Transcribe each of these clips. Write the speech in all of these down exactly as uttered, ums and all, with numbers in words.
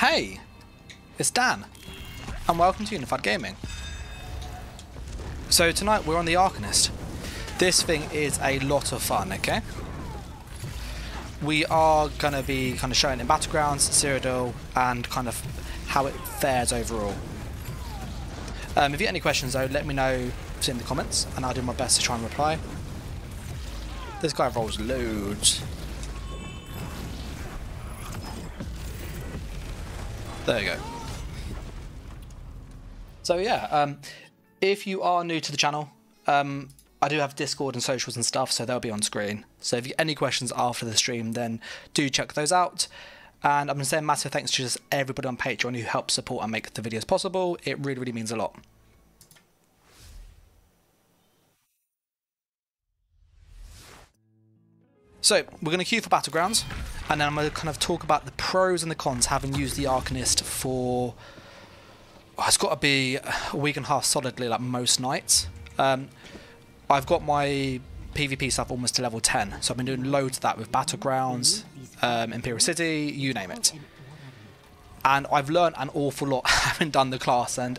Hey, it's Dan, and welcome to Unified Gaming. So tonight we're on the Arcanist. This thing is a lot of fun, okay? We are going to be kind of showing in Battlegrounds, Cyrodiil, and kind of how it fares overall. Um, if you have any questions though, let me know in the comments, and I'll do my best to try and reply. This guy rolls loads. There you go. So yeah, um, if you are new to the channel, um, I do have Discord and socials and stuff, so they'll be on screen. So if you have any questions after the stream, then do check those out. And I'm going to say a massive thanks to just everybody on Patreon who helps support and make the videos possible. It really, really means a lot. So we're going to queue for Battlegrounds, and then I'm going to kind of talk about the pros and the cons having used the Arcanist for, oh, it's got to be a week and a half solidly, like most nights. Um, I've got my PvP stuff almost to level ten, so I've been doing loads of that with Battlegrounds, um, Imperial City, you name it. And I've learned an awful lot having done the class, and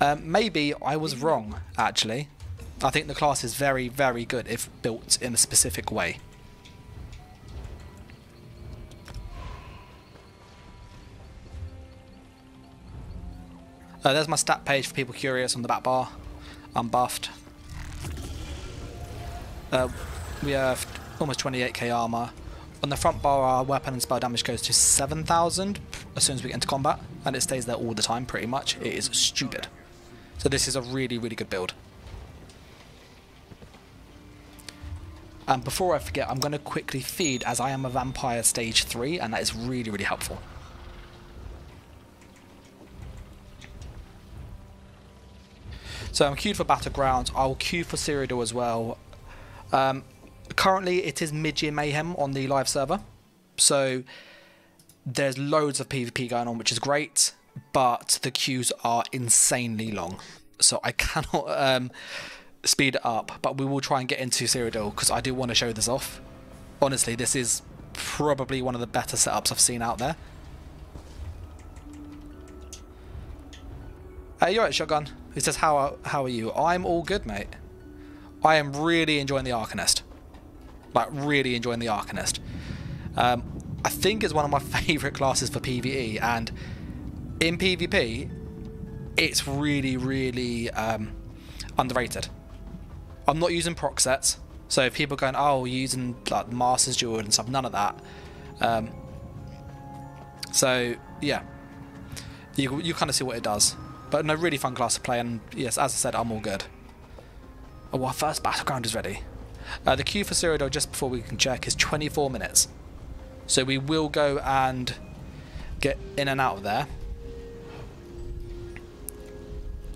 um, maybe I was wrong, actually. I think the class is very, very good if built in a specific way. Uh, there's my stat page for people curious on the back bar. I'm buffed. Uh, we have almost twenty-eight K armor. On the front bar, our weapon and spell damage goes to seven thousand as soon as we get into combat, and it stays there all the time pretty much. It is stupid. So this is a really, really good build. And before I forget, I'm going to quickly feed, as I am a vampire stage three, and that is really, really helpful. So I'm queued for Battlegrounds. I'll queue for Cyrodiil as well. Um, currently, it is mid-year mayhem on the live server, so there's loads of PvP going on, which is great. But the queues are insanely long, so I cannot um, speed it up. But we will try and get into Cyrodiil because I do want to show this off. Honestly, this is probably one of the better setups I've seen out there. Hey, you're right, Shotgun. He says, how are, how are you? I'm all good, mate. I am really enjoying the Arcanist. Like, really enjoying the Arcanist. Um, I think it's one of my favourite classes for PvE, and in PvP, it's really, really um, underrated. I'm not using proc sets, so if people are going, oh, you're using like Master's Jewel and stuff, none of that. Um, so, yeah. You, you kind of see what it does. But no, really fun class to play, and yes, as I said, I'm all good. Oh, our first Battleground is ready. Uh, the queue for Cyrodiil, just before we can check, is twenty-four minutes. So we will go and get in and out of there.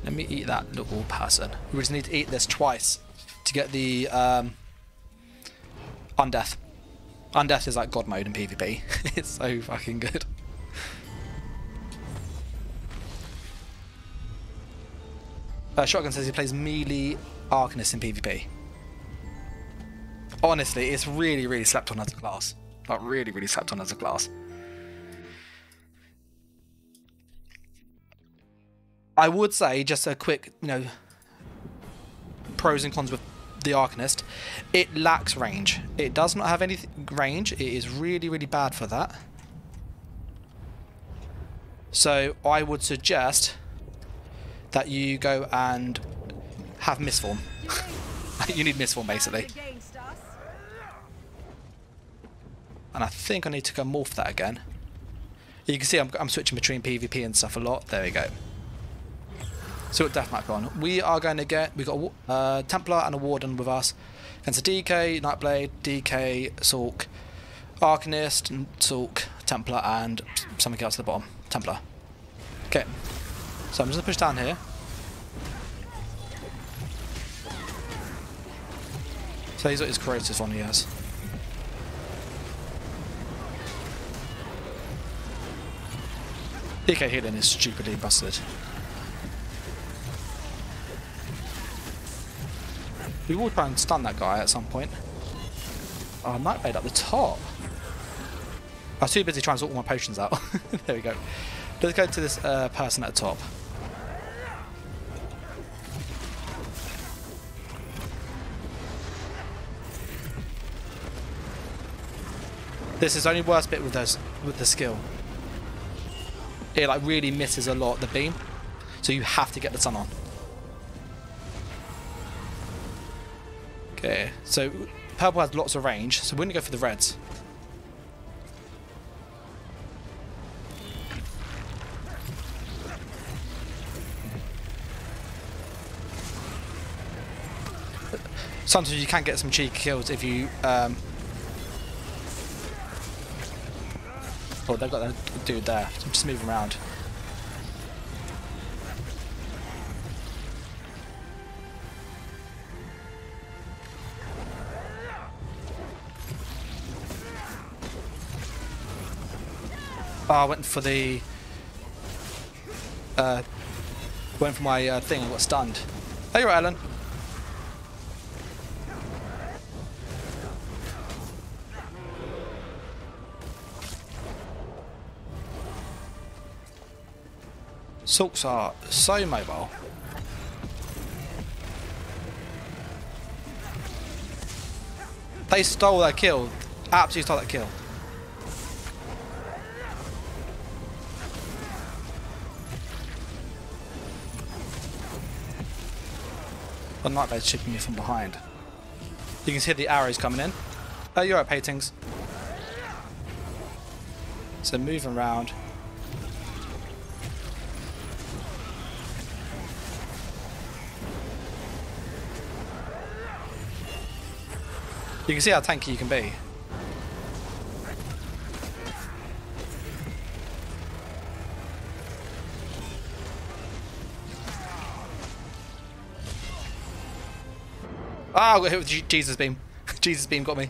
Let me eat that little person. We just need to eat this twice to get the um, Undeath. Undeath is like God mode in PvP. It's so fucking good. Uh, Shotgun says he plays melee Arcanist in PvP. Honestly, it's really, really slept on as a class. Like, really, really slept on as a class. I would say, just a quick, you know, pros and cons with the Arcanist. It lacks range. It does not have any range. It is really, really bad for that. So I would suggest that you go and have Misform. You need Misform, basically. And I think I need to go morph that again. You can see I'm, I'm switching between PvP and stuff a lot. There we go. So what death map on? We are going to get... We've got a uh, Templar and a Warden with us. Against a D K, Nightblade, D K, Sulk, Arcanist, Sulk, Templar, and something else at the bottom. Templar. Okay. So I'm just going to push down here. So he's got his creative on, he has. D K healing is stupidly busted. We will try and stun that guy at some point. Oh, Nightblade up the top. I was too busy trying to sort all my potions out. There we go. Let's go to this uh, person at the top. This is the only worst bit with those with the skill. It like really misses a lot the beam, so you have to get the sun on. Okay, so purple has lots of range, so we're gonna go for the reds. Sometimes you can get some cheeky kills if you. Um, Oh, they've got that dude there. Just move him around. Oh, I went for the. Uh, went for my uh, thing and got stunned. Oh, you're right, Ellen. Salts are so mobile. They stole that kill. Absolutely stole that kill. The nightmare's chipping me from behind. You can see the arrows coming in. Oh, you're right, paintings. So move around. You can see how tanky you can be. Ah, I got hit with Jesus beam. Jesus beam got me.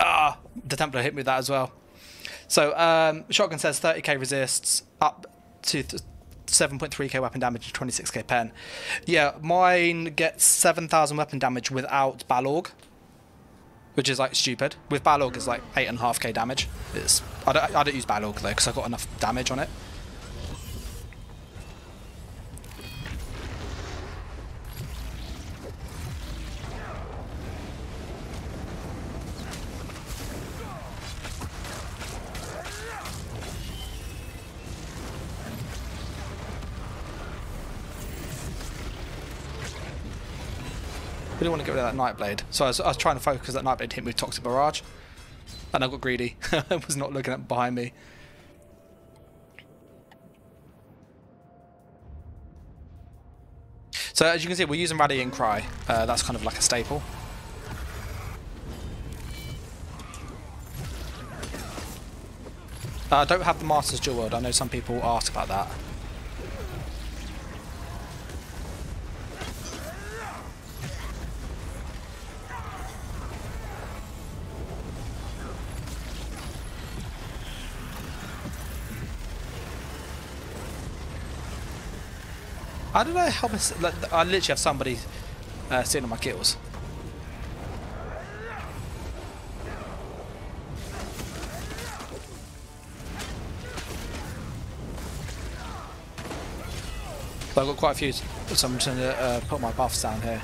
Ah, the Templar hit me with that as well. So, um, Shotgun says thirty K resists, up to seven point three K weapon damage and twenty-six K pen. Yeah, mine gets seven thousand weapon damage without Balorg, which is like stupid. With Balorg, it's like eight point five K damage. It's, I, don't, I don't use Balorg though, because I've got enough damage on it. I really want to get rid of that Nightblade. So I was, I was trying to focus because that Nightblade hit me with Toxic Barrage. And I got greedy. I was not looking at behind me. So as you can see, we're using Radiant Cry. Uh, that's kind of like a staple. Uh, I don't have the Master's Jewel World. I know some people ask about that. I don't know how much, like, I literally have somebody uh, sitting on my kills. But I've got quite a few, so I'm trying to uh, put my buffs down here.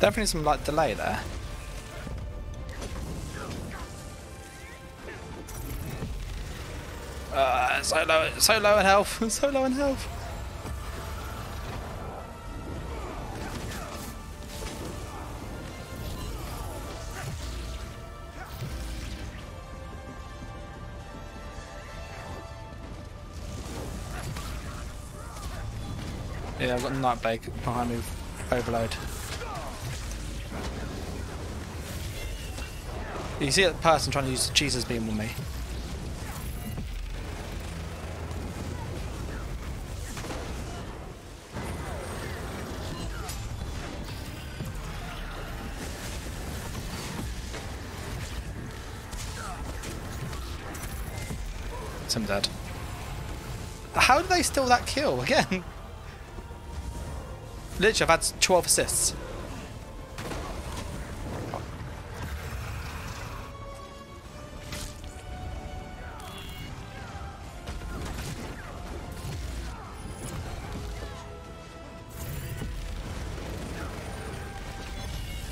Definitely some like delay there. Uh, so low, so low in health, so low in health. Yeah, I've got a Nightblade behind me with overload. You can see that person trying to use the Jesus beam on me. I'm dead. How did they steal that kill again? literally I've had twelve assists.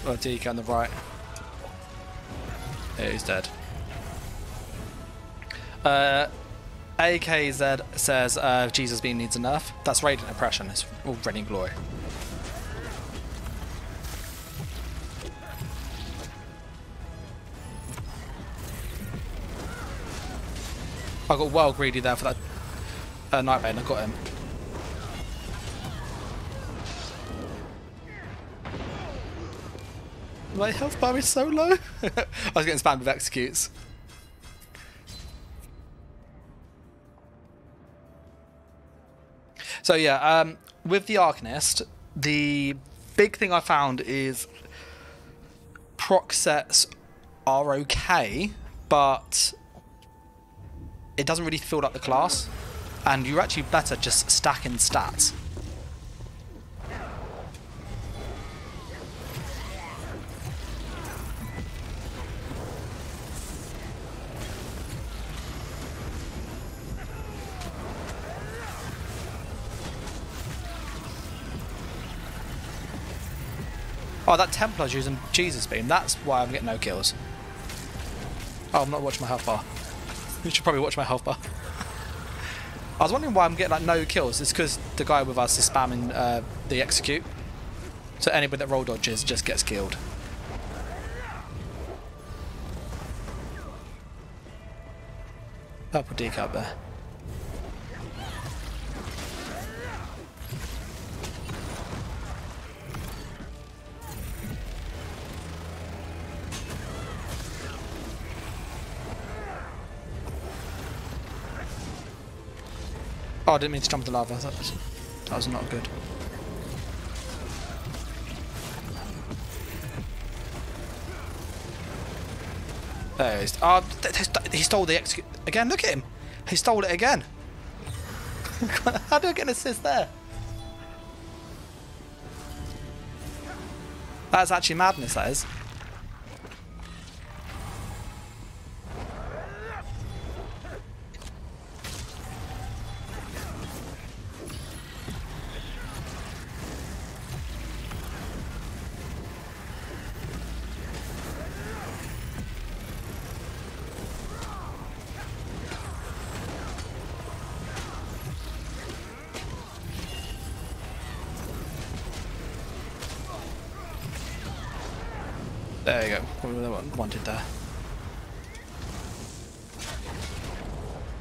Oh, Deke on the right. Yeah, he's dead. Uh, A K Z says uh, Jesus being needs enough. That's radiant oppression. It's all radiant glory. I got well greedy there for that uh, nightmare, and I got him. My health bar is so low. I was getting spammed with executes. So yeah, um, with the Arcanist, the big thing I found is proc sets are okay, but it doesn't really fill up the class, and you're actually better just stacking stats. Oh, that Templar's using Jesus Beam. That's why I'm getting no kills. Oh, I'm not watching my health bar. You should probably watch my health bar. I was wondering why I'm getting like no kills. It's because the guy with us is spamming uh, the execute. So anybody that roll dodges just gets killed. Purple Deke up there. Oh, I didn't mean to jump the lava. That was, that was not good. There he is. Oh, he stole the execute again. Look at him. He stole it again. How do I get an assist there? That's actually madness, that is. There you go, probably what I wanted there.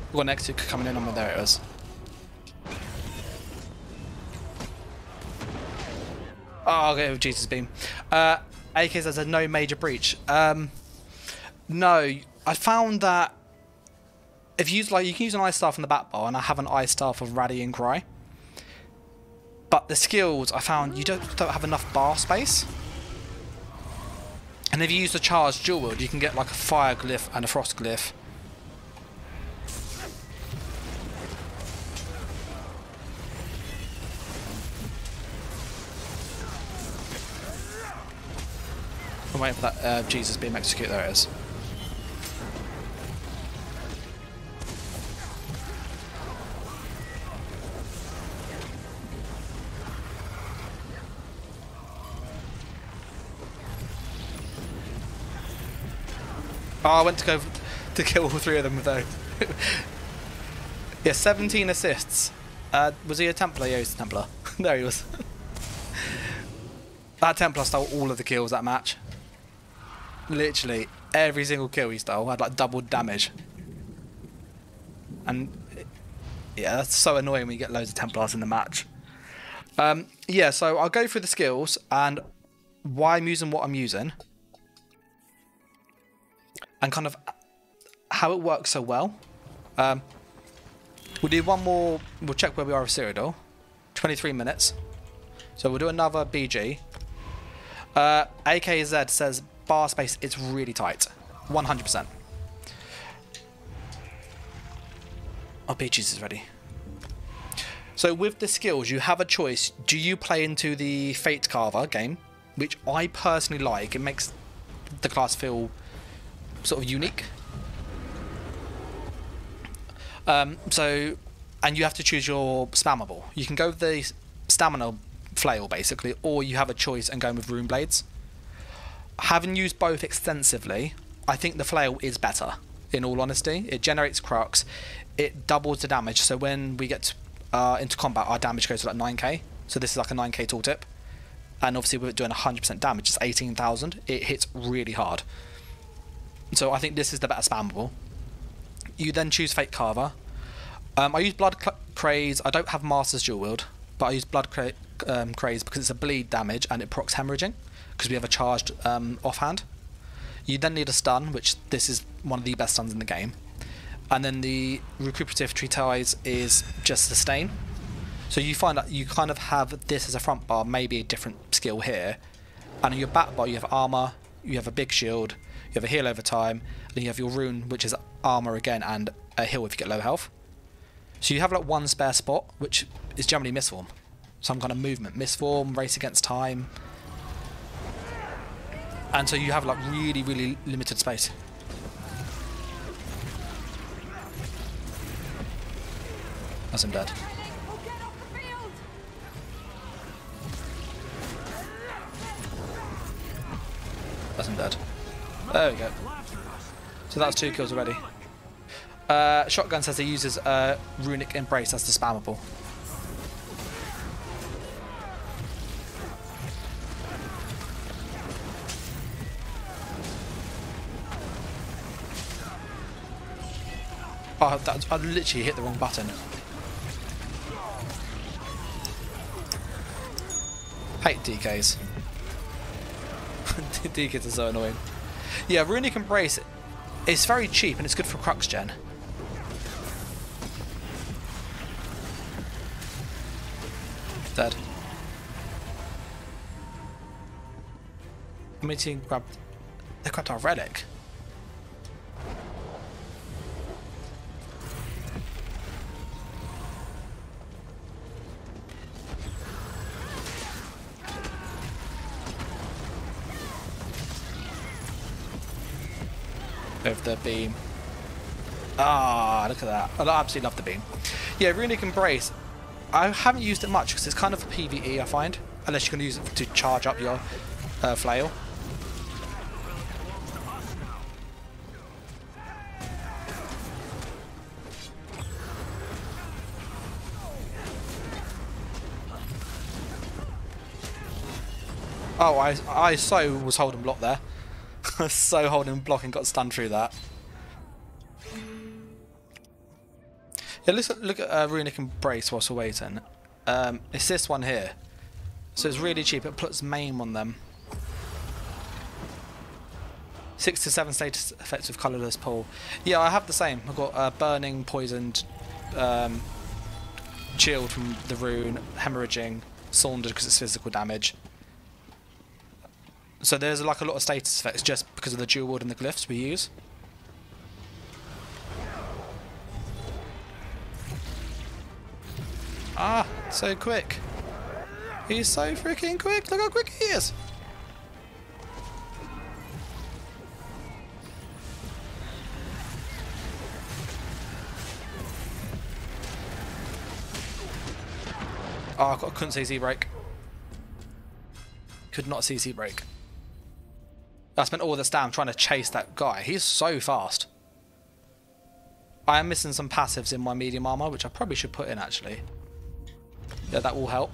We've got an exit coming in on me, there it was. Oh, I'll get it with Jesus Beam. Uh, A K says there's no major breach. Um, no, I found that if you use, like, you can use an Ice Staff in the back bar, and I have an Ice Staff of Rally and Cry. But the skills I found you don't, don't have enough bar space. And if you use the charged dual wield, you can get like a fire glyph and a frost glyph. I'm waiting for that uh, Jesus Beam execute, there it is. Oh, I went to go to kill all three of them with those. Yeah, seventeen assists. Uh, was he a Templar? Yeah, he's a Templar. There he was. That Templar stole all of the kills that match. Literally, every single kill he stole had like double damage. And yeah, that's so annoying when you get loads of Templars in the match. Um, yeah, so I'll go through the skills and why I'm using what I'm using. And kind of how it works so well. Um, we'll do one more. We'll check where we are with Cyrodiil. twenty-three minutes. So we'll do another B G. Uh, A K Z says bar space is really tight. one hundred percent. Oh, Peaches is ready. So with the skills, you have a choice. Do you play into the Fate Carver game, which I personally like? It makes the class feel sort of unique. Um, so, and you have to choose your spammable. You can go with the stamina flail, basically, or you have a choice and go with Rune Blades. Having used both extensively, I think the flail is better, in all honesty. It generates crux, it doubles the damage, so when we get to, uh, into combat, our damage goes to like nine K, so this is like a nine K tooltip, and obviously with it doing one hundred percent damage, it's eighteen thousand, it hits really hard. So I think this is the better spammable. You then choose Fate Carver. Um, I use Blood Craze. I don't have Master's Dual Wield, but I use Blood Cra um, Craze because it's a bleed damage and it procs hemorrhaging, because we have a charged um, offhand. You then need a stun, which this is one of the best stuns in the game. And then the Recuperative Treatise is just sustain. So you find that you kind of have this as a front bar, maybe a different skill here. And in your back bar you have armor, you have a big shield, you have a heal over time, and you have your rune, which is armor again, and a heal if you get low health. So you have like one spare spot, which is generally Mistform. Some kind of movement, Mistform, Race Against Time. And so you have like really, really limited space. That's him dead. That's him dead. There we go. So that's two kills already. Uh, Shotgun says he uses uh, Runic Embrace as the spammable. Oh, that, I literally hit the wrong button. Hate D Ks. D Ks are so annoying. Yeah, Runic Embrace, it's very cheap and it's good for crux gen. Dead. My team grabbed... They grabbed our relic. Over the beam. Ah, look at that. I absolutely love the beam. Yeah, Runic Embrace. I haven't used it much because it's kind of for PvE, I find. Unless you're going to use it to charge up your uh, flail. Oh, I, I so was holding block there. So holding block and got stunned through that. Yeah, let's look at uh, Runic Embrace whilst we're waiting. Um, it's this one here. So it's really cheap. It puts maim on them. Six to seven status effects of colourless pull. Yeah, I have the same. I've got uh, burning, poisoned, um, chilled from the rune, hemorrhaging, saundered because it's physical damage. So there's like a lot of status effects just because of the dual wield and the glyphs we use. Ah, so quick. He's so freaking quick. Look how quick he is. Oh, I couldn't C C break. Could not C C break. I spent all this time trying to chase that guy. He's so fast. I am missing some passives in my medium armor, which I probably should put in actually. Yeah, that will help.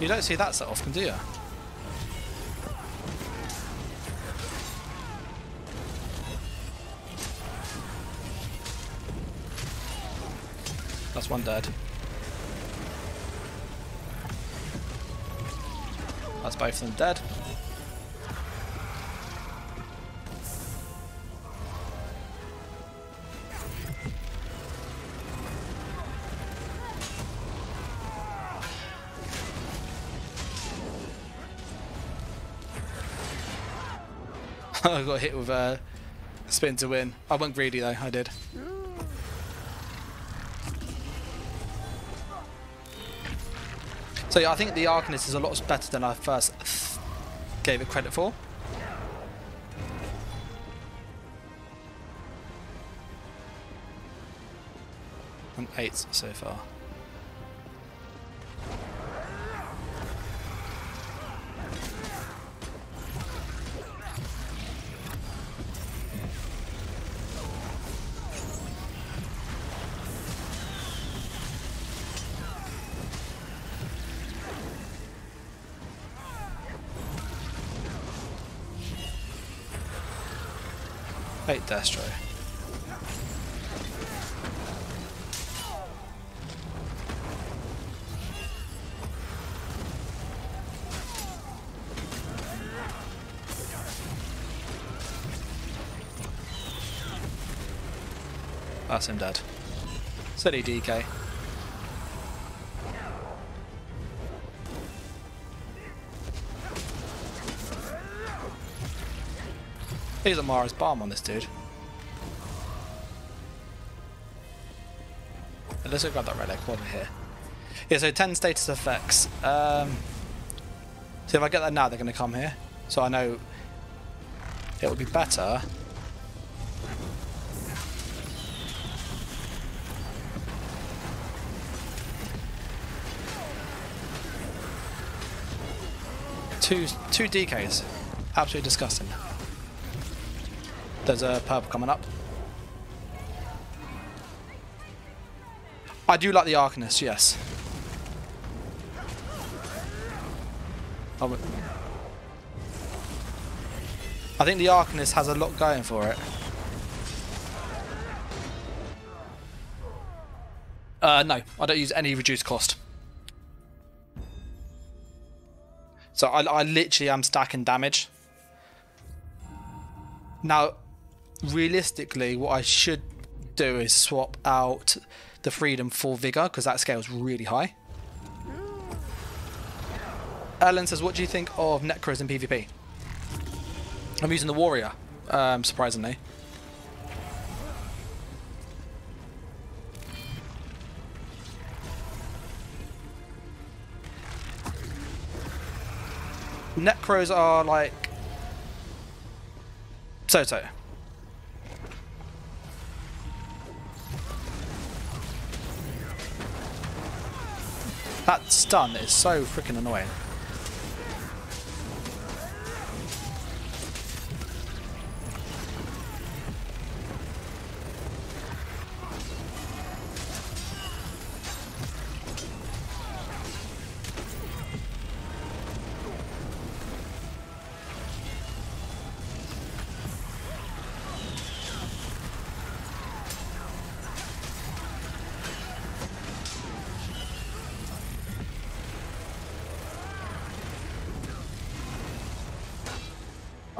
You don't see that so often, do you? That's one dead. That's both of them dead. I got hit with a uh, spin to win. I went greedy though, I did. So yeah, I think the Arcanist is a lot better than I first gave it credit for. I'm eight so far. Eight Destro. That's him dead. Silly D K. He's a Mara's bomb on this dude. Let's go grab that relic while we're here. Yeah, so ten status effects. Um, so if I get that now, they're going to come here. So I know it would be better. Two, two D Ks. Absolutely disgusting. There's a purple coming up. I do like the Arcanist, yes. Oh, I think the Arcanist has a lot going for it. Uh, no, I don't use any reduced cost. So I, I literally am stacking damage. Now, realistically, what I should do is swap out the Freedom for Vigor, because that scale is really high. Ellen says, what do you think of Necros in PvP? I'm using the Warrior, um, surprisingly. Necros are like so-so. That stun is so freaking annoying.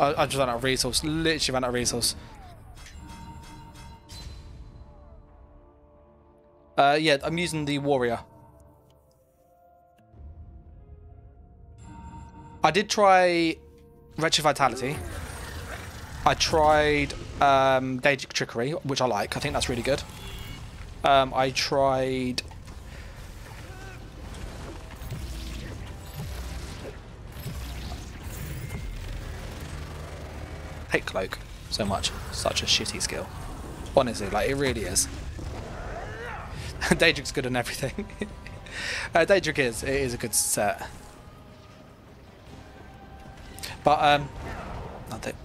I just ran out of resource. Literally ran out of resource. Uh, yeah, I'm using the Warrior. I did try Retro Vitality. I tried um, Daedric Trickery, which I like. I think that's really good. Um, I tried... hate Cloak so much. Such a shitty skill. Honestly, like, it really is. Daedric's good on everything. uh, Daedric is. It is a good set. But, um... I think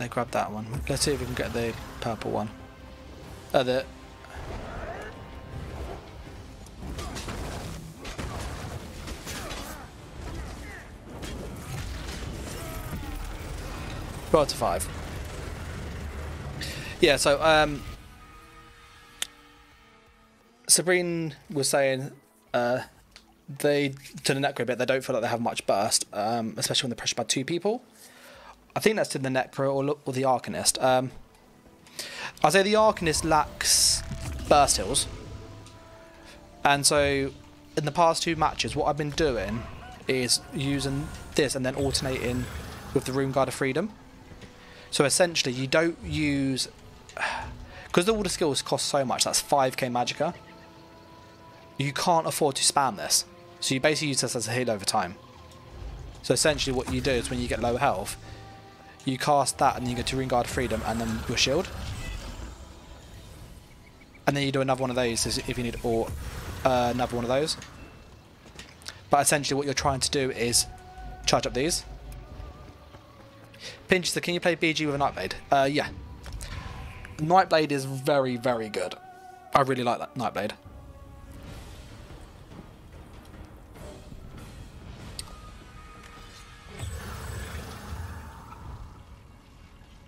they grabbed that one. Let's see if we can get the purple one. Uh, the... Roll to five. Yeah, so um, Sabrine was saying uh, they, to the Necro bit, they don't feel like they have much burst, um, especially when they're pressured by two people. I think that's to the Necro or, or the Arcanist. Um, I'd say the Arcanist lacks burst heals. And so in the past two matches, what I've been doing is using this and then alternating with the Room Guard of Freedom. So essentially you don't use, because the water skills cost so much, that's five K magicka, you can't afford to spam this. So you basically use this as a heal over time. So essentially what you do is when you get low health, you cast that and you go to Ring Guard Freedom and then your shield. And then you do another one of those if you need, or uh, another one of those. But essentially what you're trying to do is charge up these. Pinchester, can you play B G with a Nightblade? Uh, yeah. Nightblade is very, very good. I really like that Nightblade.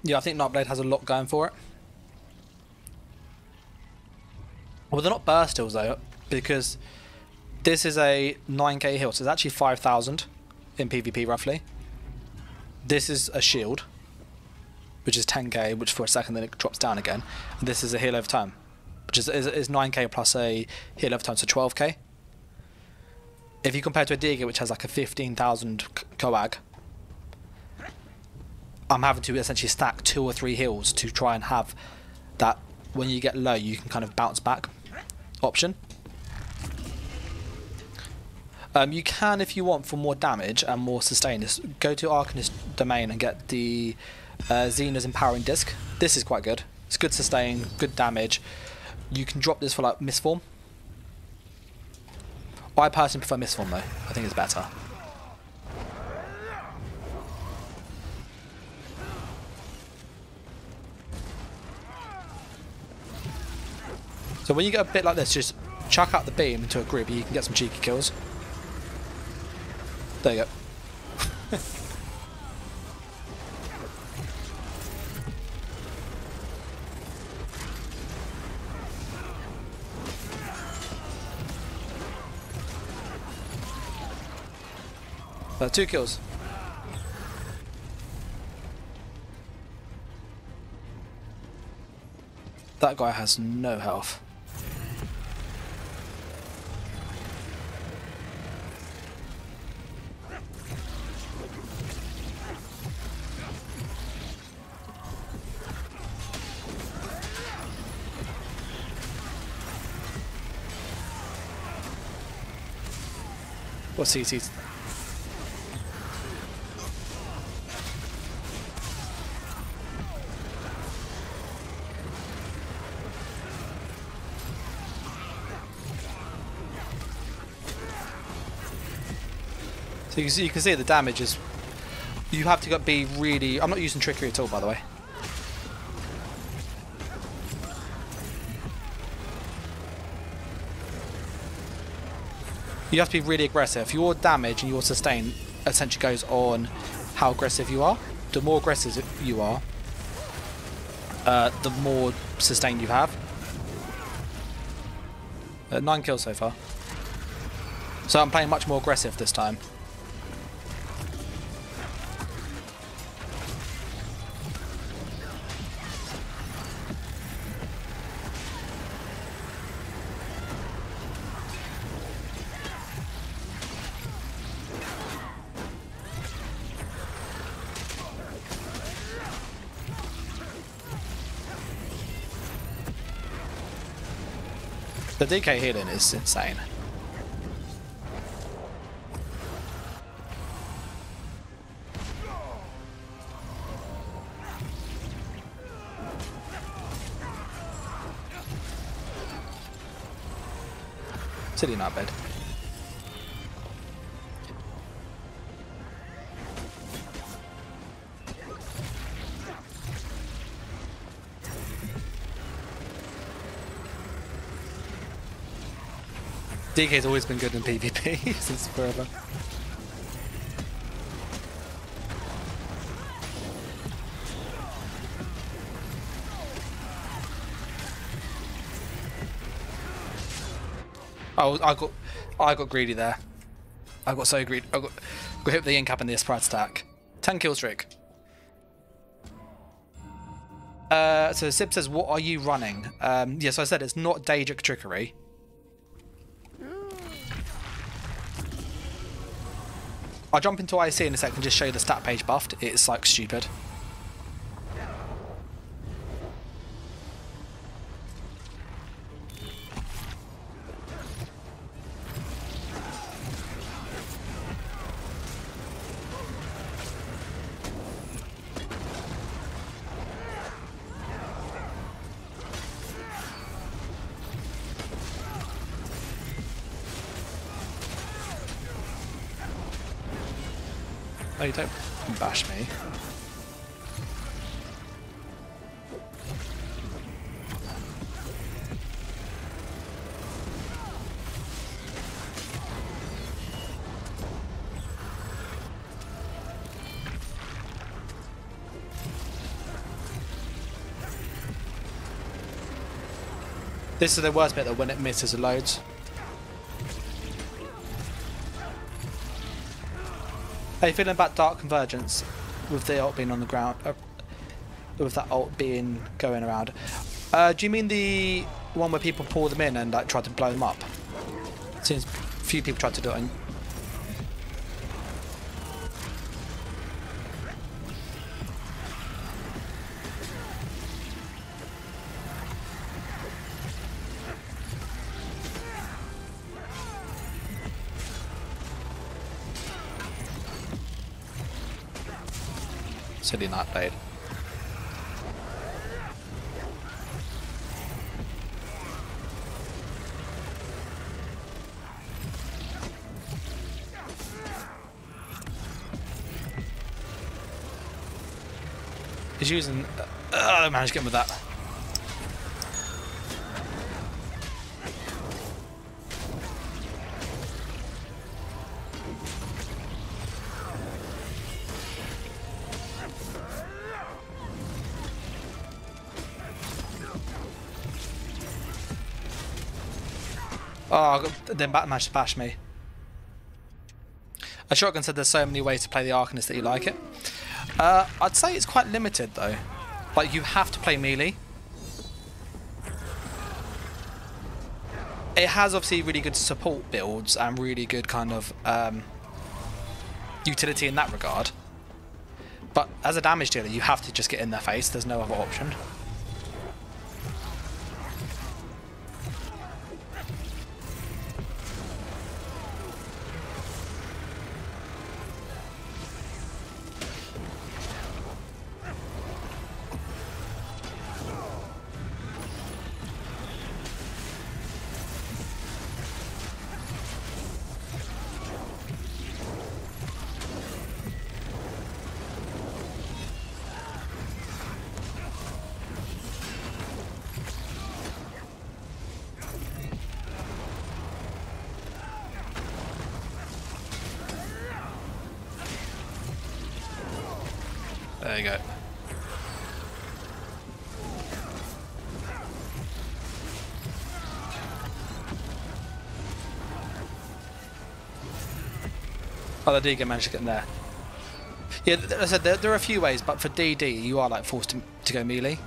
Yeah, I think Nightblade has a lot going for it. Well, they're not burst heals though, because this is a nine K heal, so it's actually five thousand in PvP roughly. This is a shield, which is ten K, which for a second then it drops down again. And this is a heal over time, which is, is, is nine K plus a heal over time, so twelve K. If you compare to a Diga, which has like a fifteen thousand coag, I'm having to essentially stack two or three heals to try and have that when you get low, you can kind of bounce back option. Um, you can, if you want, for more damage and more sustain, go to Arcanist Domain and get the uh, Xena's Empowering Disc. This is quite good. It's good sustain, good damage. You can drop this for like Mistform. I personally prefer Mistform though. I think it's better. So when you get a bit like this, just chuck out the beam into a group and you can get some cheeky kills. There you go. uh, two kills. That guy has no health. What C Cs? So you can, see, you can see the damage is, you have to be really, I'm not using trickery at all, by the way. You have to be really aggressive. Your damage and your sustain essentially goes on how aggressive you are. The more aggressive you are, uh, the more sustain you have. Uh, nine kills so far. So I'm playing much more aggressive this time. The D K healing is insane. Silly Nightblade. D K's always been good in PvP since forever. Oh, I got, I got greedy there. I got so greedy. I got, got hit with the incap and the Esprit stack. Ten kill streak. Uh, so Sib says, "What are you running?" Um, yeah, so I said it's not Daedric Trickery. I'll jump into I C in a second and just show you the stat page buffed. It's like stupid. Hey, don't bash me. This is the worst bit, though, when it misses loads. How are you feeling about Dark Convergence with the ult being on the ground, uh, with that ult being going around? Uh, do you mean the one where people pull them in and like try to blow them up? Seems few people tried to do it. City not played. He's using. Uh, I don't manage to get him with that. Oh, then Batman managed to bash me. A shotgun said there's so many ways to play the Arcanist that you like it. Uh, I'd say it's quite limited though. Like you have to play melee. It has obviously really good support builds and really good kind of um, utility in that regard. But as a damage dealer, you have to just get in their face. There's no other option. There you go. Oh, the D G managed to get in there. Yeah, as I said, there, there are a few ways, but for D D, you are like forced to, to go melee.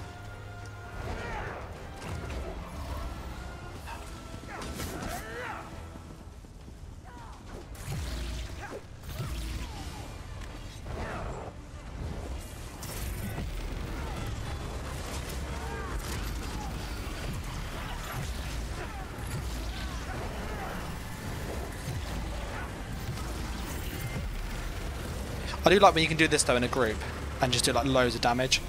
I do like when you can do this though in a group and just do like loads of damage.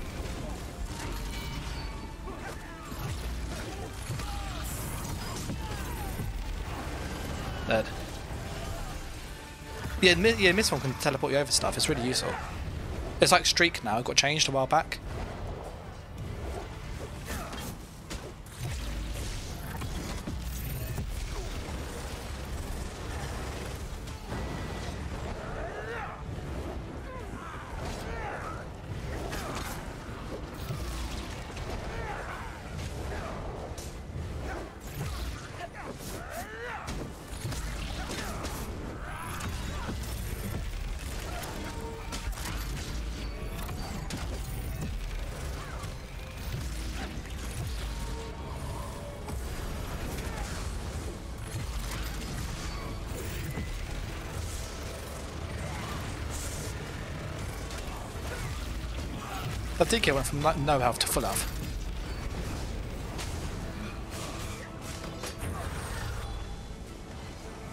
Dead. Yeah, yeah, this one can teleport you over stuff. It's really useful. It's like Streak now. It got changed a while back. I think it went from like no health to full health.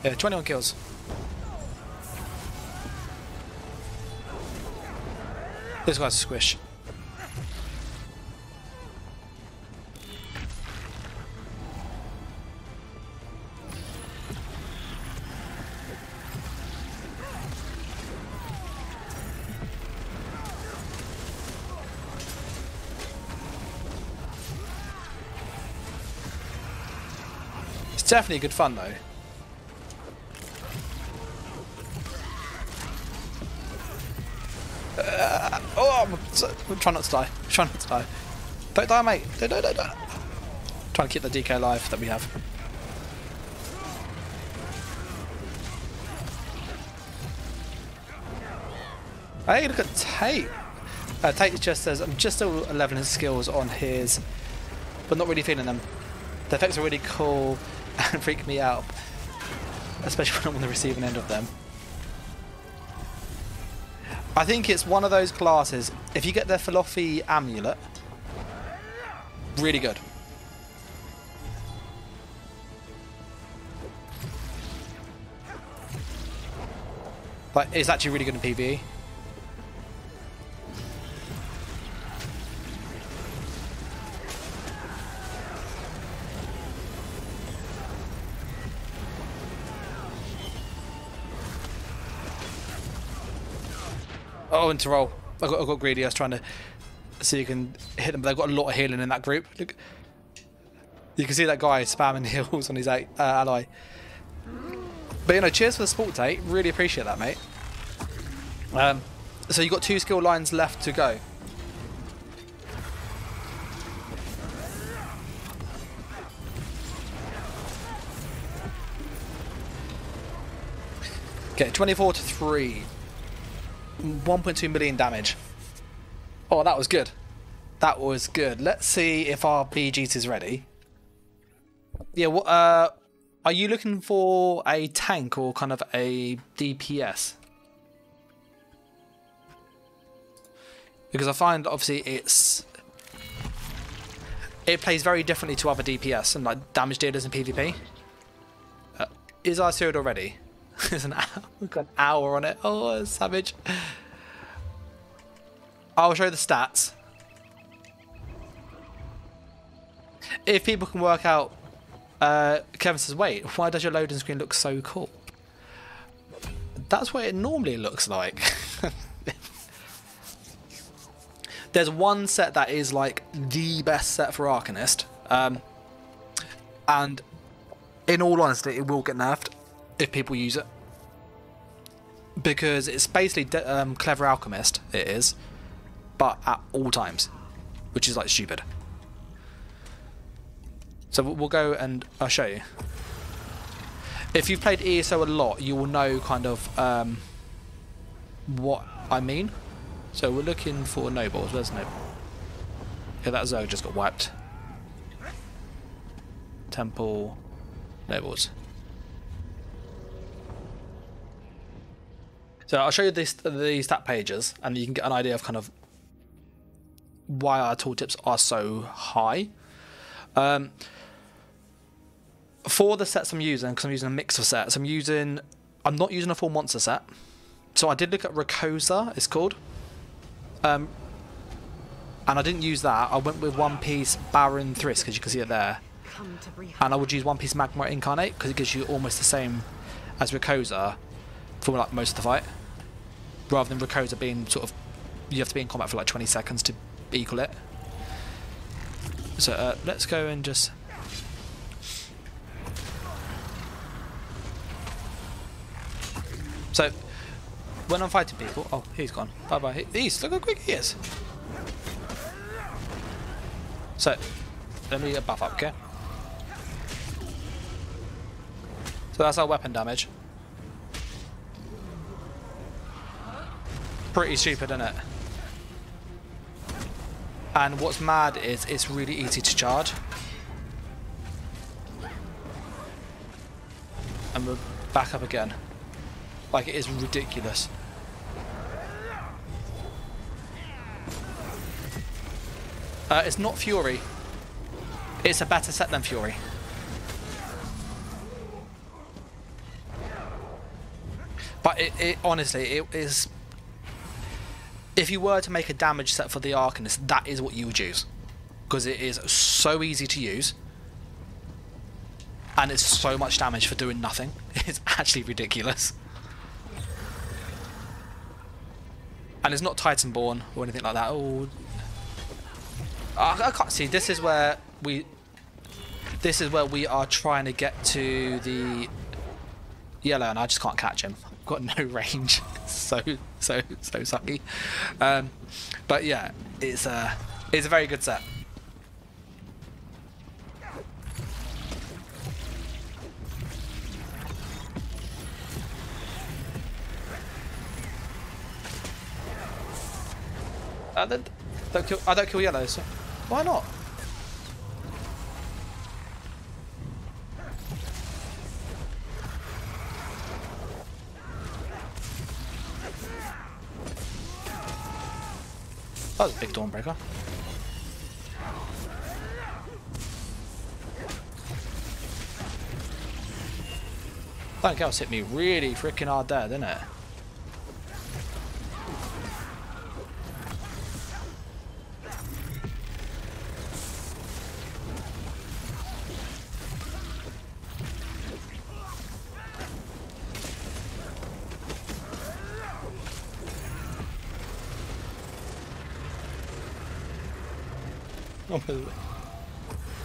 Yeah, twenty-one kills. This guy's a squish. It's definitely good fun though. Uh, oh, I'm, I'm trying not to die. I'm trying not to die. Don't die, mate. Don't, don't, don't, don't. I'm trying to keep the D K alive that we have. Hey, look at Tate. Uh, Tate just says, I'm just still leveling his skills on his, but not really feeling them. The effects are really cool and freak me out, especially when I'm on the receiving end of them. I think it's one of those classes, if you get their Falofi amulet, really good. But it's actually really good in PvE. Oh, and to roll. I got, I got greedy. I was trying to see you can hit them, but they've got a lot of healing in that group. Look, you can see that guy spamming heals on his uh, ally. But you know, cheers for the support, Tate. Really appreciate that, mate. Um, so you've got two skill lines left to go. Okay, twenty-four to three. one point two million damage. Oh, that was good. That was good. Let's see if our B G is ready. Yeah, what, uh, are you looking for a tank or kind of a D P S? Because I find, obviously, it's... it plays very differently to other D P S and, like, damage dealers in PvP. Uh, is our sealed already? There's an hour. We've got an hour on it. Oh, savage. I'll show you the stats. If people can work out... Uh, Kevin says, wait, why does your loading screen look so cool? That's what it normally looks like. There's one set that is like the best set for Arcanist. Um, and in all honesty, it will get nerfed if people use it, because it's basically de um, Clever Alchemist, it is, but at all times, which is like stupid. So we'll go and I'll show you. If you've played E S O a lot, you will know kind of um, what I mean. So we're looking for nobles. Where's noble? Yeah, that Zoe just got wiped. Temple, nobles. So I'll show you these, these stat pages, and you can get an idea of kind of why our tooltips are so high. Um, for the sets I'm using, because I'm using a mix of sets, I'm using, I'm not using a full monster set. So I did look at Rikosa, it's called. Um, and I didn't use that. I went with One Piece Baron Thriss, because you can see it there. And I would use One Piece Magma Incarnate, because it gives you almost the same as Rikosa for like most of the fight. Rather than Rikosa being sort of, you have to be in combat for like twenty seconds to equal it. So uh, let's go and just... So when I'm fighting people... Oh, he's gone. Bye bye. He's... look how quick he is. So let me buff up, okay? So that's our weapon damage. Pretty stupid, isn't it? And what's mad is it's really easy to charge. And we're back up again. Like, it is ridiculous. Uh, it's not Fury. It's a better set than Fury. But it, it honestly, it is... if you were to make a damage set for the Arcanist, that is what you would use. Because it is so easy to use. And it's so much damage for doing nothing. It's actually ridiculous. And it's not Titanborn or anything like that. Oh, I, I can't see. This is where we... This is where we are trying to get to the yellow, and I just can't catch him. I've got no range. so so so sucky. Um, but yeah, it's a it's a very good set. I don't, don't kill. I don't kill yellows. So why not? That was a big Dawnbreaker. That girl's hit me really freaking hard there, didn't it?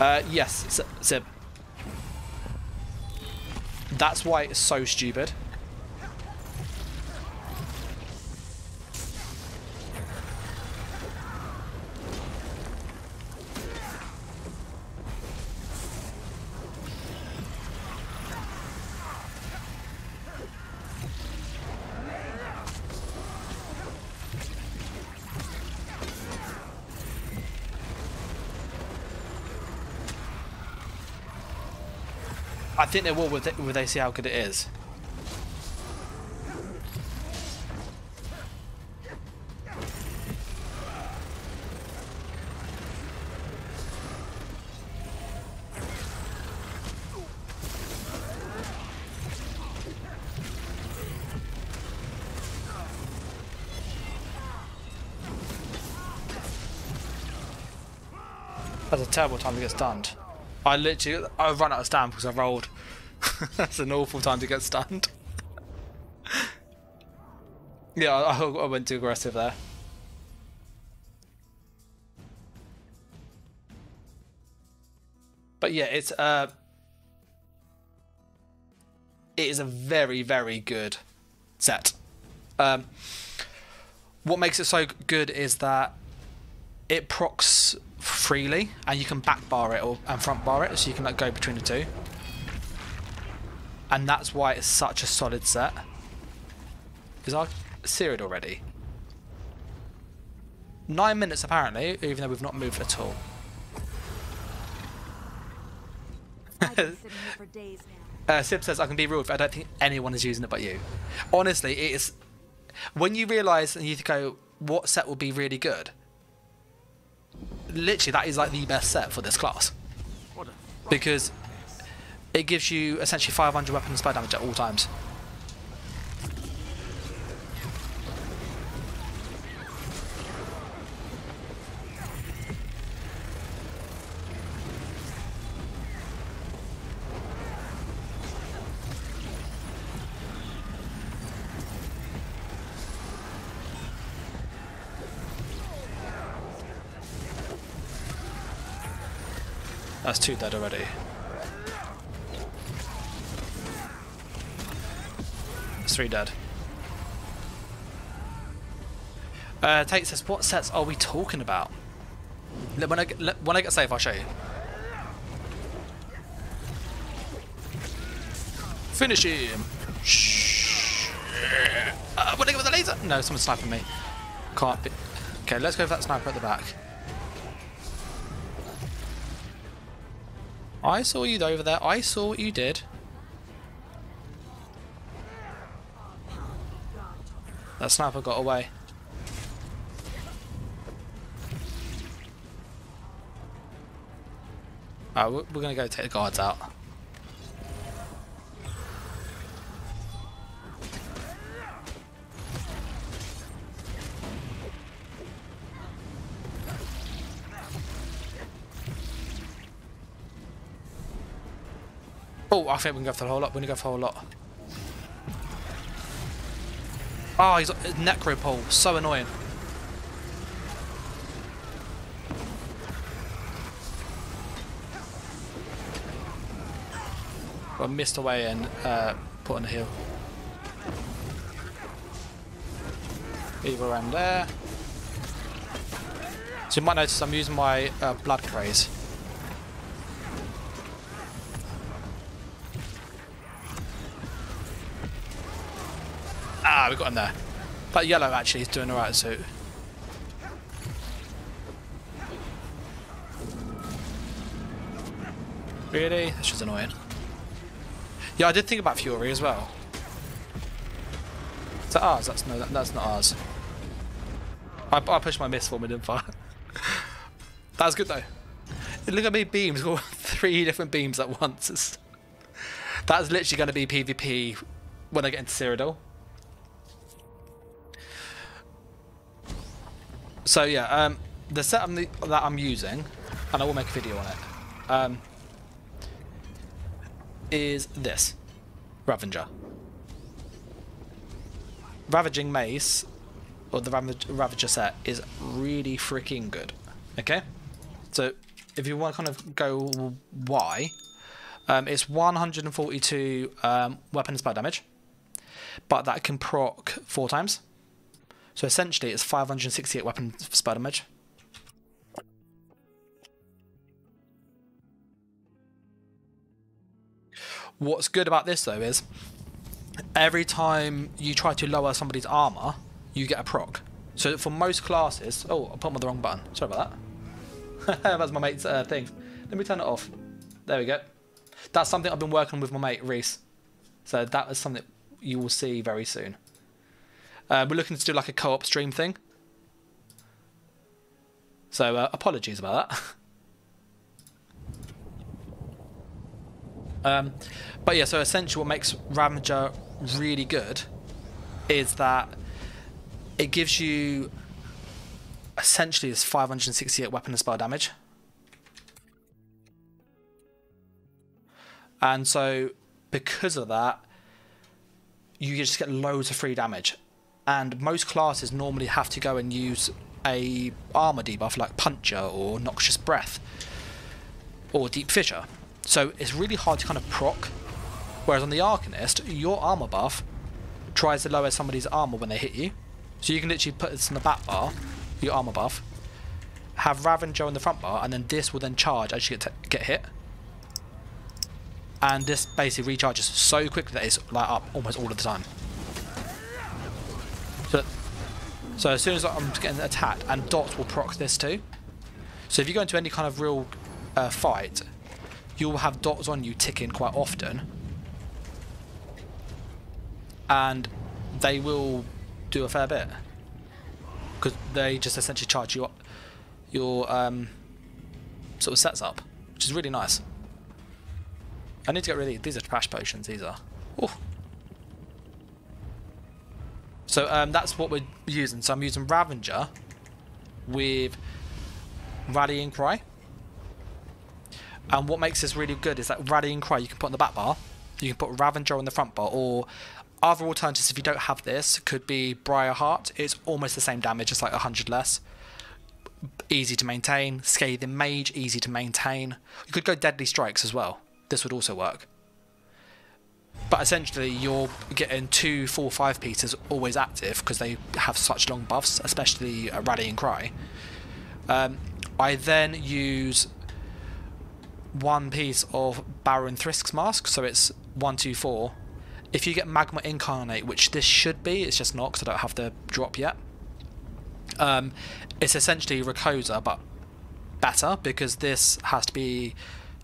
Uh, yes, Zib. That's why it's so stupid. I think they will with it, when they see how good it is. That's a terrible time to get stunned. I literally, I ran out of stamina because I rolled. That's an awful time to get stunned. Yeah, I, I went too aggressive there. But yeah, it's uh, it is a very, very good set. Um, what makes it so good is that it procs freely, and you can back bar it or and front bar it, so you can like go between the two, and that's why it's such a solid set. Because I've seared already. Nine minutes apparently, even though we've not moved at all. uh, Sib says I can be rude, but I don't think anyone is using it but you. Honestly, it is when you realise and you go, what set will be really good? Literally, that is like the best set for this class, because it gives you essentially five hundred weapon and spell damage at all times. That's two dead already. That's three dead. Uh, Tate says, what sets are we talking about? When I get, when I get safe, I'll show you. Finish him! Shh. Uh, what do I get with the laser? No, someone's sniping me. Can't be. Okay, let's go for that sniper at the back. I saw you over there. I saw what you did. That sniper got away. Alright, we're, we're going to go take the guards out. I think we can go for the whole lot. We're going to go for the whole lot. Oh, he's Necropole. So annoying. got missed away and uh, put on a hill. Either around there. So you might notice I'm using my uh, blood craze. Ah, we got him there. That yellow actually is doing alright, so. Really? That's just annoying. Yeah, I did think about Fury as well. Is that ours? That's, no, that, that's not ours. I, I pushed my miss for me, didn't I? That was good though. Look at me beams. We've got three different beams at once. It's, that's literally going to be PvP when I get into Cyrodiil. So yeah, um, the setup that I'm using, and I will make a video on it, um, is this. Ravager. Ravaging Mace, or the Ravager set, is really freaking good. Okay? So, if you want to kind of go why, um, it's one hundred forty-two um, weapon and spell damage, but that can proc four times. So essentially, it's five hundred sixty-eight weapon spell damage. What's good about this though is, every time you try to lower somebody's armor, you get a proc. So for most classes, oh, I put them on the wrong button. Sorry about that. That's my mate's uh, thing. Let me turn it off. There we go. That's something I've been working with my mate Reese. So that is something you will see very soon. Uh, we're looking to do like a co-op stream thing. So uh, apologies about that. um, but yeah, so essentially what makes Ravager really good is that it gives you essentially this five hundred sixty-eight weapon and spell damage. And so because of that, you just get loads of free damage. And most classes normally have to go and use a armor debuff like Puncture or Noxious Breath or Deep Fissure. So it's really hard to kind of proc. Whereas on the Arcanist, your armor buff tries to lower somebody's armor when they hit you. So you can literally put this in the back bar, your armor buff, have Ravager in the front bar, and then this will then charge as you get, get hit. And this basically recharges so quickly that it's like up almost all of the time. So, so as soon as I'm getting attacked, and Dot will proc this too. So if you go into any kind of real uh, fight, you'll have Dots on you ticking quite often. And they will do a fair bit. Because they just essentially charge you up, your um, sort of sets up, which is really nice. I need to get rid of these. These are trash potions, these are. Ooh. So um, that's what we're using. So I'm using Ravager with Rallying Cry. And what makes this really good is that Rallying Cry you can put on the back bar, you can put Ravager on the front bar, or other alternatives if you don't have this could be Briarheart. It's almost the same damage, it's like one hundred less. Easy to maintain. Scathing Mage, easy to maintain. You could go Deadly Strikes as well. This would also work. But essentially, you're getting two, four, five pieces always active because they have such long buffs, especially uh, Rallying Cry. Um, I then use one piece of Baron Thrisk's Mask, so it's one, two, four. If you get Magma Incarnate, which this should be, it's just not because I don't have the drop yet. Um, it's essentially Recosa, but better because this has to be.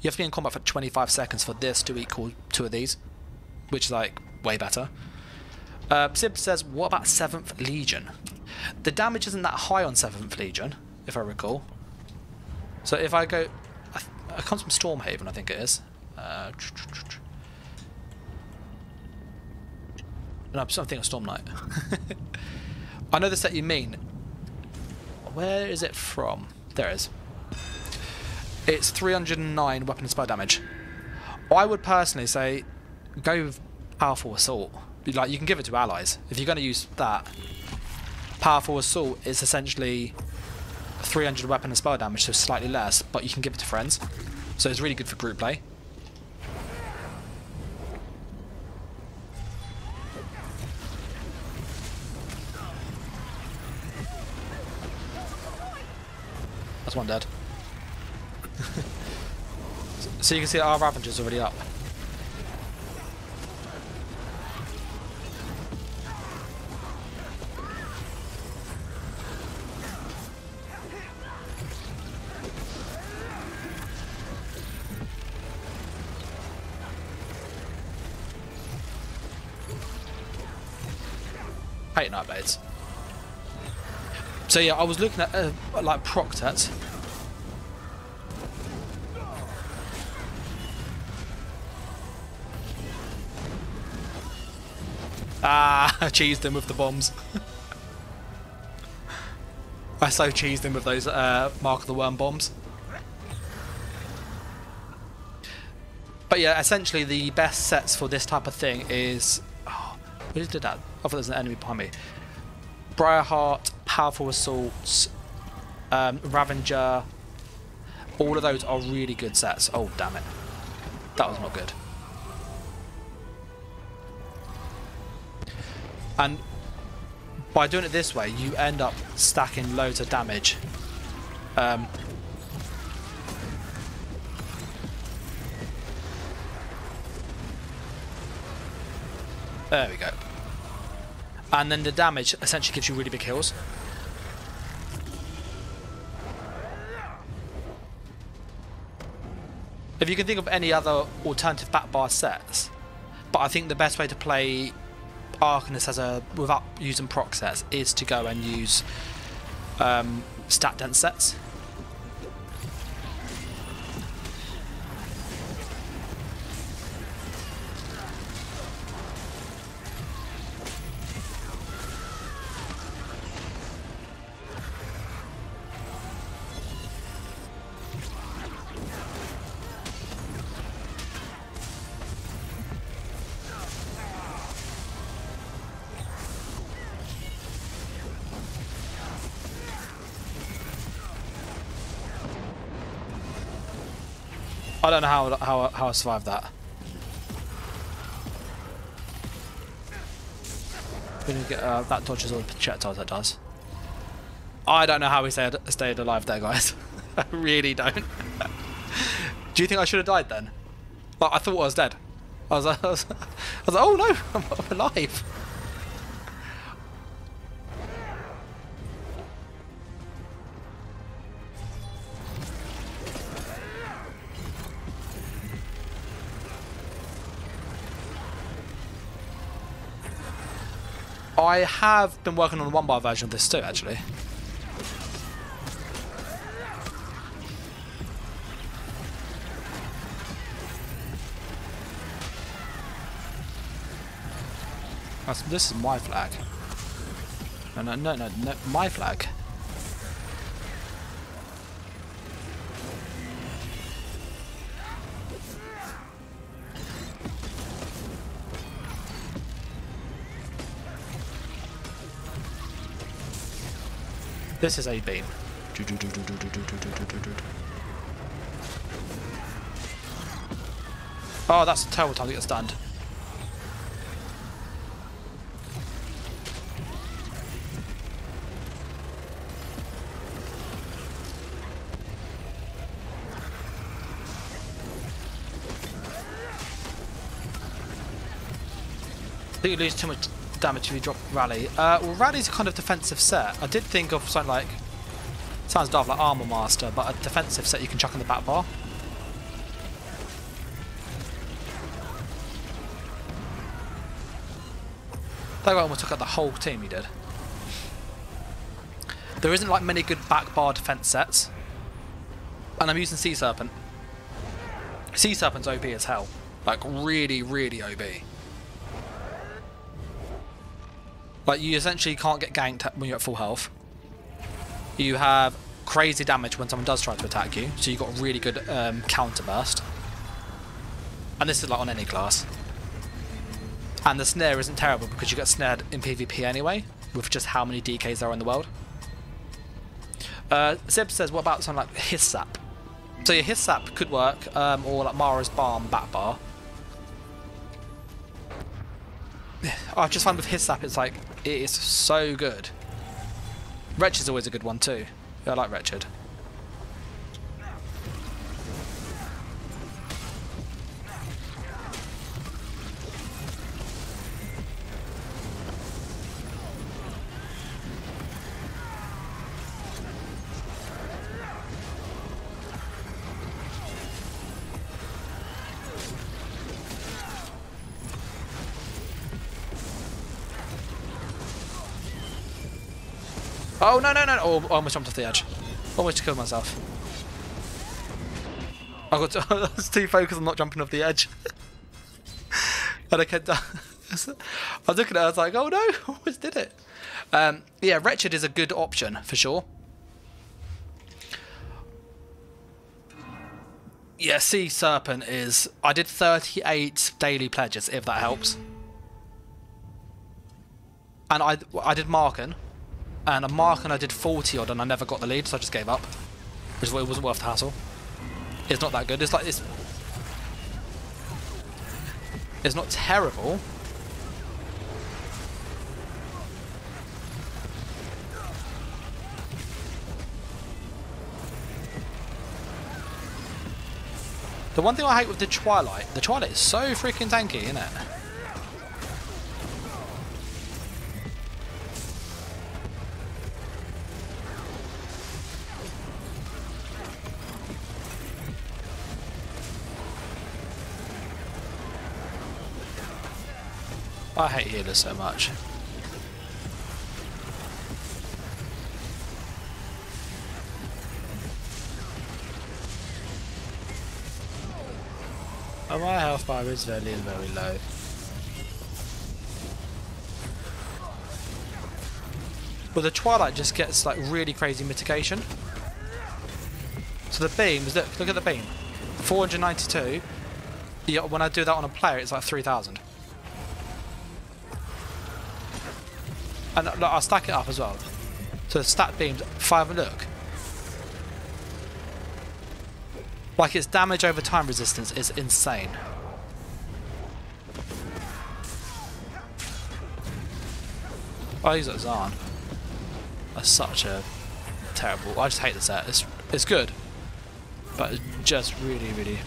You have to be in combat for twenty-five seconds for this to equal two of these. Which is like way better. Uh, Sib says, what about seventh Legion? The damage isn't that high on seventh Legion, if I recall. So if I go, I, I comes from Stormhaven, I think it is. Uh, no, I'm thinking of Storm Knight. I know the set you mean. Where is it from? There it is. It's three hundred nine weapon and spell damage. I would personally say, go with Powerful Assault. Like, you can give it to allies. If you're going to use that, Powerful Assault is essentially three hundred weapon and spell damage, so slightly less, but you can give it to friends. So it's really good for group play. That's one dead. So you can see our Ravager's already up. Hate Nightblades. So yeah, I was looking at uh, like Proctet. Ah, I cheesed him with the bombs. I so cheesed him with those uh, Mark of the Worm bombs. But yeah, essentially the best sets for this type of thing is... Oh, we just did that. I thought there was an enemy behind me. Briarheart, Powerful Assault, um, Ravager. All of those are really good sets. Oh, damn it. That was not good. And by doing it this way, you end up stacking loads of damage. Um, there we go. And then the damage essentially gives you really big heals. If you can think of any other alternative backbar sets, but I think the best way to play Arcanist as a without using proc sets is to go and use um, stat dense sets. I don't know how, how, how I survived that. We didn't get, uh, that dodges all the projectiles, that does. I don't know how we stayed, stayed alive there, guys. I really don't. Do you think I should have died then? Like, I thought I was dead. I was, I was, I was like, oh no, I'm, I'm alive. I have been working on a one bar version of this too, actually. That's, this is my flag. No, no, no, no, no, my flag. This is a beam. Oh, that's a terrible time to get stunned. I think you lose too much damage if you drop Rally. Uh, well, Rally's a kind of defensive set. I did think of something like, sounds daft, like Armor Master, but a defensive set you can chuck in the back bar. That guy almost took out the whole team, he did. There isn't like many good back bar defense sets. And I'm using Sea Serpent. Sea Serpent's O B as hell. Like really, really O B. Like, you essentially can't get ganked when you're at full health. You have crazy damage when someone does try to attack you, so you've got really good um, counter burst. And this is like on any class. And the snare isn't terrible because you get snared in PvP anyway, with just how many D Ks there are in the world. Uh, Sib says, what about something like Hissap? So your Hissap could work, um, or like Mara's Balm back bar. I just find with Hissap, it's like, it is so good. Wretched's always a good one too. Yeah, I like Wretched. Oh, no, no, no. Oh, I almost jumped off the edge. Almost killed myself. I, got to, I was too focused on not jumping off the edge. And I kept down. I was looking at it, I was like, oh no, I almost did it. Um, yeah, Wretched is a good option for sure. Yeah, Sea Serpent is... I did thirty-eight daily pledges, if that helps. And I I did Marken. And a Marken I did forty odd and I never got the lead, so I just gave up. Which it wasn't worth the hassle. It's not that good. It's like... It's, it's not terrible. The one thing I hate with the Twilight, the Twilight is so freaking tanky, isn't it? I hate healers so much. Oh, my health bar is very, very low. Well, the Twilight just gets like really crazy mitigation. So the beam is look, look at the beam, four hundred ninety-two. Yeah, when I do that on a player, it's like three thousand. And look, I'll stack it up as well. So the stat beams five. Look. Like, its damage over time resistance is insane. I use it as Zarn. That's such a terrible... I just hate the set. It's, it's good. But it's just really, really...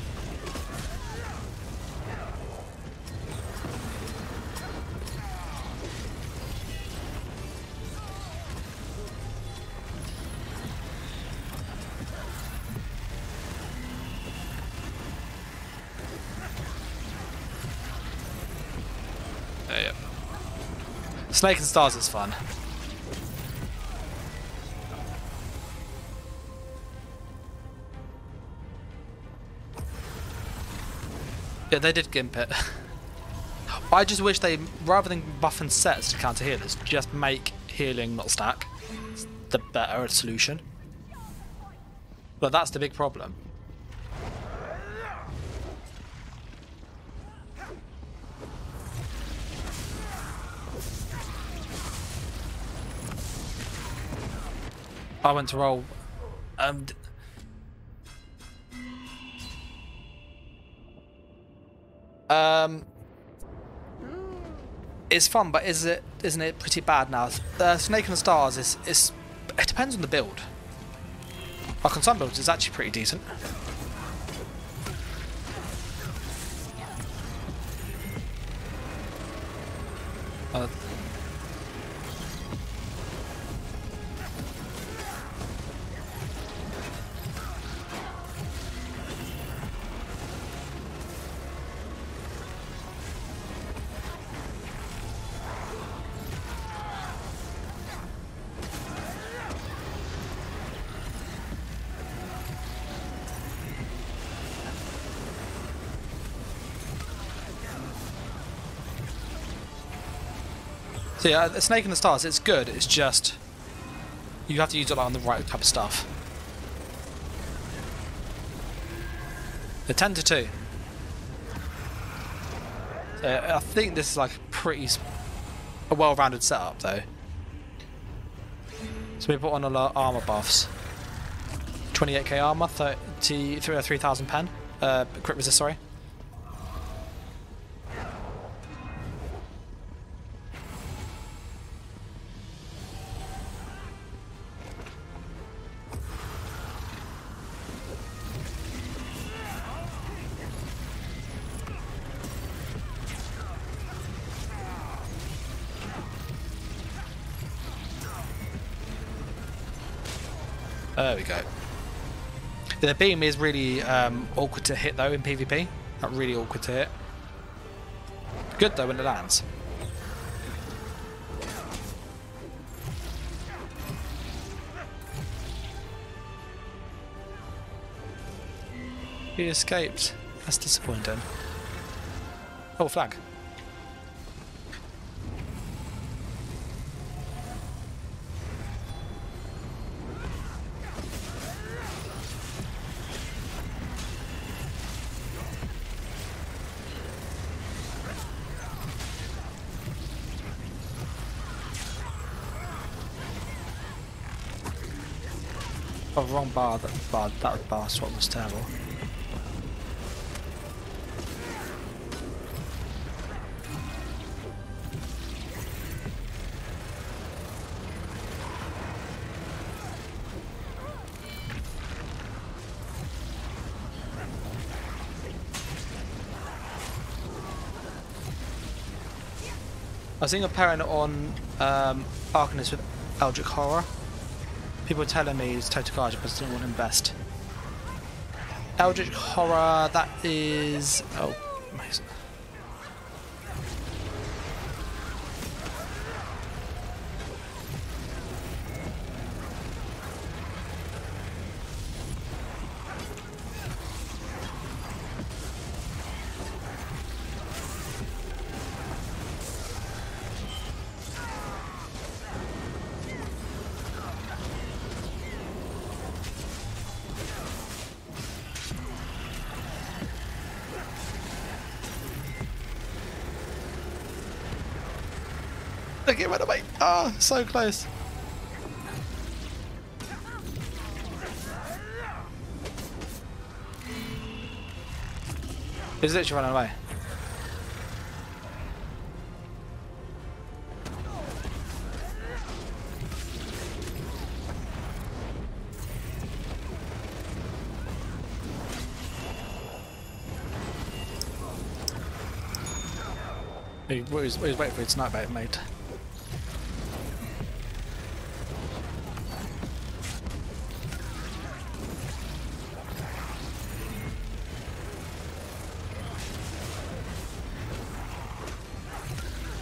Snake and Stars is fun. Yeah, they did gimp it. I just wish they, rather than buffing sets to counter healers, just make healing not stack. It's the better solution. But that's the big problem. I went to roll. Um, um, it's fun, but is it? Isn't it pretty bad now? Uh, Snake and Stars is, is. It depends on the build. Like on some builds, it's actually pretty decent. Uh, So yeah, the Snake and the Stars, it's good, it's just you have to use it like on the right type of stuff. The ten to two. So I think this is like a pretty a well-rounded setup though. So we put on a lot of armor buffs. twenty-eight K armor, thirty, three thousand pen, uh, crit resist, sorry. There we go. The beam is really um, awkward to hit though in PvP. Not really awkward to hit. Good though when it lands. He escaped. That's disappointing. Oh, flag. Oh, wrong bar. That bar, that bar swap was terrible. I was thinking of pairing it on um, Arcanist with Eldritch Horror. People were telling me it's Totokage, but I still want him best. Eldritch Horror, that is... Oh, amazing. Look, it went away. Ah, oh, so close. It's literally running away. He was, he was waiting for his sniper, mate.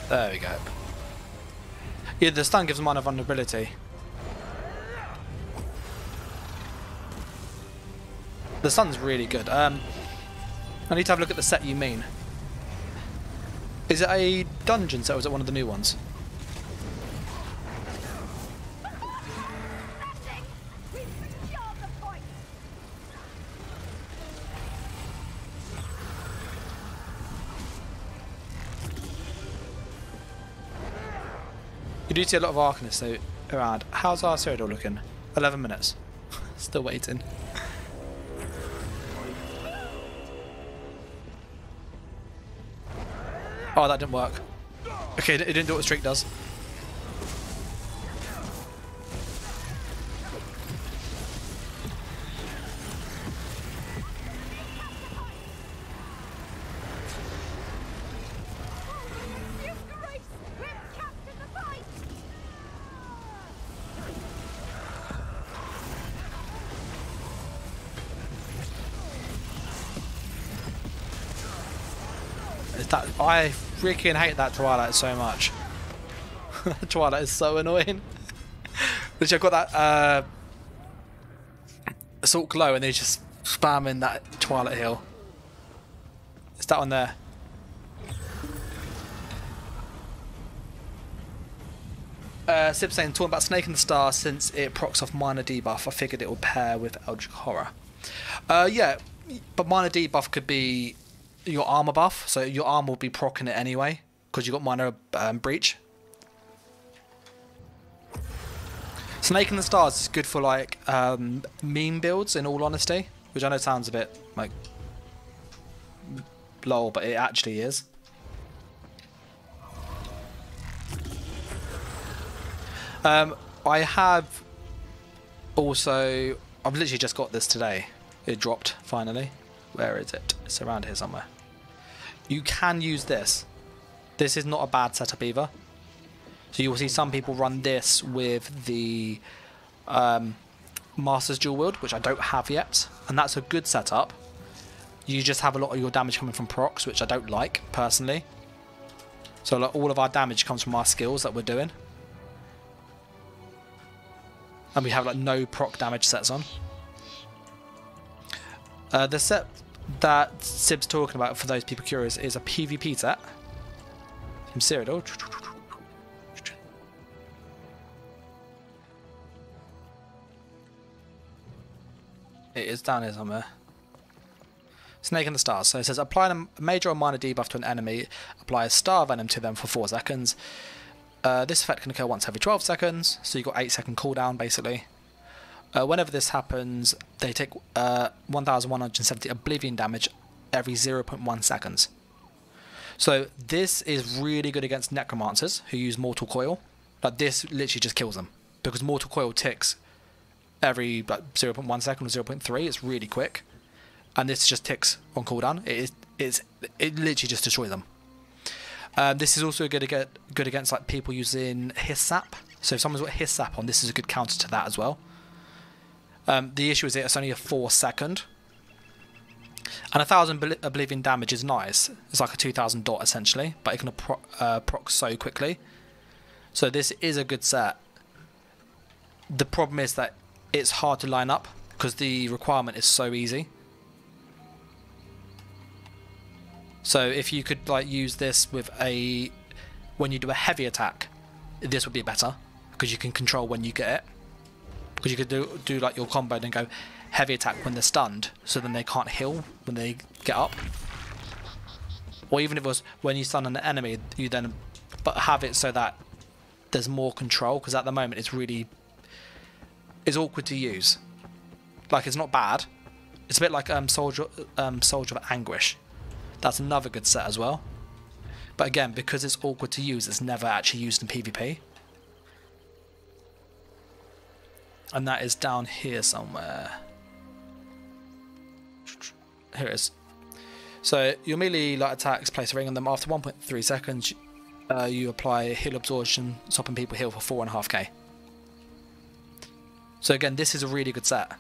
There we go. Yeah, the stun gives mine a vulnerability. The stun's really good. Um, I need to have a look at the set you mean. Is it a dungeon set or is it one of the new ones? You do see a lot of Arcanists though around. How's our Cyrodiil looking? Eleven minutes. Still waiting. Oh, that didn't work. Okay, it didn't do what the streak does. That I freaking hate that Twilight so much. Twilight is so annoying. Which I've got that uh, Assault Glow and they're just spamming that Twilight heal. It's that one there. Uh, Sib's saying, talking about Snake and the Star since it procs off minor debuff, I figured it will pair with Eldritch Horror. Uh, yeah, but minor debuff could be your armor buff, so your armor will be proccing it anyway because you got minor um, breach. Snake and the Stars is good for like um, meme builds, in all honesty, which I know sounds a bit like lol, but it actually is. Um, I have also, I've literally just got this today. It dropped finally. Where is it? It's around here somewhere. You can use this. This is not a bad setup either. So you will see some people run this with the um, Master's Dual Wield, which I don't have yet, and that's a good setup. You just have a lot of your damage coming from procs, which I don't like personally. So like, all of our damage comes from our skills that we're doing, and we have like no proc damage sets on. Uh, the set that Sib's talking about, for those people curious, is a PvP set from Cyrodiil. It is down here somewhere. Snake and the Stars. So it says, apply a major or minor debuff to an enemy. Apply a Star Venom to them for four seconds. Uh, this effect can occur once every twelve seconds. So you've got eight second cooldown, basically. Uh, whenever this happens, they take uh, one thousand one hundred seventy Oblivion damage every zero point one seconds. So this is really good against Necromancers who use Mortal Coil. Like, this literally just kills them. Because Mortal Coil ticks every like, zero point one second or zero point three. It's really quick. And this just ticks on cooldown. It is, it's, it literally just destroys them. Uh, this is also good, against, good against like people using Hissap. So if someone's got Hissap on, this is a good counter to that as well. Um, the issue is it's only a four second. And a thousand Oblivion damage is nice. It's like a two thousand dot essentially, but it can pro uh, proc so quickly. So this is a good set. The problem is that it's hard to line up because the requirement is so easy. So if you could like use this with a, when you do a heavy attack, this would be better because you can control when you get it. Because you could do do like your combo and go heavy attack when they're stunned, so then they can't heal when they get up. Or even if it was when you stun an enemy, you then but have it so that there's more control. Because at the moment it's really it's awkward to use. Like, it's not bad. It's a bit like um soldier um soldier of Anguish. That's another good set as well. But again, because it's awkward to use, it's never actually used in PvP. And that is down here somewhere. Here it is. So your melee light attacks place a ring on them. After one point three seconds, uh, you apply heal absorption, stopping people heal for four point five K. So again, this is a really good set.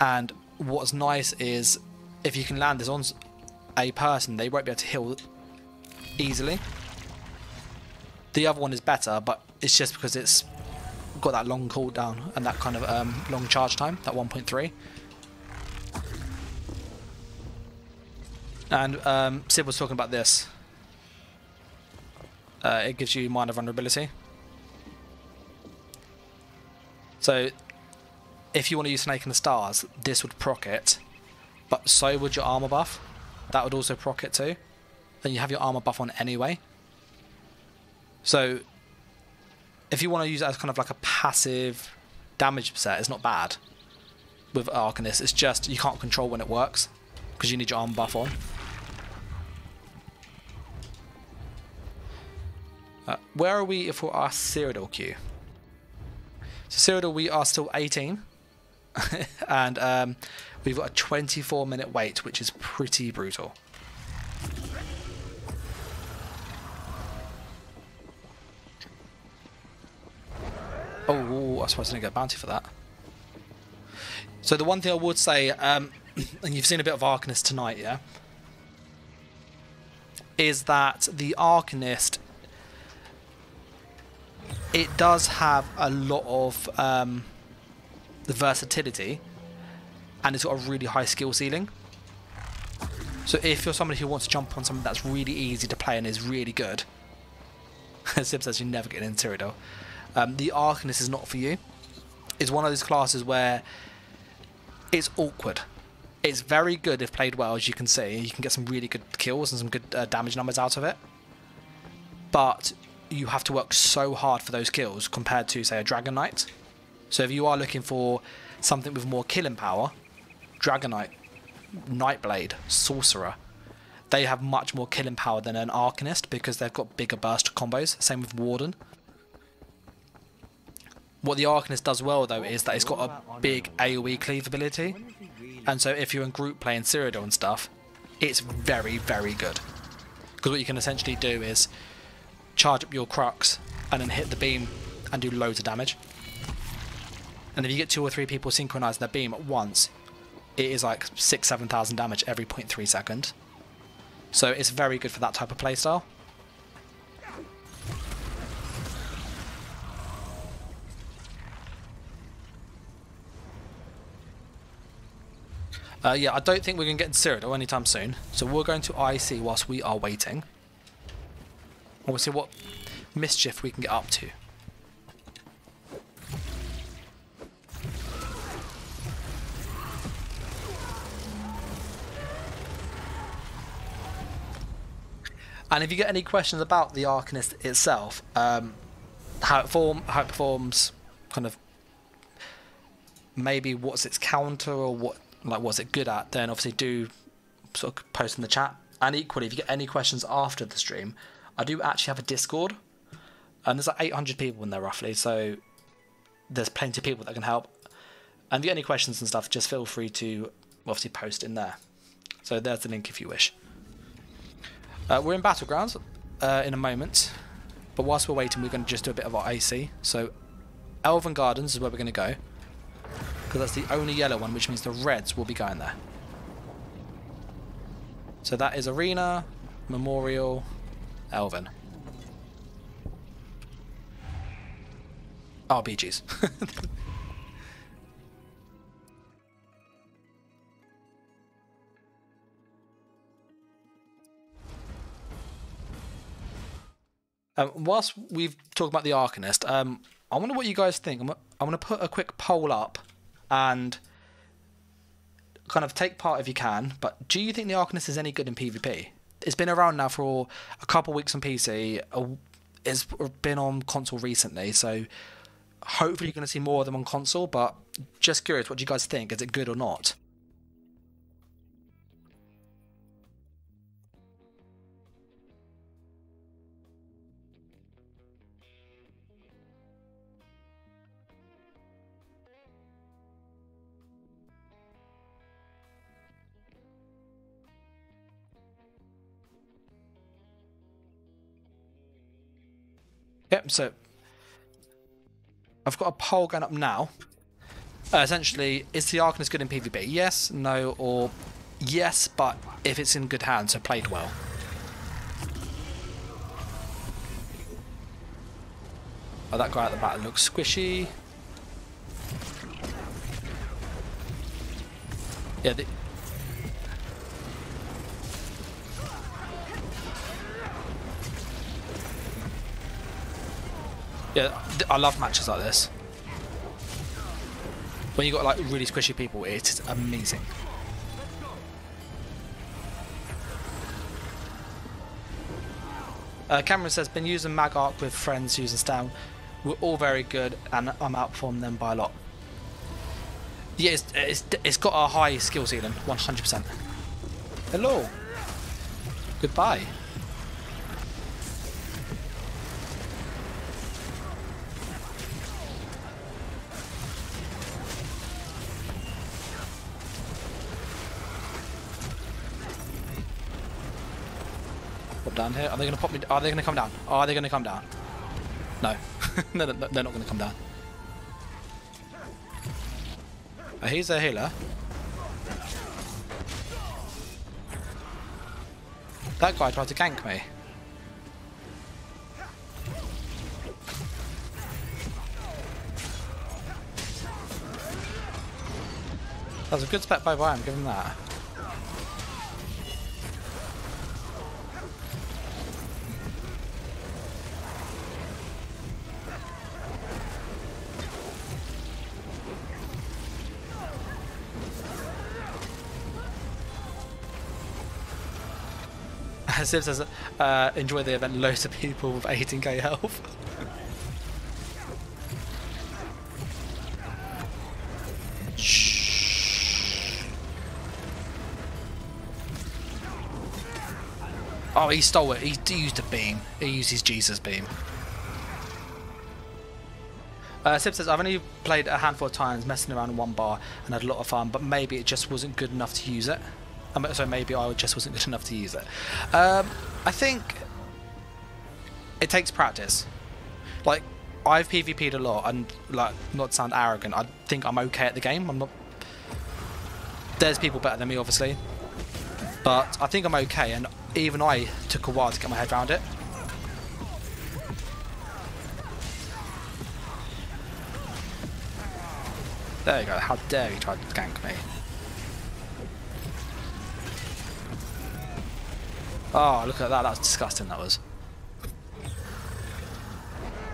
And what's nice is, if you can land this on a person, they won't be able to heal easily. The other one is better, but it's just because it's got that long cooldown and that kind of um, long charge time, that one point three. And um, Sib was talking about this. Uh, it gives you minor vulnerability. So if you want to use Snake and the Stars, this would proc it. But so would your armor buff. That would also proc it too. Then you have your armor buff on anyway. So if you want to use it as kind of like a passive damage set, it's not bad with Arcanist. It's just you can't control when it works because you need your armor buff on. Uh, where are we for our Cyrodiil queue? So Cyrodiil, we are still eighteen. And um, we've got a twenty-four minute wait, which is pretty brutal. Oh, I suppose I didn't get a bounty for that. So the one thing I would say, um, and you've seen a bit of Arcanist tonight, yeah? Is that the Arcanist, it does have a lot of Um, the versatility, and it's got a really high skill ceiling. So if you're somebody who wants to jump on something that's really easy to play and is really good, Sib says you never get an Cyrodiil, um, the Arcanist is not for you. It's one of those classes where it's awkward. It's very good if played well, as you can see. You can get some really good kills and some good uh, damage numbers out of it, but you have to work so hard for those kills compared to, say, a Dragon Knight. So if you are looking for something with more killing power, Dragonite, Nightblade, Sorcerer, they have much more killing power than an Arcanist because they've got bigger burst combos. Same with Warden. What the Arcanist does well though is that it's got a big AoE cleave ability, and so if you're in group play in Cyrodiil and stuff, it's very, very good. Because what you can essentially do is charge up your Crux and then hit the beam and do loads of damage. And if you get two or three people synchronizing their beam at once, it is like six, seven thousand damage every zero point three second. So it's very good for that type of playstyle. Uh, yeah, I don't think we're going to get into Cyrodiil anytime soon. So we're going to I C whilst we are waiting. And we'll see what mischief we can get up to. And if you get any questions about the Arcanist itself, um, how it form, how it performs, kind of maybe what's its counter or what like what's it good at, then obviously do sort of post in the chat. And equally, if you get any questions after the stream, I do actually have a Discord, and there's like eight hundred people in there roughly, so there's plenty of people that can help. And if you get any questions and stuff, just feel free to obviously post in there. So there's the link if you wish. Uh, we're in Battlegrounds uh, in a moment, but whilst we're waiting, we're going to just do a bit of our A C. So Elven Gardens is where we're going to go, because that's the only yellow one, which means the reds will be going there. So that is Arena, Memorial, Elven. R P Gs. Um, whilst we've talked about the Arcanist, um, I wonder what you guys think. I'm, I'm going to put a quick poll up and kind of take part if you can. But do you think the Arcanist is any good in PvP? It's been around now for a couple weeks on P C. It's been on console recently, so hopefully you're going to see more of them on console. But just curious, what do you guys think? Is it good or not? Yep, so I've got a poll going up now. Uh, essentially, is the Arcanist good in PvP? Yes, no, or yes, but if it's in good hands, so played well. Oh, that guy at the back looks squishy. Yeah, the... Yeah, I love matches like this. When you got like really squishy people, it's amazing. Uh, Cameron says, been using MagArc with friends using Stam. We're all very good, and I'm outperforming them by a lot. Yeah, it's, it's, it's got a high skill ceiling, one hundred percent. Hello. Goodbye. Down here. Are they going to pop me? Are they going to come down? Are they going to come down? No. no, no, no, they're not going to come down. Uh, he's a healer. That guy tried to gank me. That was a good spec by Brian, give him that. Sib says, uh, enjoy the event, loads of people with eighteen K health. Oh, he stole it. He used a beam. He used his Jesus beam. Uh, Sib says, I've only played a handful of times, messing around in one bar, and had a lot of fun, but maybe it just wasn't good enough to use it. So maybe I just wasn't good enough to use it. Um, I think it takes practice. Like, I've PvP'd a lot, and like, not to sound arrogant, I think I'm okay at the game. I'm not. There's people better than me, obviously, but I think I'm okay. And even I took a while to get my head around it. There you go. How dare you try to gank me? Oh, look at that. That's disgusting, that was.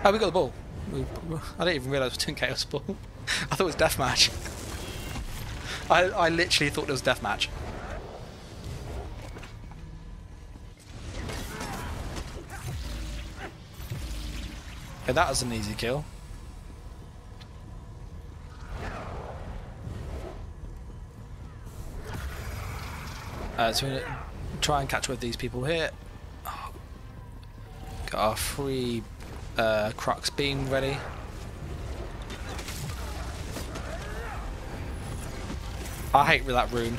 Oh, we got the ball. I didn't even realise we were doing Chaos Ball. I thought it was Deathmatch. I, I literally thought it was Deathmatch. Okay, that was an easy kill. Uh, so we're gonna try and catch up with these people here. Oh, got our free uh, Crux beam ready. I hate that rune.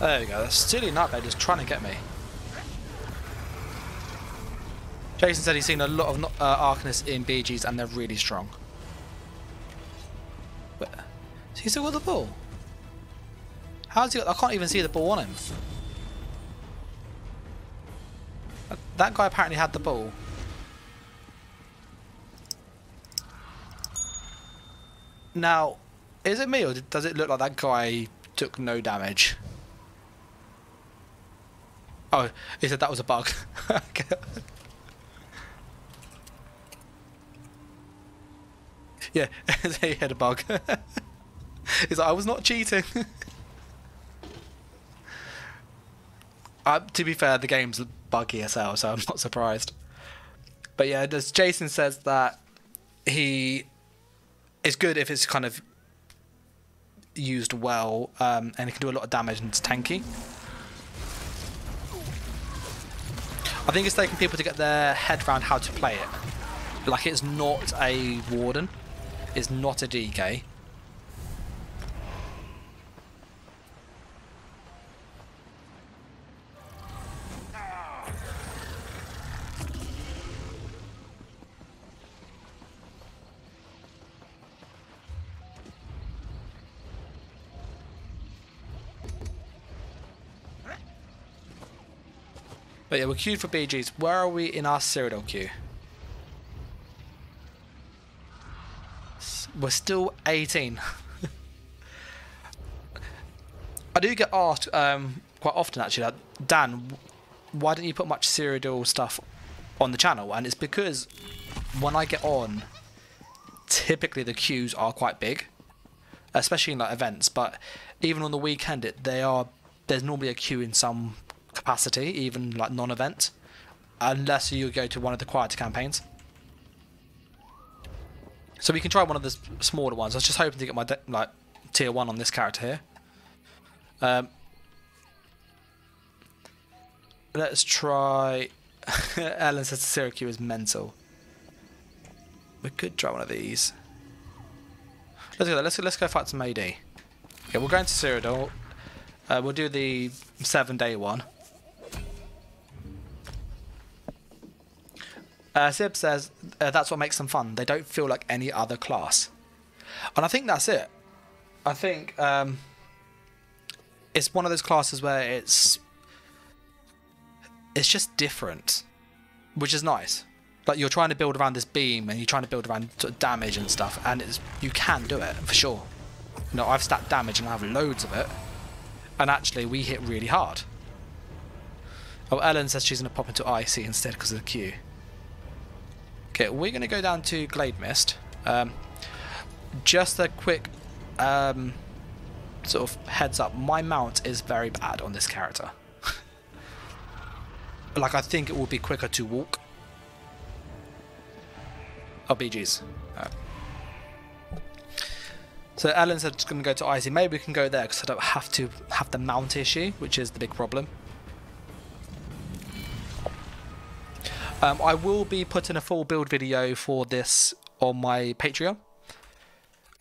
There we go, that's silly nightmare just trying to get me. Jason said he's seen a lot of uh, Arcanists in B Gs and they're really strong. But he's still got the ball. How's he got, I can't even see the ball on him. That guy apparently had the ball. Now, is it me or does it look like that guy took no damage? Oh, he said that was a bug. Okay. Yeah, he had a bug. He's like, I was not cheating. uh, to be fair, the game's buggy as hell, so I'm not surprised. But yeah, as Jason says that he is good if it's kind of used well, um, and it can do a lot of damage and it's tanky. I think it's taking people to get their head around how to play it. Like, it's not a Warden. It's not a D K. But yeah, we're queued for B Gs. Where are we in our Cyrodiil queue? We're still eighteen. I do get asked um, quite often, actually, like, Dan, why don't you put much Cyrodiil stuff on the channel? And it's because when I get on, typically the queues are quite big, especially in like events. But even on the weekend, it, they are. There's normally a queue in some capacity, even like non-event, unless you go to one of the quieter campaigns. So we can try one of the smaller ones. I was just hoping to get my like tier one on this character here. Um, let's try. Ellen says Syracuse is mental. We could try one of these. Let's go. There. Let's go, let's go fight some A D. Okay, we're going to Cyrodiil. Uh, we'll do the seven-day one. Uh, Sib says uh, that's what makes them fun. They don't feel like any other class, and I think that's it. I think um, it's one of those classes where it's it's just different, which is nice. Like, you're trying to build around this beam, and you're trying to build around sort of damage and stuff, and it's, you can do it for sure. You know, I've stacked damage and I have loads of it, and actually we hit really hard. Oh, Ellen says she's going to pop into Icy instead because of the queue. Okay, we're going to go down to Glade Mist. Um, just a quick um, sort of heads up. My mount is very bad on this character. Like, I think it would be quicker to walk. Oh, B Gs. Oh. So Ellen said it's going to go to Icy. Maybe we can go there because I don't have to have the mount issue, which is the big problem. Um, I will be putting a full build video for this on my Patreon,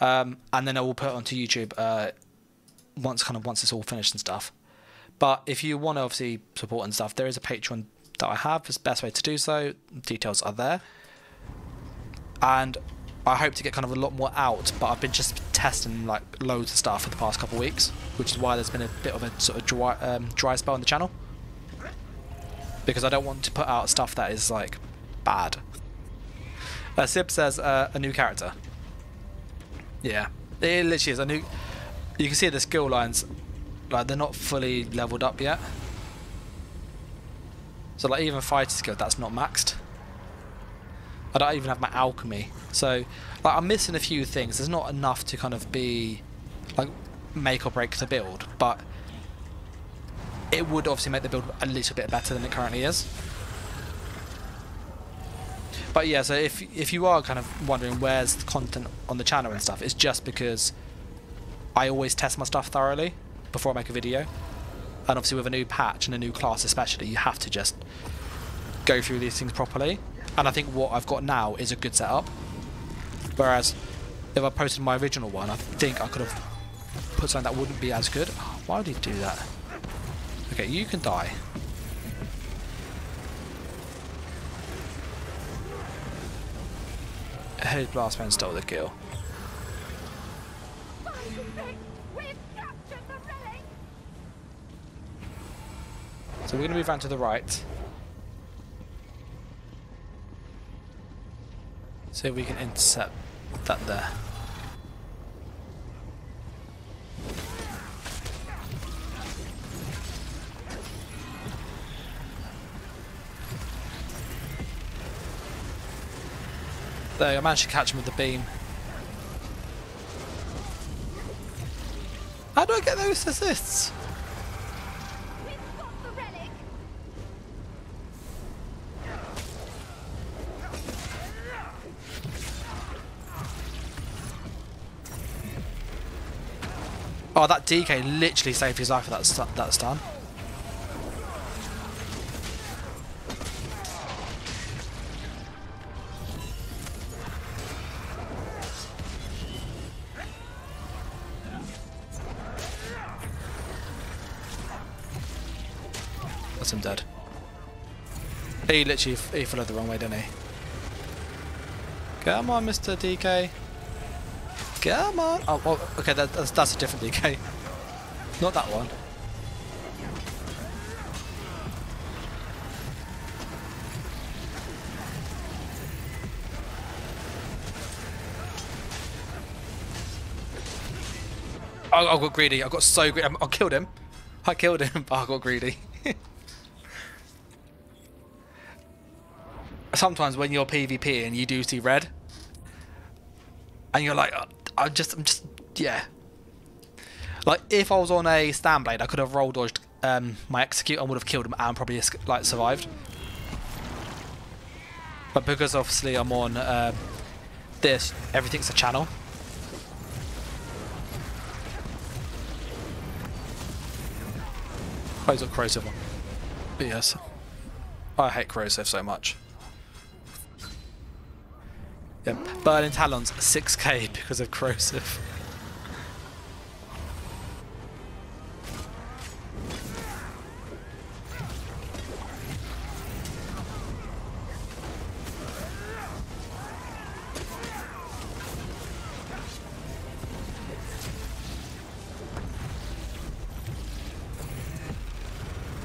um, and then I will put it onto YouTube uh, once kind of once it's all finished and stuff. But if you want to obviously support and stuff, there is a Patreon that I have. It's the best way to do so. Details are there, and I hope to get kind of a lot more out. But I've been just testing like loads of stuff for the past couple of weeks, which is why there's been a bit of a sort of dry, um, dry spell on the channel. Because I don't want to put out stuff that is, like, bad. Uh, Sib says, uh, a new character. Yeah. It literally is a new... You can see the skill lines. Like, they're not fully leveled up yet. So, like, even fighter skill, that's not maxed. I don't even have my alchemy. So, like, I'm missing a few things. There's not enough to kind of be... Like, make or break the build. But... it would obviously make the build a little bit better than it currently is. But yeah, so if if you are kind of wondering where's the content on the channel and stuff, it's just because I always test my stuff thoroughly before I make a video. And obviously with a new patch and a new class especially, you have to just go through these things properly. And I think what I've got now is a good setup. Whereas if I posted my original one, I think I could have put something that wouldn't be as good. Oh, why would he do that? Okay, you can die. Headed Blastman stole the kill. So we're going to move around to the right. So we can intercept that there. There, I managed to catch him with the beam. How do I get those assists? We've got the relic. Oh, that D K literally saved his life with that st that stun. I'm dead. He literally he followed the wrong way, didn't he? Come on, Mister D K. Come on. Oh, oh okay, that, that's, that's a different D K. Not that one. I, I got greedy. I got so greedy. I, I killed him. I killed him, but I got greedy. Sometimes when you're PvP and you do see red and you're like, I'm just, I'm just, yeah. Like if I was on a Standblade, I could have roll dodged um, my execute and would have killed him and probably like survived. But because obviously I'm on uh, this, everything's a channel. Oh, he's got corrosive on. But yes, I hate corrosive so much. Yep. Burning Talons, six K because of corrosive.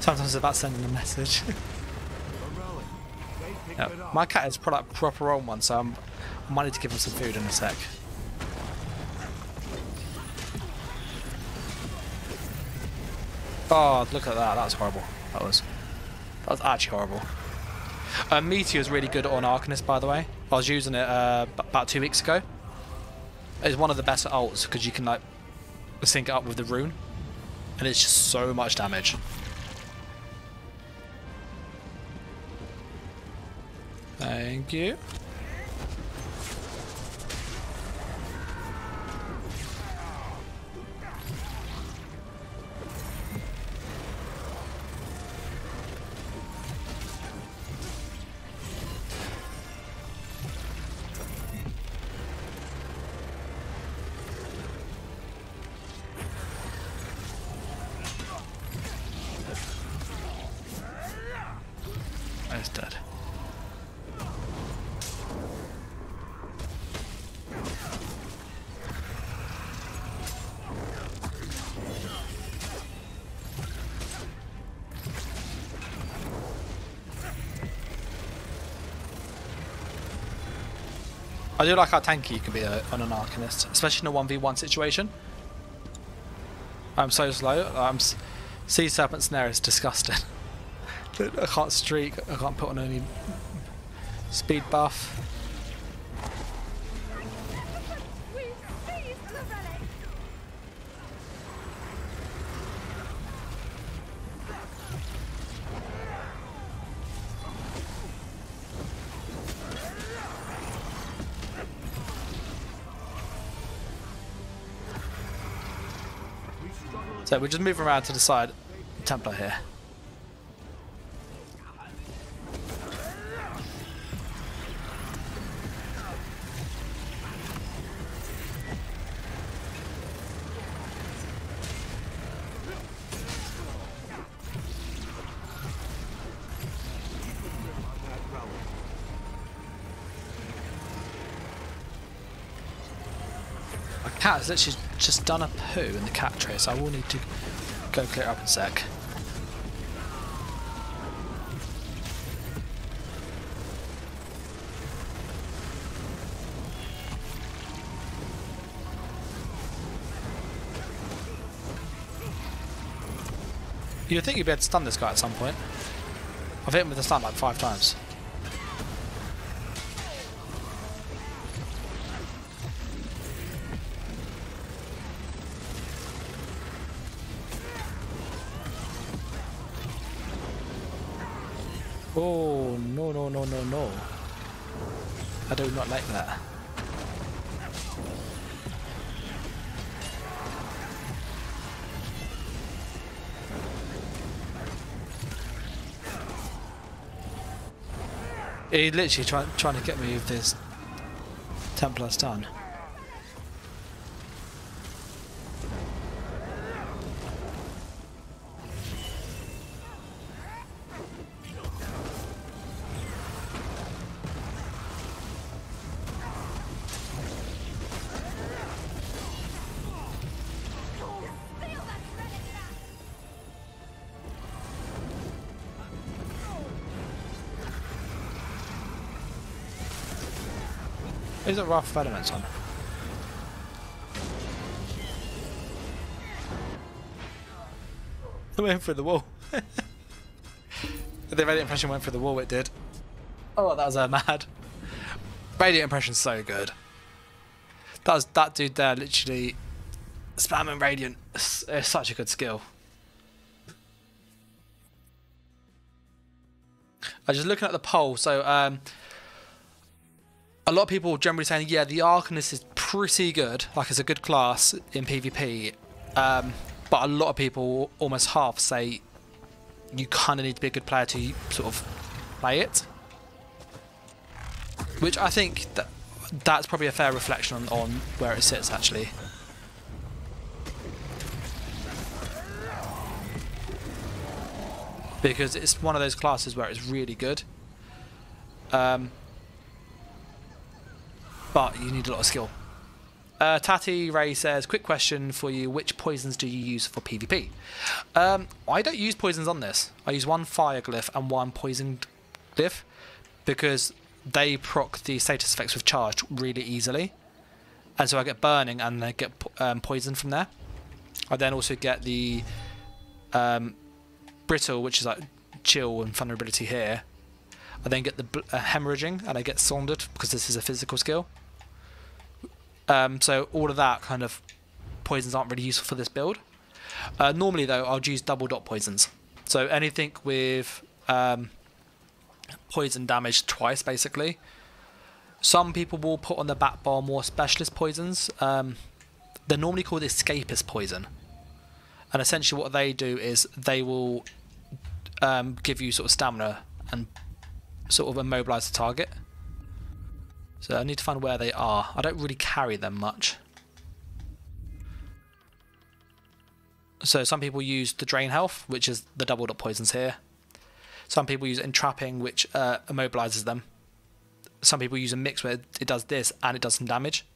Sometimes it's about sending a message. Yep. My cat is probably like proper on one, so I'm I might need to give him some food in a sec. Oh, look at that. That was horrible. That was, that was actually horrible. Uh, Meteor is really good on Arcanist, by the way. I was using it uh, about two weeks ago. It's one of the best ults because you can like sync it up with the rune. And it's just so much damage. Thank you. I do like how tanky you can be on an Arcanist, especially in a one v one situation. I'm so slow. I'm Sea Serpent Snare is disgusting. I can't streak. I can't put on any speed buff. So we're just moving around to the side. Templar here. My cat is literally just done a poo in the cat tray, so I will need to go clear it up in a sec. You'd think you'd be able to stun this guy at some point. I've hit him with a stun like five times. Oh, no, no, no, no, no. I do not like that. He's literally try, trying to get me with this Templar stun. Is it Wrath of Elements on? It went through the wall. The Radiant Impression went through the wall, it did. Oh, that was uh, mad. Radiant Impression's so good. That was, that dude there literally spamming Radiant. It's, it's such a good skill. I was just looking at the poll, so um, a lot of people generally saying, yeah, the Arcanist is pretty good. Like, it's a good class in PvP. Um, but a lot of people, almost half, say you kind of need to be a good player to sort of play it. Which I think that that's probably a fair reflection on, on where it sits, actually. Because it's one of those classes where it's really good. Um... But you need a lot of skill. Uh, Tati Ray says, quick question for you. Which poisons do you use for PvP? Um, I don't use poisons on this. I use one fire glyph and one poison glyph because they proc the status effects with charge really easily. And so I get burning and I get um, poison from there. I then also get the um, brittle, which is like chill and vulnerability here. I then get the uh, hemorrhaging and I get saundered because this is a physical skill. Um, so all of that kind of poisons aren't really useful for this build. Uh, normally though, I'll use double dot poisons. So anything with um, poison damage twice basically. Some people will put on the back bar more specialist poisons. Um, they're normally called escapist poison. And essentially what they do is they will um, give you sort of stamina and sort of immobilize the target. So I need to find where they are. I don't really carry them much. So some people use the drain health, which is the double dot poisons here. Some people use entrapping, which uh, immobilizes them. Some people use a mix where it does this and it does some damage.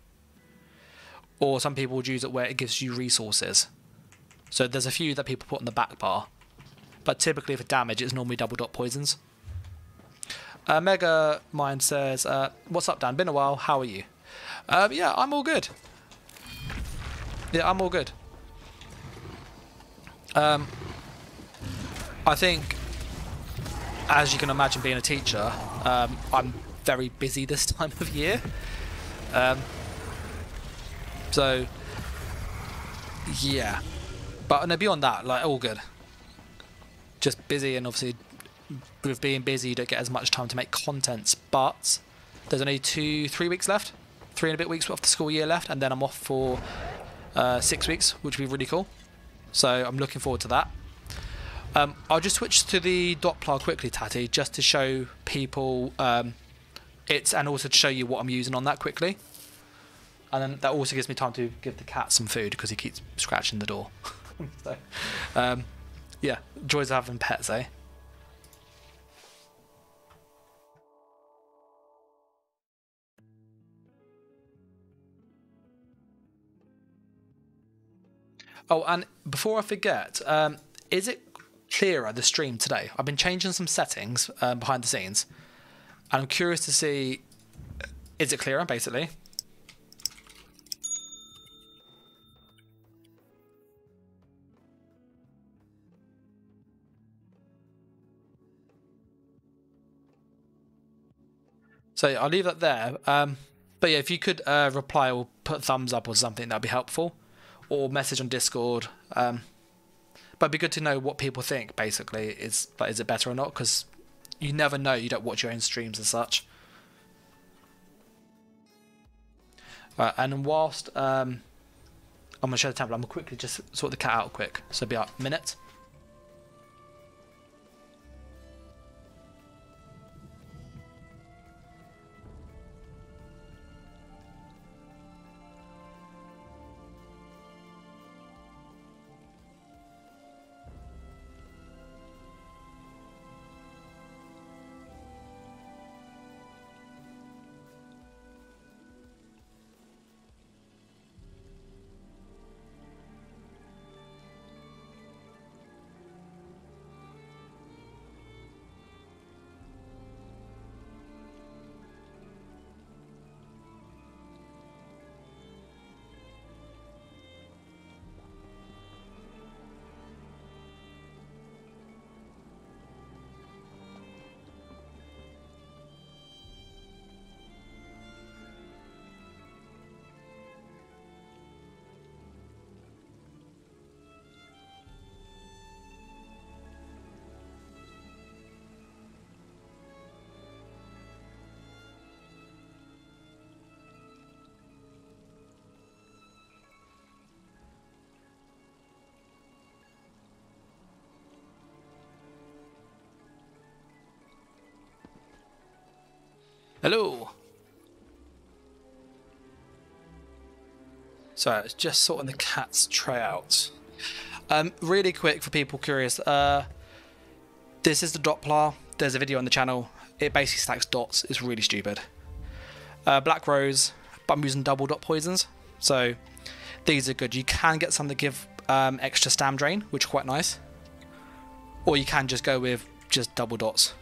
Or some people would use it where it gives you resources. So there's a few that people put on the back bar. But typically for damage, it's normally double dot poisons. Uh, Mega Mind says, uh, what's up Dan, been a while, how are you? Um, yeah, I'm all good. Yeah, I'm all good. Um, I think, as you can imagine, being a teacher, um, I'm very busy this time of year. Um, so, yeah. But no, beyond that, like, all good. Just busy, and obviously, with being busy, you don't get as much time to make contents. But there's only two, three weeks left. Three and a bit weeks off the school year left, and then I'm off for uh, six weeks, which will be really cool. So I'm looking forward to that. Um, I'll just switch to the Doppler quickly, Tatty, just to show people um, it's, and also to show you what I'm using on that quickly. And then that also gives me time to give the cat some food because he keeps scratching the door. So, um, yeah, joys of having pets, eh? Oh, and before I forget, um, is it clearer, the stream today? I've been changing some settings um, behind the scenes, and I'm curious to see, is it clearer, basically? So I'll leave that there. Um, but yeah, if you could uh, reply or put thumbs up or something, that'd be helpful. Or message on Discord. Um, but it'd be good to know what people think, basically. Is, like, is it better or not? Because you never know. You don't watch your own streams and such. Right, and whilst um, I'm going to show the tablet, I'm going to quickly just sort the cat out quick. So it'll be like a minute. Hello. So it's just sorting the cat's tray out. Um, really quick for people curious. Uh, this is the Doppler. There's a video on the channel. It basically stacks dots. It's really stupid. Uh, Black Rose. But I'm using double dot poisons. So these are good. You can get some that give um, extra stam drain, which are quite nice. Or you can just go with just double dots.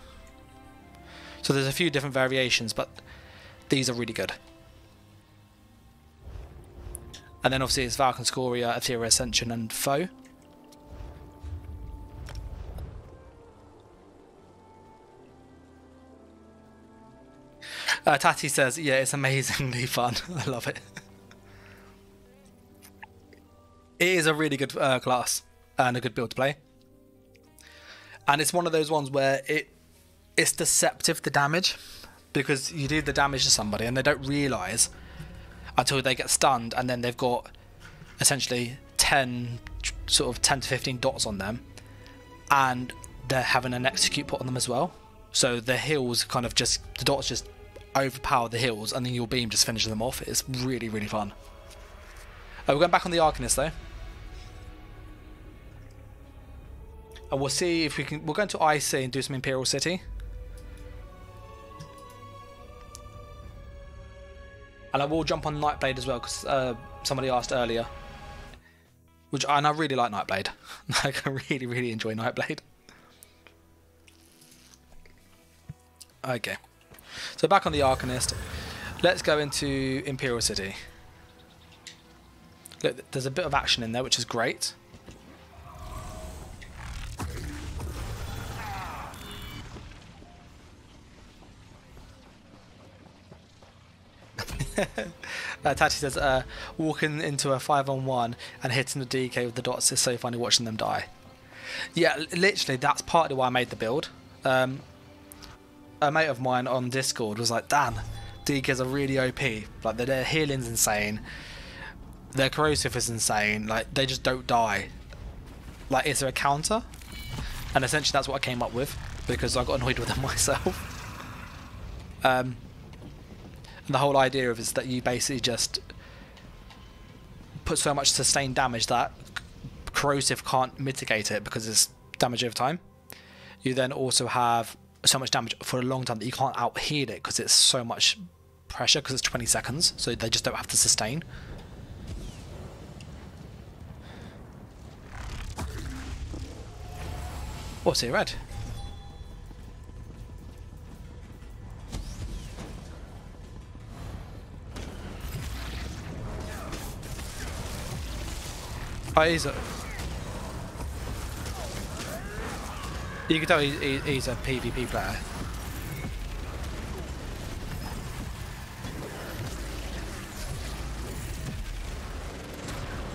So there's a few different variations, but these are really good. And then obviously it's Valken Scoria, Ethereal Ascension, and Foe. Uh, Tatty says, yeah, it's amazingly fun. I love it. It is a really good uh, class and a good build to play. And it's one of those ones where it it's deceptive, the damage, because you do the damage to somebody and they don't realise until they get stunned, and then they've got essentially ten sort of ten to fifteen dots on them, and they're having an execute put on them as well, so the heals kind of just, the dots just overpower the heals, and then your beam just finishes them off. It's really, really fun. Oh, we're going back on the Arcanist though, and we'll see if we can, we'll go into I C and do some Imperial City. And I will jump on Nightblade as well, because uh, somebody asked earlier. Which, and I really like Nightblade. Like, I really, really enjoy Nightblade. Okay. So back on the Arcanist. Let's go into Imperial City. Look, there's a bit of action in there, which is great. uh, Tati says, uh, walking into a five on one and hitting the D K with the dots is so funny watching them die. Yeah, literally, that's partly why I made the build. Um, a mate of mine on Discord was like, damn, D Ks are really O P. Like, their healing's insane. Their corrosive is insane. Like, they just don't die. Like, is there a counter? And essentially, that's what I came up with because I got annoyed with them myself. um... And the whole idea of it is that you basically just put so much sustained damage that corrosive can't mitigate it because it's damage over time. You then also have so much damage for a long time that you can't out heal it because it's so much pressure, because it's twenty seconds, so they just don't have to sustain. Oh, see red. Oh, he's a... You can tell he's, he's a PvP player.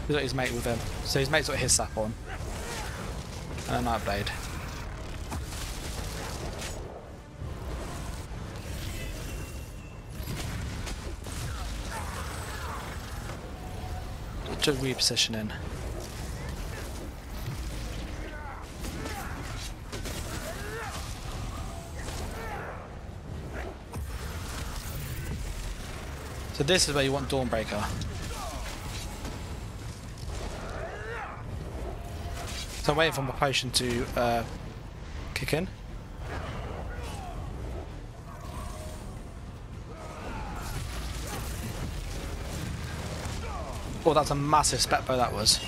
He's got his mate with him. So his mate's got his sap on. And a Nightblade. Just repositioning. So this is where you want Dawnbreaker. So I'm waiting for my potion to uh, kick in. Oh, that's a massive spec bow that was.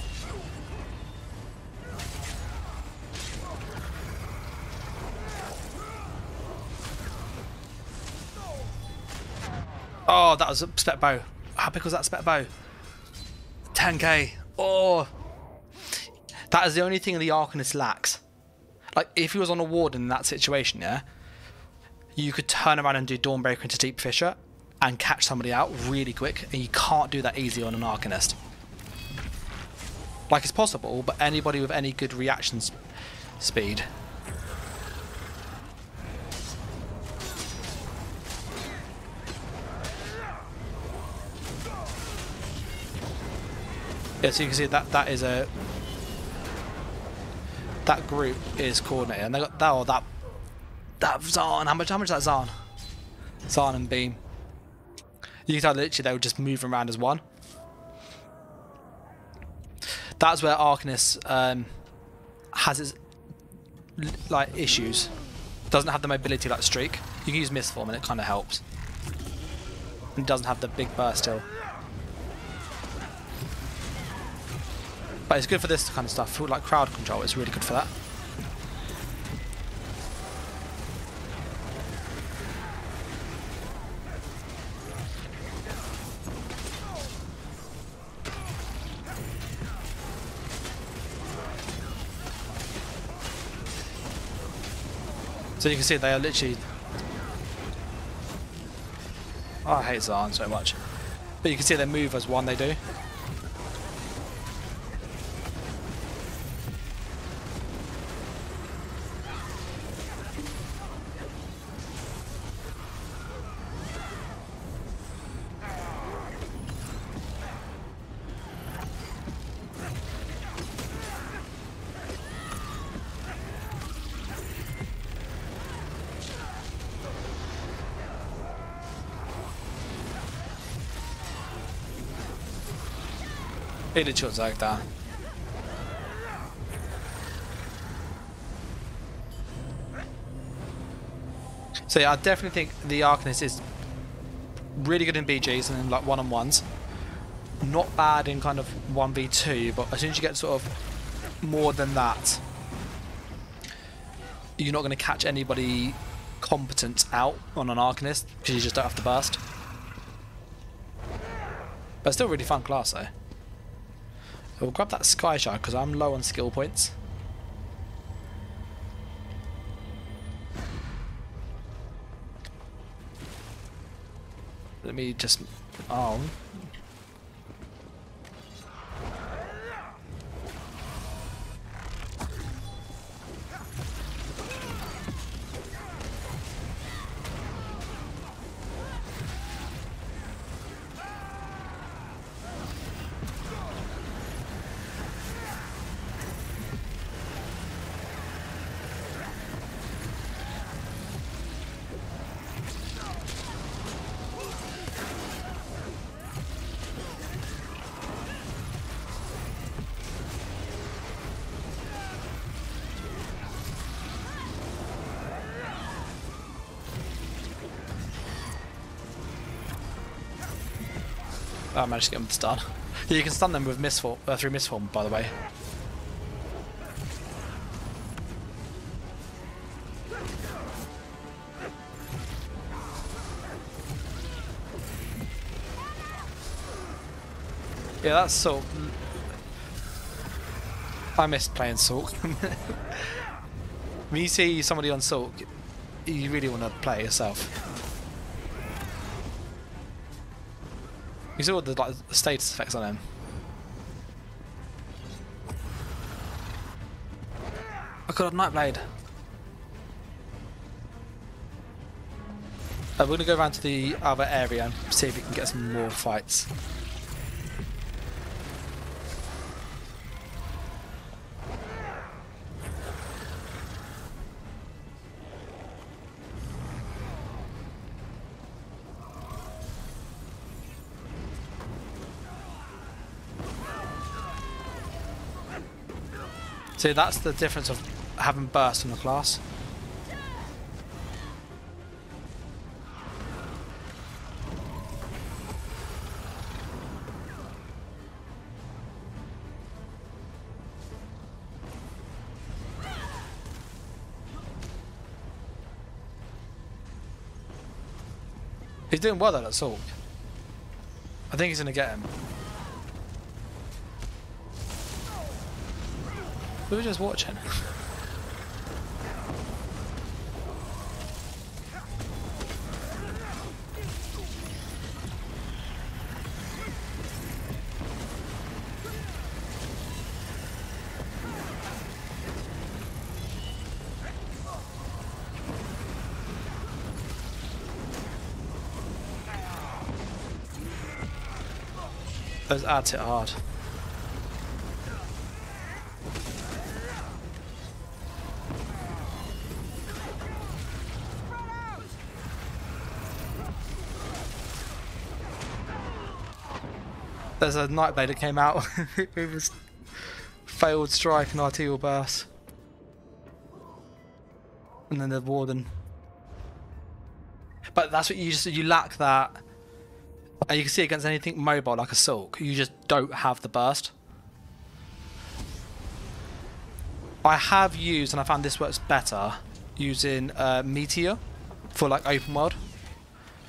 Oh, that was a spec bow. How big was that spec bow? ten K. Oh, that is the only thing the Arcanist lacks. Like, if he was on a warden in that situation, yeah, you could turn around and do Dawnbreaker into Deep Fissure and catch somebody out really quick, and you can't do that easy on an Arcanist. Like, it's possible, but anybody with any good reaction sp speed. Yeah, so you can see that that is a that group is coordinated, and they got that. Oh, that that Zahn. How much? How much is that Zahn? Zahn and Beam. You can tell literally they were just moving around as one. That's where Arcanist um, has its like issues. Doesn't have the mobility like Streak. You can use Mistform and it kind of helps. And doesn't have the big burst still. But it's good for this kind of stuff, for like crowd control, it's really good for that. So you can see they are literally... Oh, I hate Zahn so much. But you can see they move as one, they do. He did shots like that. So yeah, I definitely think the Arcanist is really good in B Gs and in like one on ones. Not bad in kind of one v two, but as soon as you get sort of more than that, you're not going to catch anybody competent out on an Arcanist because you just don't have to burst. But still a really fun class though. We'll grab that Sky Shard because I'm low on skill points. Let me just... Oh. Oh, I managed to get them to stun. Yeah, you can stun them with Mistform, uh, through Mistform, by the way. Yeah, that's Salt. I missed playing Salt. When you see somebody on Salt, you really want to play it yourself. You see all the like, status effects on him. Oh god, Nightblade! Uh, we're gonna go around to the other area and see if we can get some more fights. See, that's the difference of having burst on the class. He's doing well though, that's all. I think he's gonna get him. We were just watching. Those ads hit hard. There's a Nightblade that came out. It was failed strike and arterial burst. And then the Warden. But that's what you just, you lack that. And you can see against anything mobile like a Sulk, you just don't have the burst. I have used, and I found this works better, using uh, Meteor for like open world.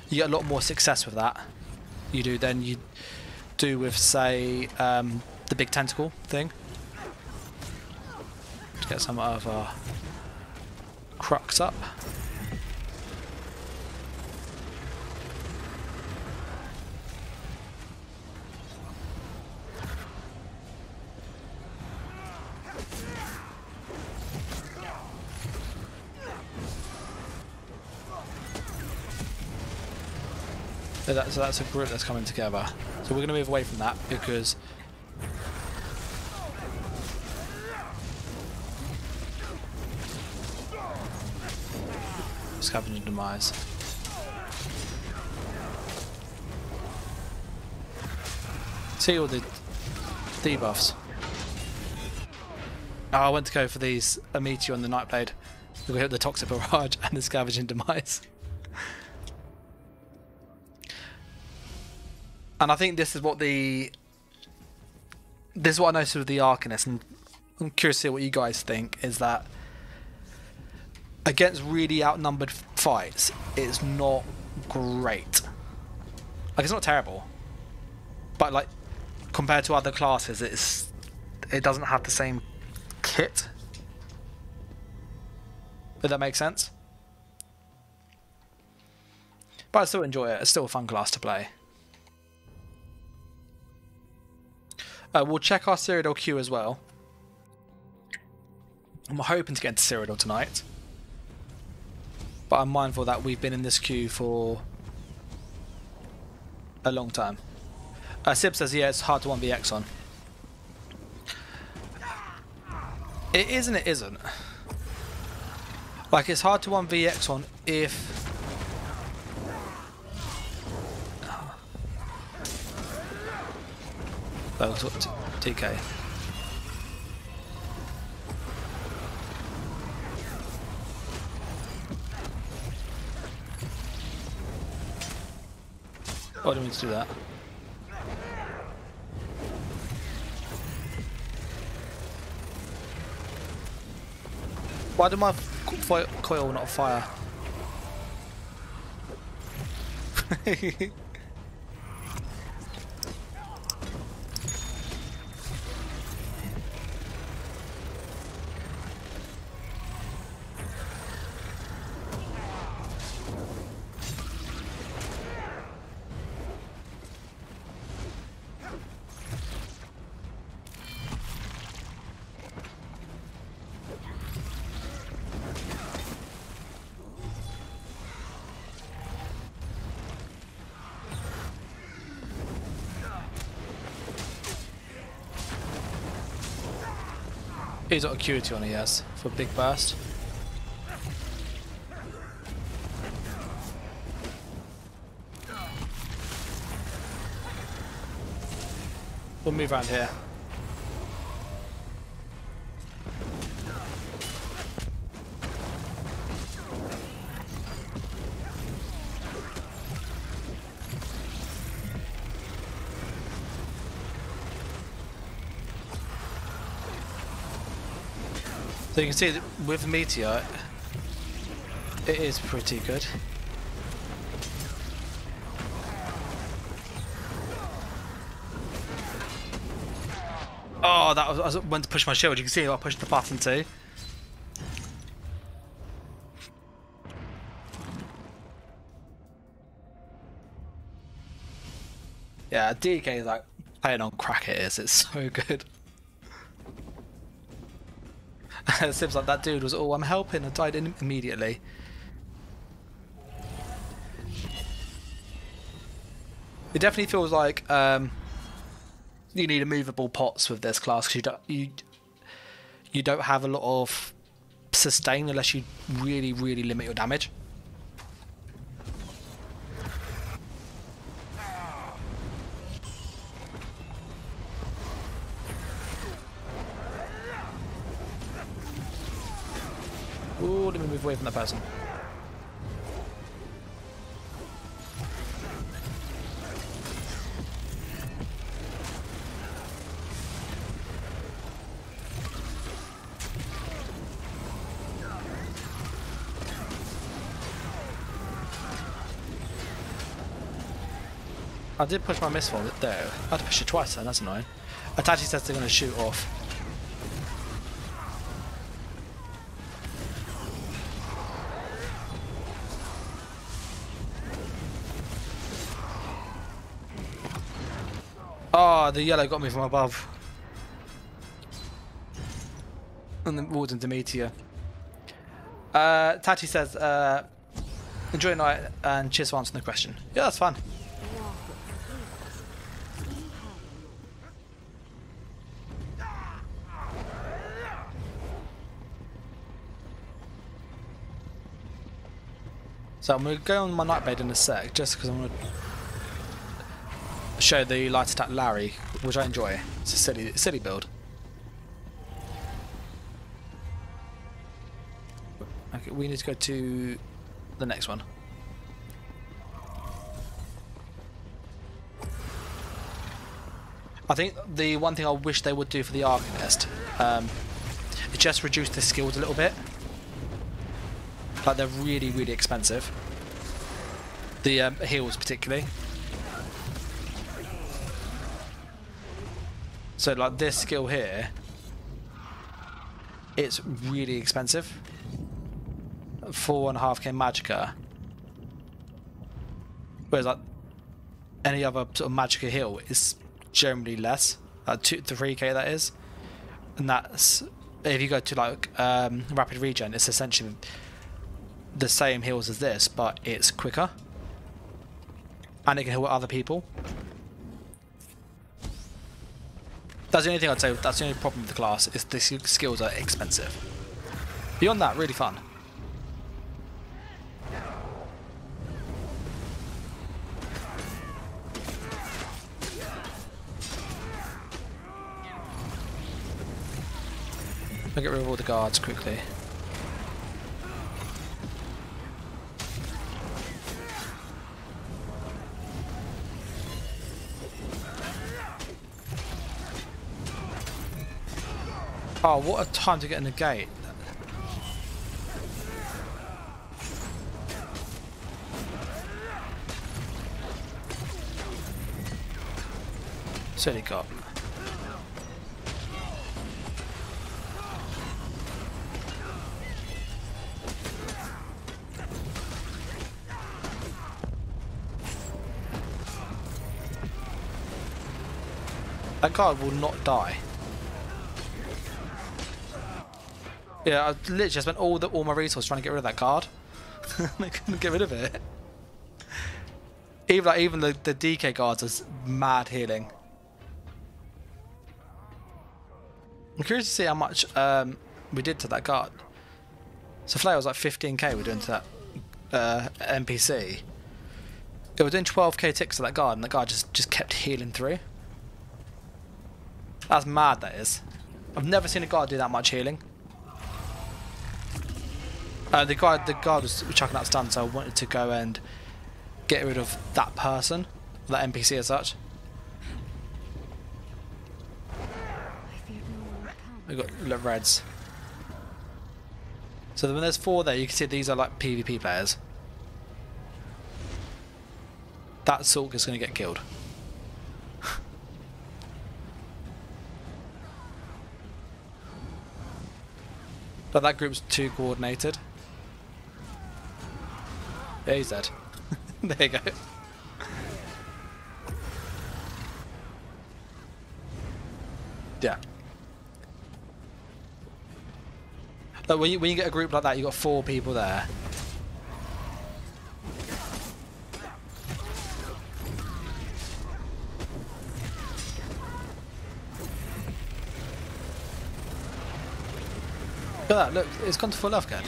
You get a lot more success with that. You do then you... do with, say, um, the big tentacle thing. Let's get some of our crux up. So that's, so that's a group that's coming together. So we're going to move away from that because... Scavenger Demise. See all the debuffs. Oh, I went to go for these a Meteor and the Nightblade. We hit the Toxic Barrage and the Scavenging Demise. And I think this is what the this is what I noticed with the Arcanist, and I'm curious to see what you guys think, is that against really outnumbered fights, it's not great. Like, it's not terrible, but like compared to other classes, it's it doesn't have the same kit. Did that make sense? But I still enjoy it. It's still a fun class to play. Uh, we'll check our Cyrodiil queue as well. I'm hoping to get into Cyrodiil tonight, but I'm mindful that we've been in this queue for a long time. Uh, Sib says, yeah, it's hard to one v X on. It is and it isn't. Like, it's hard to one v X on if... Oh, T K. Oh, I didn't mean to do that. Why did my coil not fire? He's got acuity on, he has, for big burst. We'll move around here. So you can see that with Meteor, it is pretty good. Oh, that was, I went to push my shield. You can see I pushed the button too. Yeah, D K is like playing on crack. It is. It's so good. Sib's like, that dude was all, oh, I'm helping, and died in immediately. It definitely feels like um, you need immovable pots with this class, because you don't, you, you don't have a lot of sustain unless you really, really limit your damage. Ooh, let me move away from that person. I did push my missile though. I had to push it twice then, that's annoying. Itachi says they're going to shoot off. Oh, the yellow got me from above. And the warden to Meteor. Uh, Tati says, uh, enjoy your night and cheers for answering the question. Yeah, that's fun. So I'm going to go on my nightbed in a sec, just because I'm going to show the light attack Larry, which I enjoy. It's a silly, silly build. Okay, we need to go to the next one. I think the one thing I wish they would do for the Arcanist, um, it just reduced the skills a little bit. Like, they're really, really expensive. The um, heals particularly. So like this skill here, it's really expensive. Four and a half K Magicka. Whereas like any other sort of Magicka heal is generally less. Like two to three K that is. And that's if you go to like um, rapid regen, it's essentially the same heals as this, but it's quicker. And it can heal other people. That's the only thing I'd say, that's the only problem with the class, is the skills are expensive. Beyond that, really fun. I'll get rid of all the guards quickly. Oh, what a time to get in the gate. Silly cop. That guard will not die. Yeah, I literally spent all the all my resources trying to get rid of that guard. I couldn't get rid of it. Even like even the, the D K guards is mad healing. I'm curious to see how much um, we did to that guard. So Flair was like fifteen K we're doing to that uh, N P C. It was doing twelve K ticks to that guard, and that guard just just kept healing through. That's mad. That is. I've never seen a guard do that much healing. Uh, the guard, the guard was chucking out stun, so I wanted to go and get rid of that person, that N P C as such. We got reds. So when there's four there, you can see these are like PvP players. That Sulk is going to get killed. But that group's too coordinated. Yeah, he's dead. There you go. Yeah. Like when you, when you get a group like that, you've got four people there. Look at that, look, it's gone to full health again.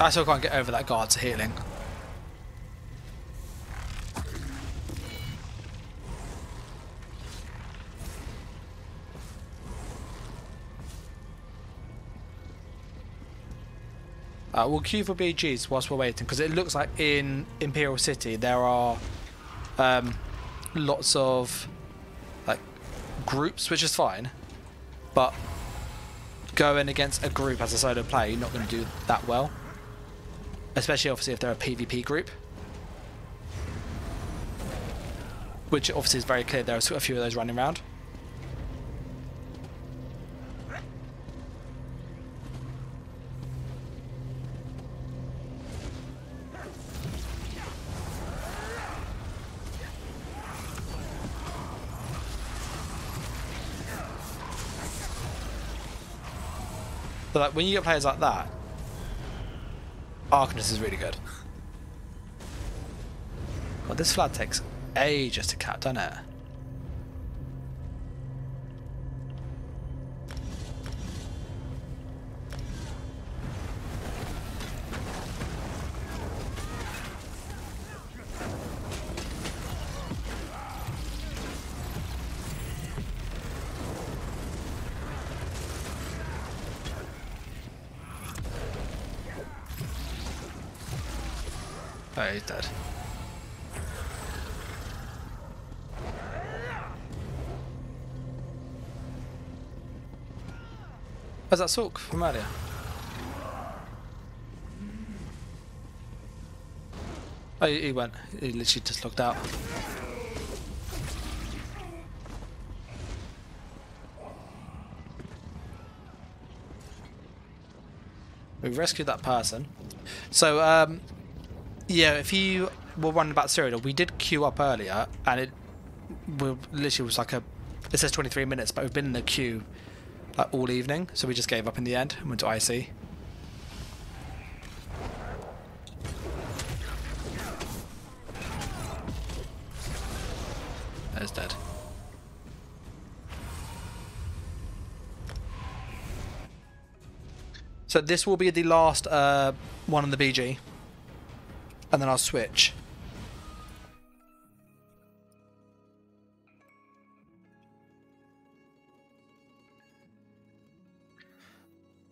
I still can't get over that guard's healing. Uh, we'll queue for B Gs whilst we're waiting, because it looks like in Imperial City there are um, lots of like groups, which is fine, but going against a group as a solo player, you're not going to do that well, especially obviously if they're a PvP group, which obviously is very clear there are a few of those running around. So like when you get players like that, Arcanist is really good. But this flag takes ages to cap, doesn't it? Oh, he's dead. Where's that Sulk from earlier? Oh, he went. He literally just logged out. We rescued that person. So, um, yeah, if you were wondering about Cyrodiil, we did queue up earlier, and it we literally was like a... It says twenty-three minutes, but we've been in the queue like, all evening, so we just gave up in the end and went to I C. There's dead. So this will be the last uh, one on the B G, and then I'll switch.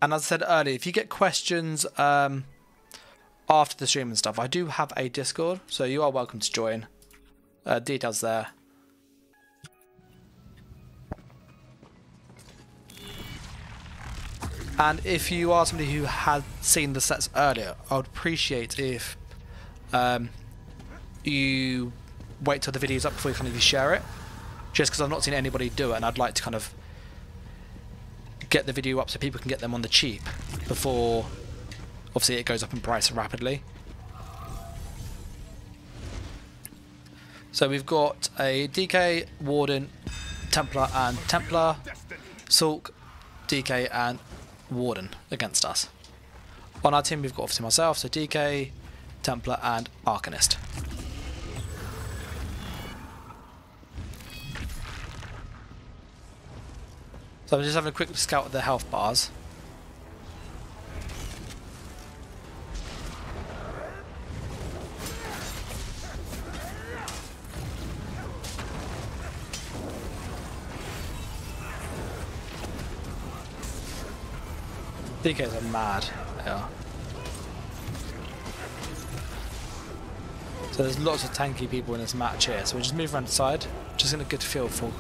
And as I said earlier, if you get questions um, after the stream and stuff, I do have a Discord, so you are welcome to join. Uh, details there. And if you are somebody who had seen the sets earlier, I would appreciate if um, you wait till the video's up before you kind of share it. Just because I've not seen anybody do it, and I'd like to kind of get the video up so people can get them on the cheap before, obviously, it goes up in price rapidly. So we've got a D K, Warden, Templar and Templar, Sulk, D K and Warden against us. On our team we've got obviously myself, so D K, Templar and Arcanist. So I'm just having a quick scout at the health bars. D Ks are mad, they are. So there's lots of tanky people in this match here, so we'll just move around the side, just in a good feel for.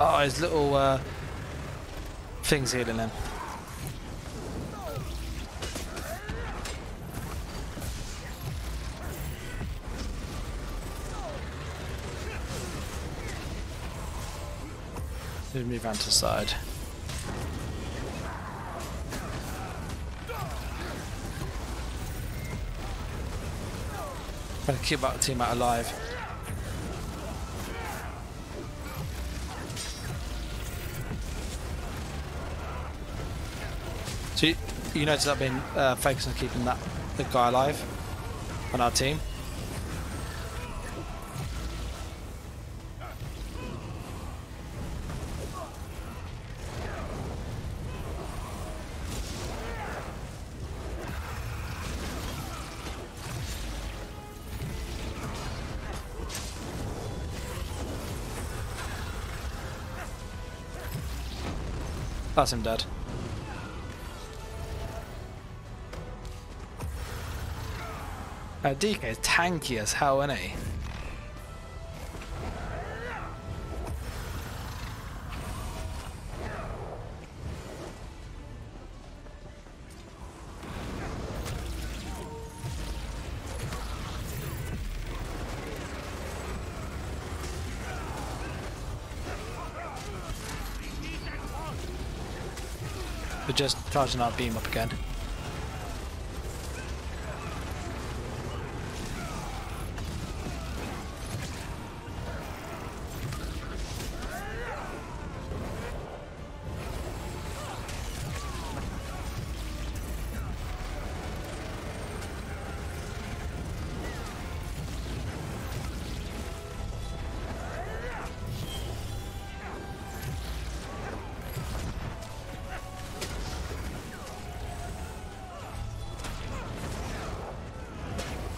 Oh, his little uh, thing's healing him. We'll move around to the side. Trying to keep that team out alive. So you, you notice I've been uh, focused on keeping that the guy alive on our team. That's him dead. Uh, D K is tanky as hell, isn't he? We're just charging our beam up again.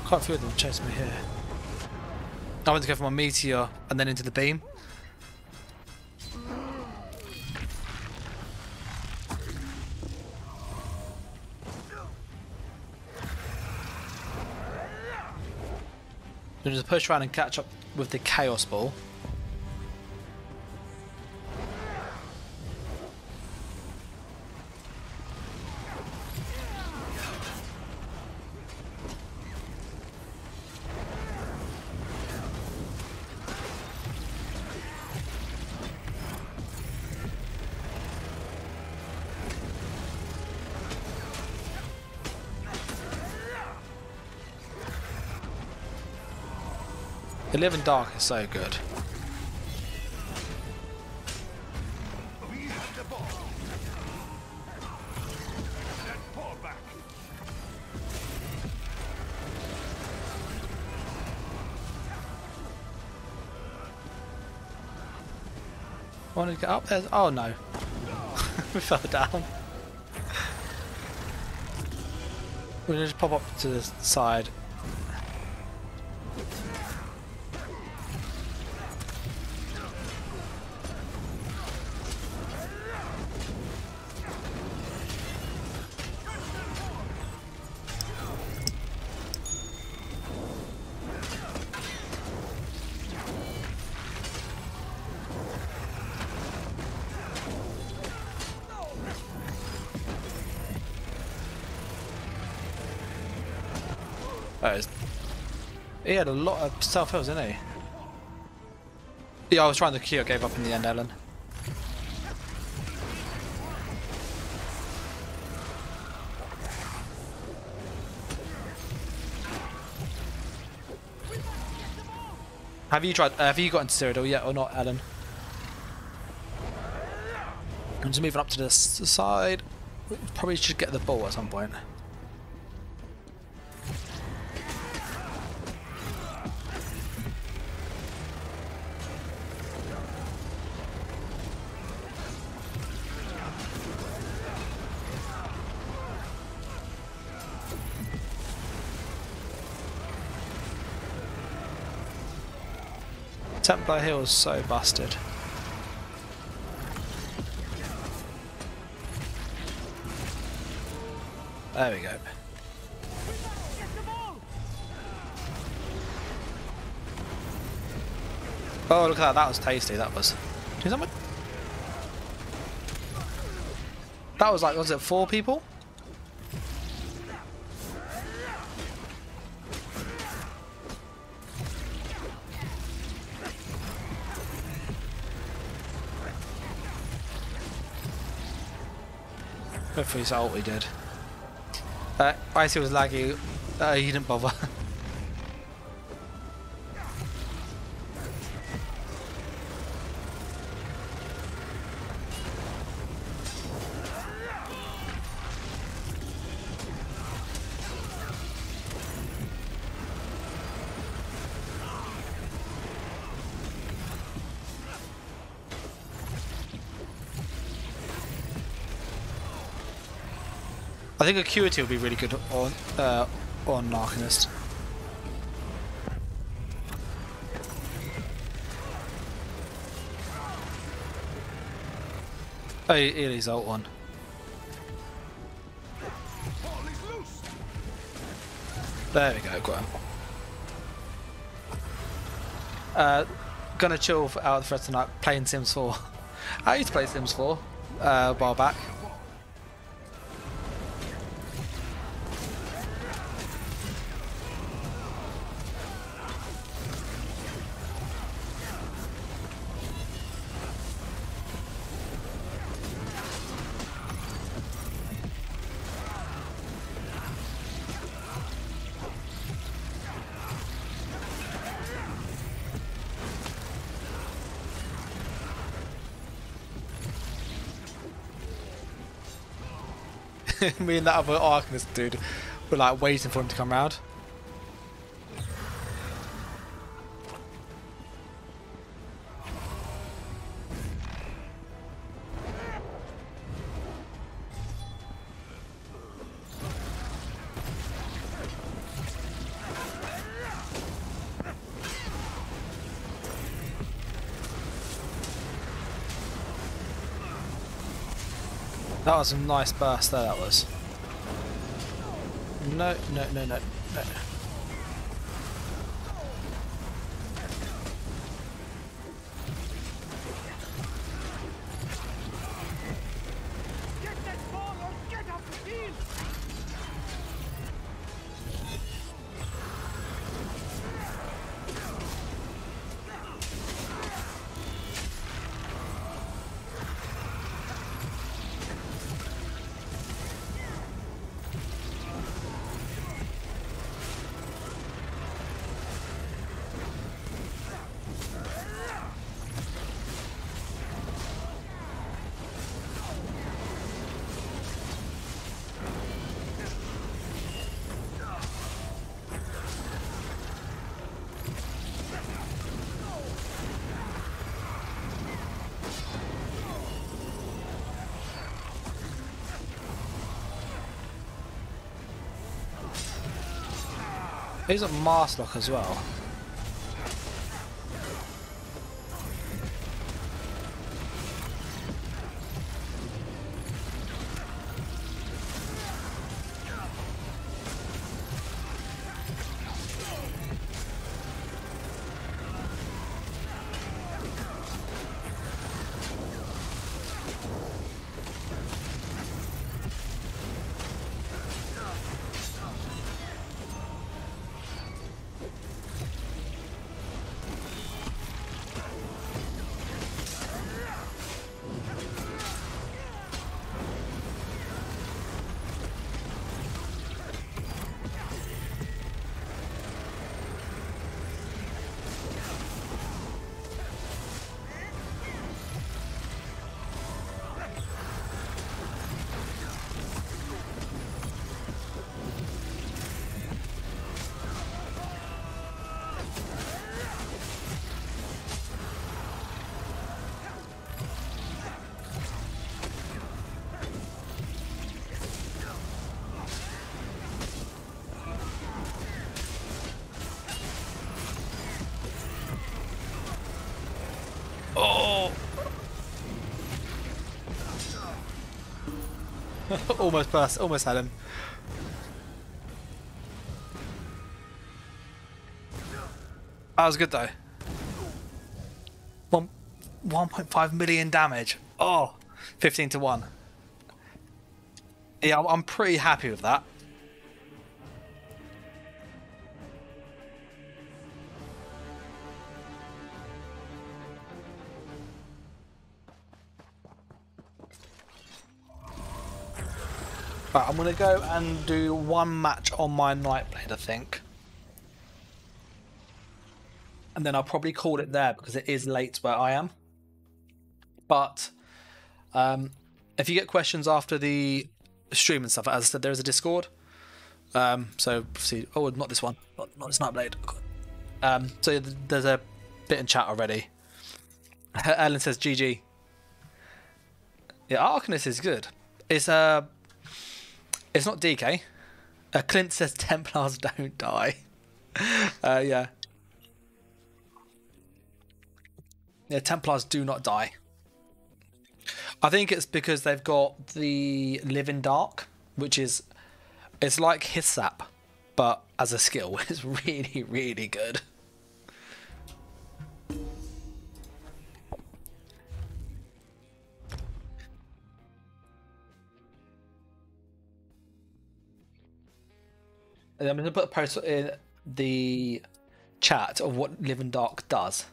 Quite a few of them chased me here. I went to go for my meteor and then into the beam. Just push around and catch up with the Chaos Ball. Eleven Dark is so good. We have the ball. Set ball back. Wanted to get up there? Oh no. We fell down. We'll just pop up to the side. He had a lot of self-heals, didn't he? Yeah, I was trying to Q, I gave up in the end, Ellen. Have you tried? Uh, have you gotten to Cyrodiil yet or not, Ellen? I'm just moving up to the side. We probably should get the ball at some point. Templar Hill is so busted. There we go. Oh, look at that. That was tasty. That was. Is that, that was like, was it four people? Hopefully it's ult he did. Uh, Icy was laggy. Uh, he didn't bother. I think Acuity will be really good on uh, on Arcanist. Oh, Ely's ult one. There we go, got him. Uh, gonna chill for out of the thread tonight, playing Sims four. I used to play Sims four uh, a while back. Me and that other Arcanist dude were like waiting for him to come round. That was a nice burst there, that was. No, no, no, no, no. He's a Marslock as well. Almost burst, almost had him. That was good though. One, one point five million damage. Oh, fifteen to one. Yeah, I'm pretty happy with that. Right, I'm going to go and do one match on my Nightblade, I think. And then I'll probably call it there because it is late where I am. But um, if you get questions after the stream and stuff, as I said, there is a Discord. Um, so, see, oh, not this one. Not, not this Nightblade. Um, so there's a bit in chat already. Ellen says, G G. Yeah, Arcanist is good. It's a... Uh, It's not D K. Uh, Clint says Templars don't die. uh, yeah. Yeah, Templars do not die. I think it's because they've got the Live in Dark, which is... It's like Hissap, but as a skill. It's really, really good. I'm going to put a post in the chat of what Live and Dark does.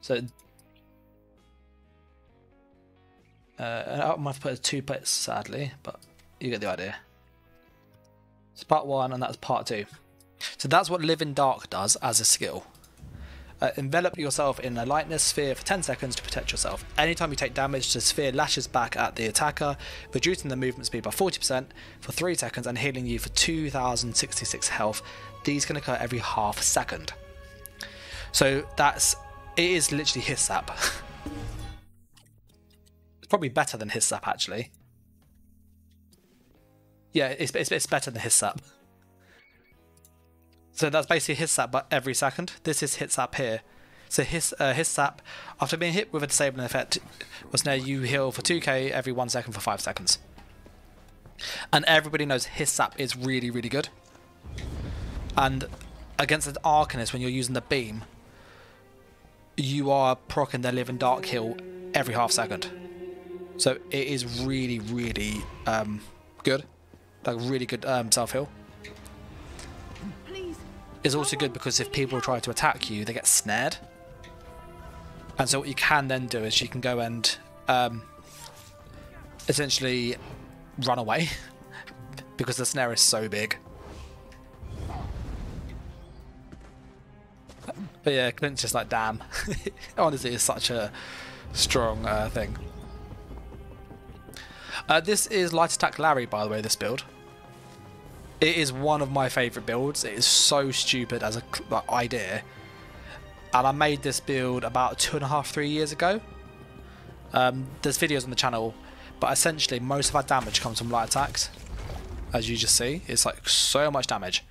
So, uh, I might have put two plates, sadly, but you get the idea. It's part one, and that's part two. So that's what Live and Dark does as a skill. Uh, envelop yourself in a lightness sphere for ten seconds to protect yourself. Anytime you take damage, the sphere lashes back at the attacker, reducing the movement speed by forty percent for three seconds and healing you for two thousand sixty-six health. These can occur every half second. So that's... it is literally Hissap. It's probably better than Hissap, actually. Yeah, it's, it's, it's better than Hissap. So that's basically Hissap, but every second. This is Hissap here. So Hissap, uh, his after being hit with a disabling effect, was now you heal for two K every one second for five seconds. And everybody knows Hissap is really, really good. And against an Arcanist, when you're using the beam, you are proccing their Living Dark heal every half second. So it is really, really um, good. Like really good um, self heal. Is also good because if people try to attack you, they get snared. And so what you can then do is you can go and um, essentially run away because the snare is so big. But yeah, Clint's just like, damn. Honestly, it's such a strong uh, thing. Uh, this is Light Attack Larry, by the way, this build. It is one of my favourite builds. It is so stupid as an idea. And I made this build about two and a half, three years ago. Um, there's videos on the channel, but essentially most of our damage comes from light attacks. as you just see. It's like so much damage.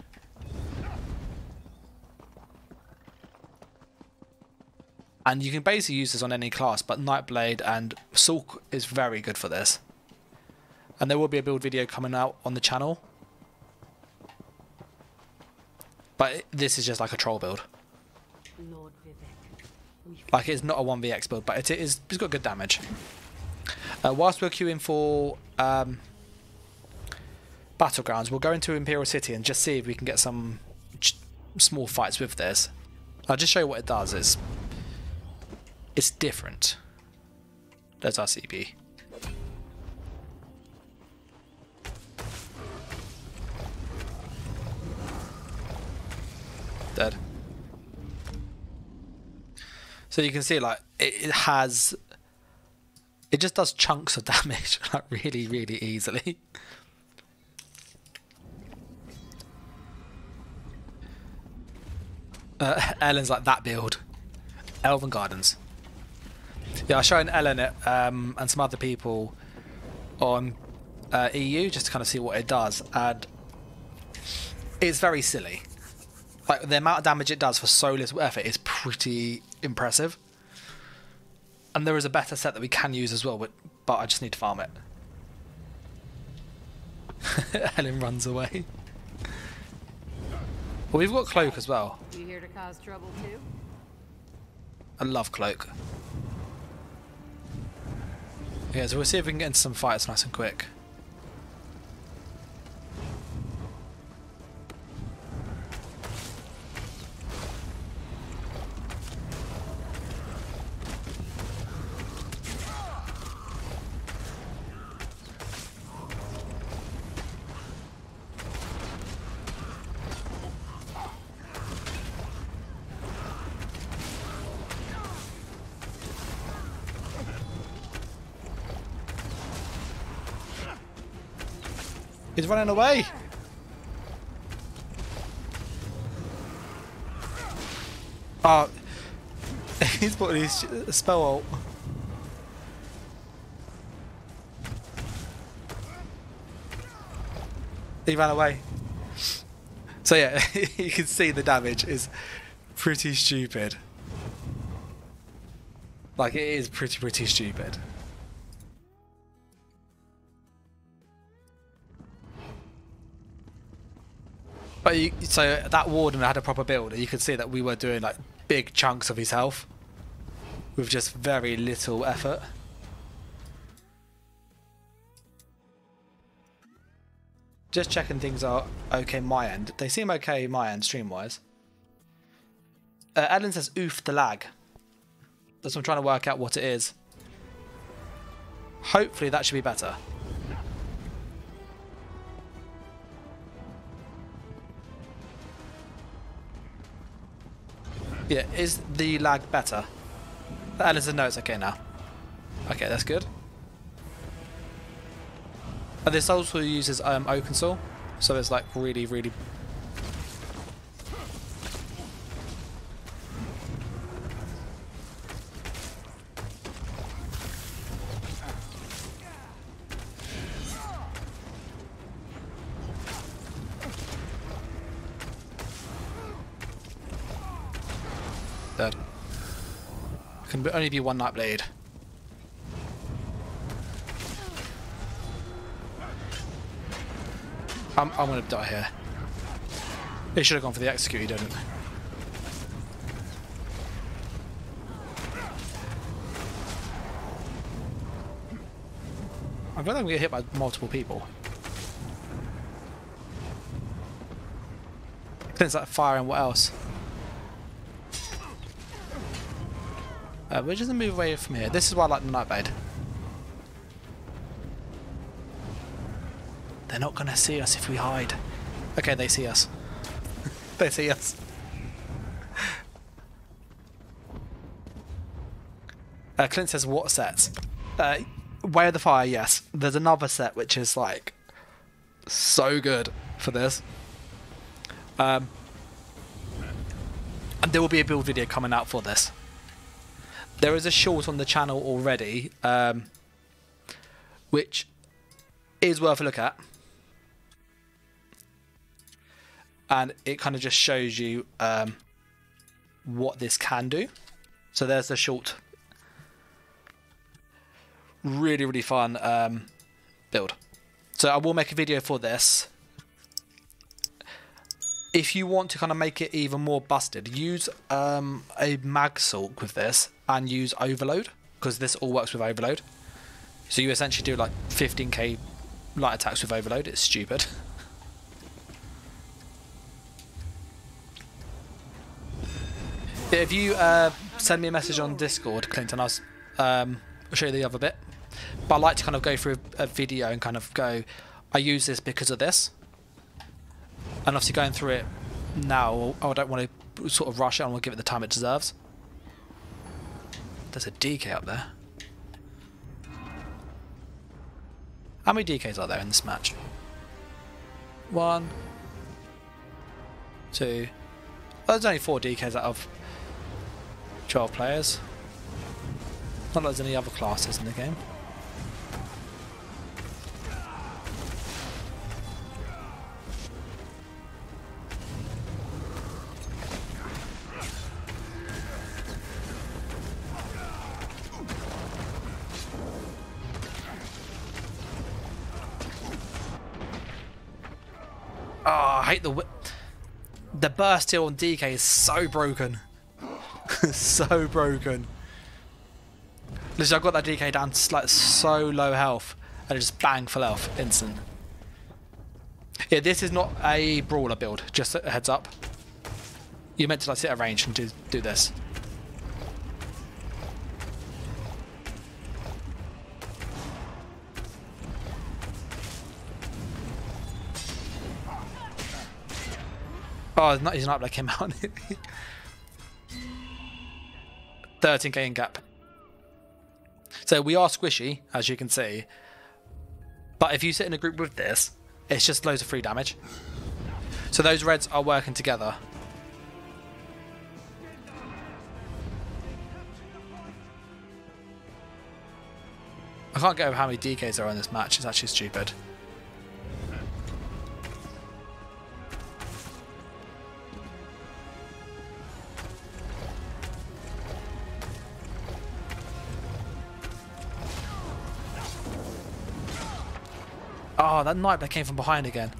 And you can basically use this on any class, but Nightblade and Sulk is very good for this. And there will be a build video coming out on the channel. But this is just like a troll build. Lord Vivek. Like, it's not a one v x build, but it is, it's got good damage. Uh, whilst we're queuing for um, Battlegrounds, we'll go into Imperial City and just see if we can get some small fights with this. I'll just show you what it does. It's, it's different. There's our C B. Dead. So you can see, like, it, it has... It just does chunks of damage, like, really, really easily. Uh, Ellen's like that build. Elven Gardens. Yeah, I was showing Ellen it, um, and some other people on uh, E U just to kind of see what it does. And it's very silly. Like, the amount of damage it does for so little effort is pretty impressive. And there is a better set that we can use as well, but, but I just need to farm it. Ellen runs away. Well, we've got Cloak as well. You here to cause trouble too? I love Cloak. Yeah, so we'll see if we can get into some fights nice and quick. He's running away! Oh, he's putting his spell ult. He ran away. So yeah, you can see the damage is pretty stupid. Like, it is pretty, pretty stupid. But you, so that warden had a proper build, and you could see that we were doing like big chunks of his health with just very little effort. Just checking things are okay my end. They seem okay my end stream wise. Uh, Ellen says oof the lag. That's what I'm trying to work out what it is. Hopefully that should be better. Yeah, is the lag better? Alice says no, it's okay now. Okay, that's good. And this also uses um, OpenSaw, so it's like really, really... Can only be one Nightblade. I'm, I'm gonna die here. They should have gone for the execute, he didn't. I feel like I'm gonna get hit by multiple people. Things like fire and what else? Uh, we're just going to move away from here. This is why I like the Nightblade. They're not going to see us if we hide. Okay, they see us. They see us. Uh, Clint says, what sets? Uh, Way of the Fire, yes. There's another set which is, like, so good for this. Um, and there will be a build video coming out for this. There is a short on the channel already, um, which is worth a look at. and it kind of just shows you um, what this can do. So there's the short, really really fun um, build. So I will make a video for this. If you want to kind of make it even more busted, use um, a mag sulk with this and use overload, because this all works with overload. So you essentially do like fifteen K light attacks with overload. It's stupid. If you uh, send me a message on Discord, Clinton, I'll, um, I'll show you the other bit. But I like to kind of go through a video and kind of go, I use this because of this. And obviously going through it now, I don't want to sort of rush it. I want to give it the time it deserves. There's a D K up there. How many D Ks are there in this match? One. Two. Oh, there's only four D Ks out of twelve players. Not like there's any other classes in the game. Oh, I hate the whip. The burst heal on D K is so broken. So broken. Listen, I got that D K down to like so low health and just bang full health instant. Yeah, this is not a brawler build, just a heads up. You're meant to like sit at range and do, do this. Oh, not, he's not up like him out. thirteen K in gap. So we are squishy, as you can see. But if you sit in a group with this, it's just loads of free damage. So those reds are working together. I can't get over how many D Ks there are in this match. It's actually stupid. Oh, that knight that came from behind again.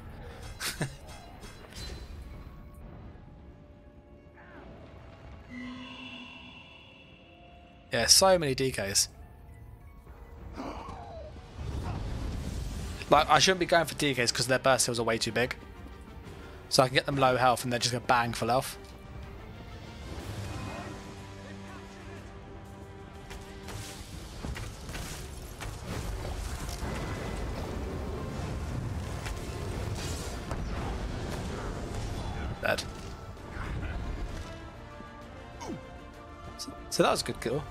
Yeah, so many D Ks. Like, I shouldn't be going for D Ks because their burst heals are way too big. So I can get them low health and they're just going to bang full health. Dead. So that was a good kill.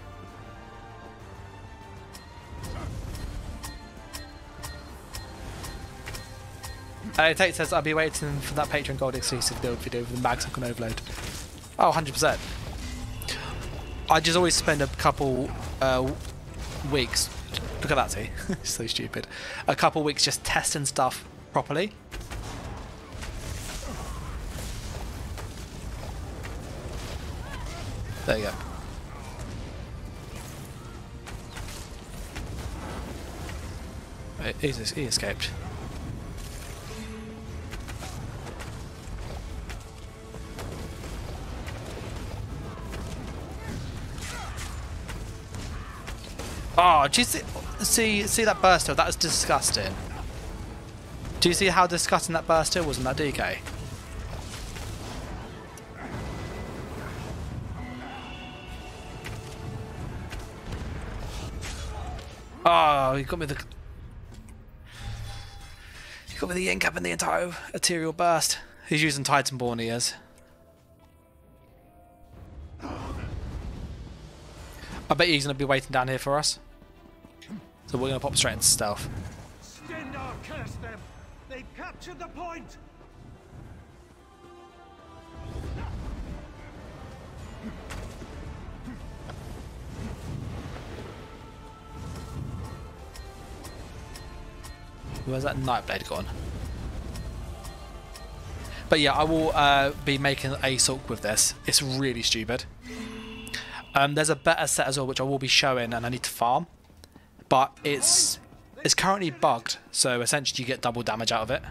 Uh, Tate says, I'll be waiting for that Patreon Gold exclusive build video with the mags I can overload. Oh, one hundred percent. I just always spend a couple uh, weeks. Look at that, T. So stupid. A couple weeks just testing stuff properly. There you go. Wait, he's, he escaped. Oh, do you see, see, see that burst hill? That is disgusting. Do you see how disgusting that burst hill was in that D K? Oh, you got me the you got me the ink up in the entire arterial burst. He's using Titanborn, he is. I bet he's gonna be waiting down here for us. So we're gonna pop straight into stealth. Skindar, curse them! They've captured the point. Where's that Nightblade gone? But yeah, I will uh, be making a sulk with this. It's really stupid. Um, there's a better set as well, which I will be showing, and I need to farm. But it's it's currently bugged, so essentially you get double damage out of it.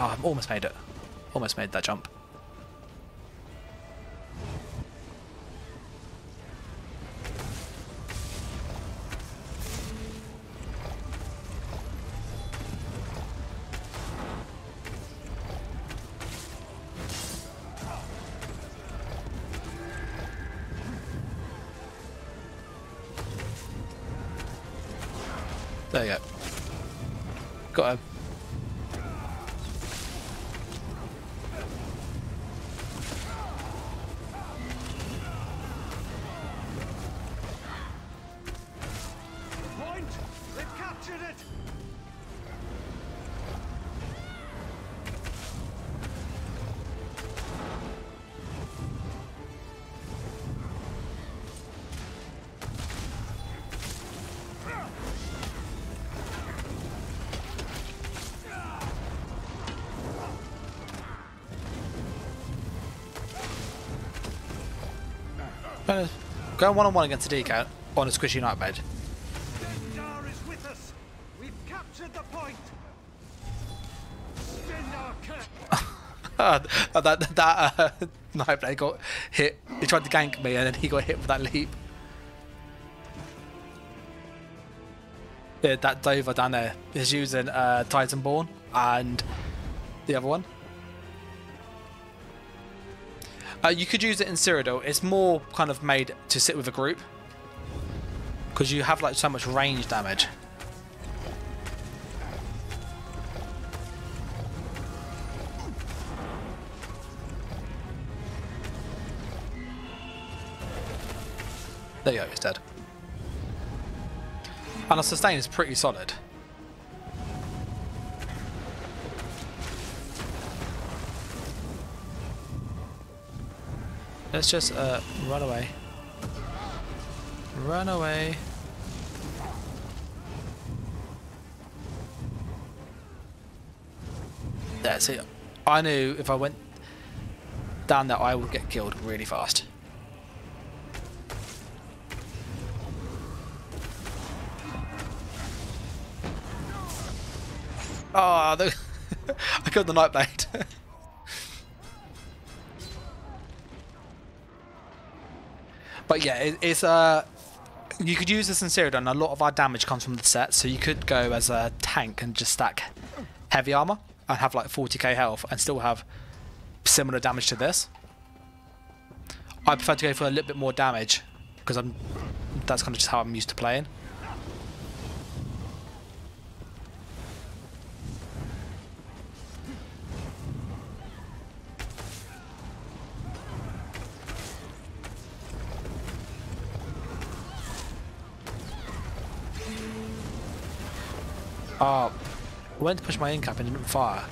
Oh, I've almost made it. Almost made that jump. There you go. Got him. Point. They've captured it. Going one on one against a deco on a squishy night bed. Stendar is with us. We've captured the point. Stendar that that, that uh, night blade got hit. He tried to gank me and then he got hit with that leap. Yeah, that Dover down there is using uh, Titanborn and the other one. Uh, you could use it in Cyrodiil. It's more kind of made to sit with a group because you have like so much range damage. There you go, he's dead. And our sustain is pretty solid. Let's just uh, run away. Run away. That's it. I knew if I went down there I would get killed really fast. Ah, oh, I killed the Nightblade. But yeah, it, it's uh, you could use this in Cyrodiil, and a lot of our damage comes from the set, so you could go as a tank and just stack heavy armor and have like forty K health and still have similar damage to this. I prefer to go for a little bit more damage because I'm that's kind of just how I'm used to playing. Oh, I went to push my incap and it didn't fire.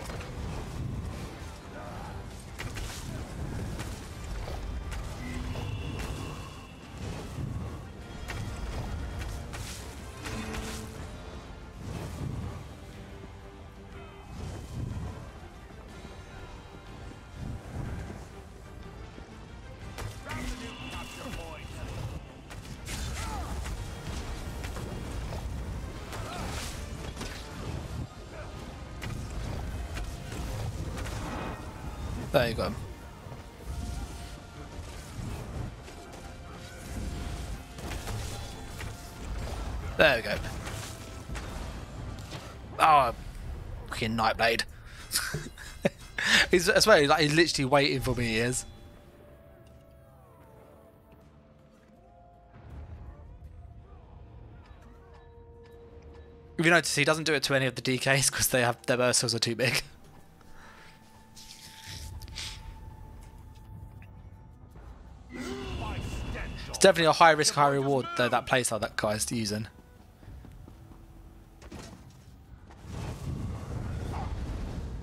There you go. There we go. Oh, fucking Nightblade. He's, I swear, he's, like, he's literally waiting for me, he is. If you notice, he doesn't do it to any of the D Ks because they have their bursals are too big. It's definitely a high risk, high reward though, that playstyle that guy's using.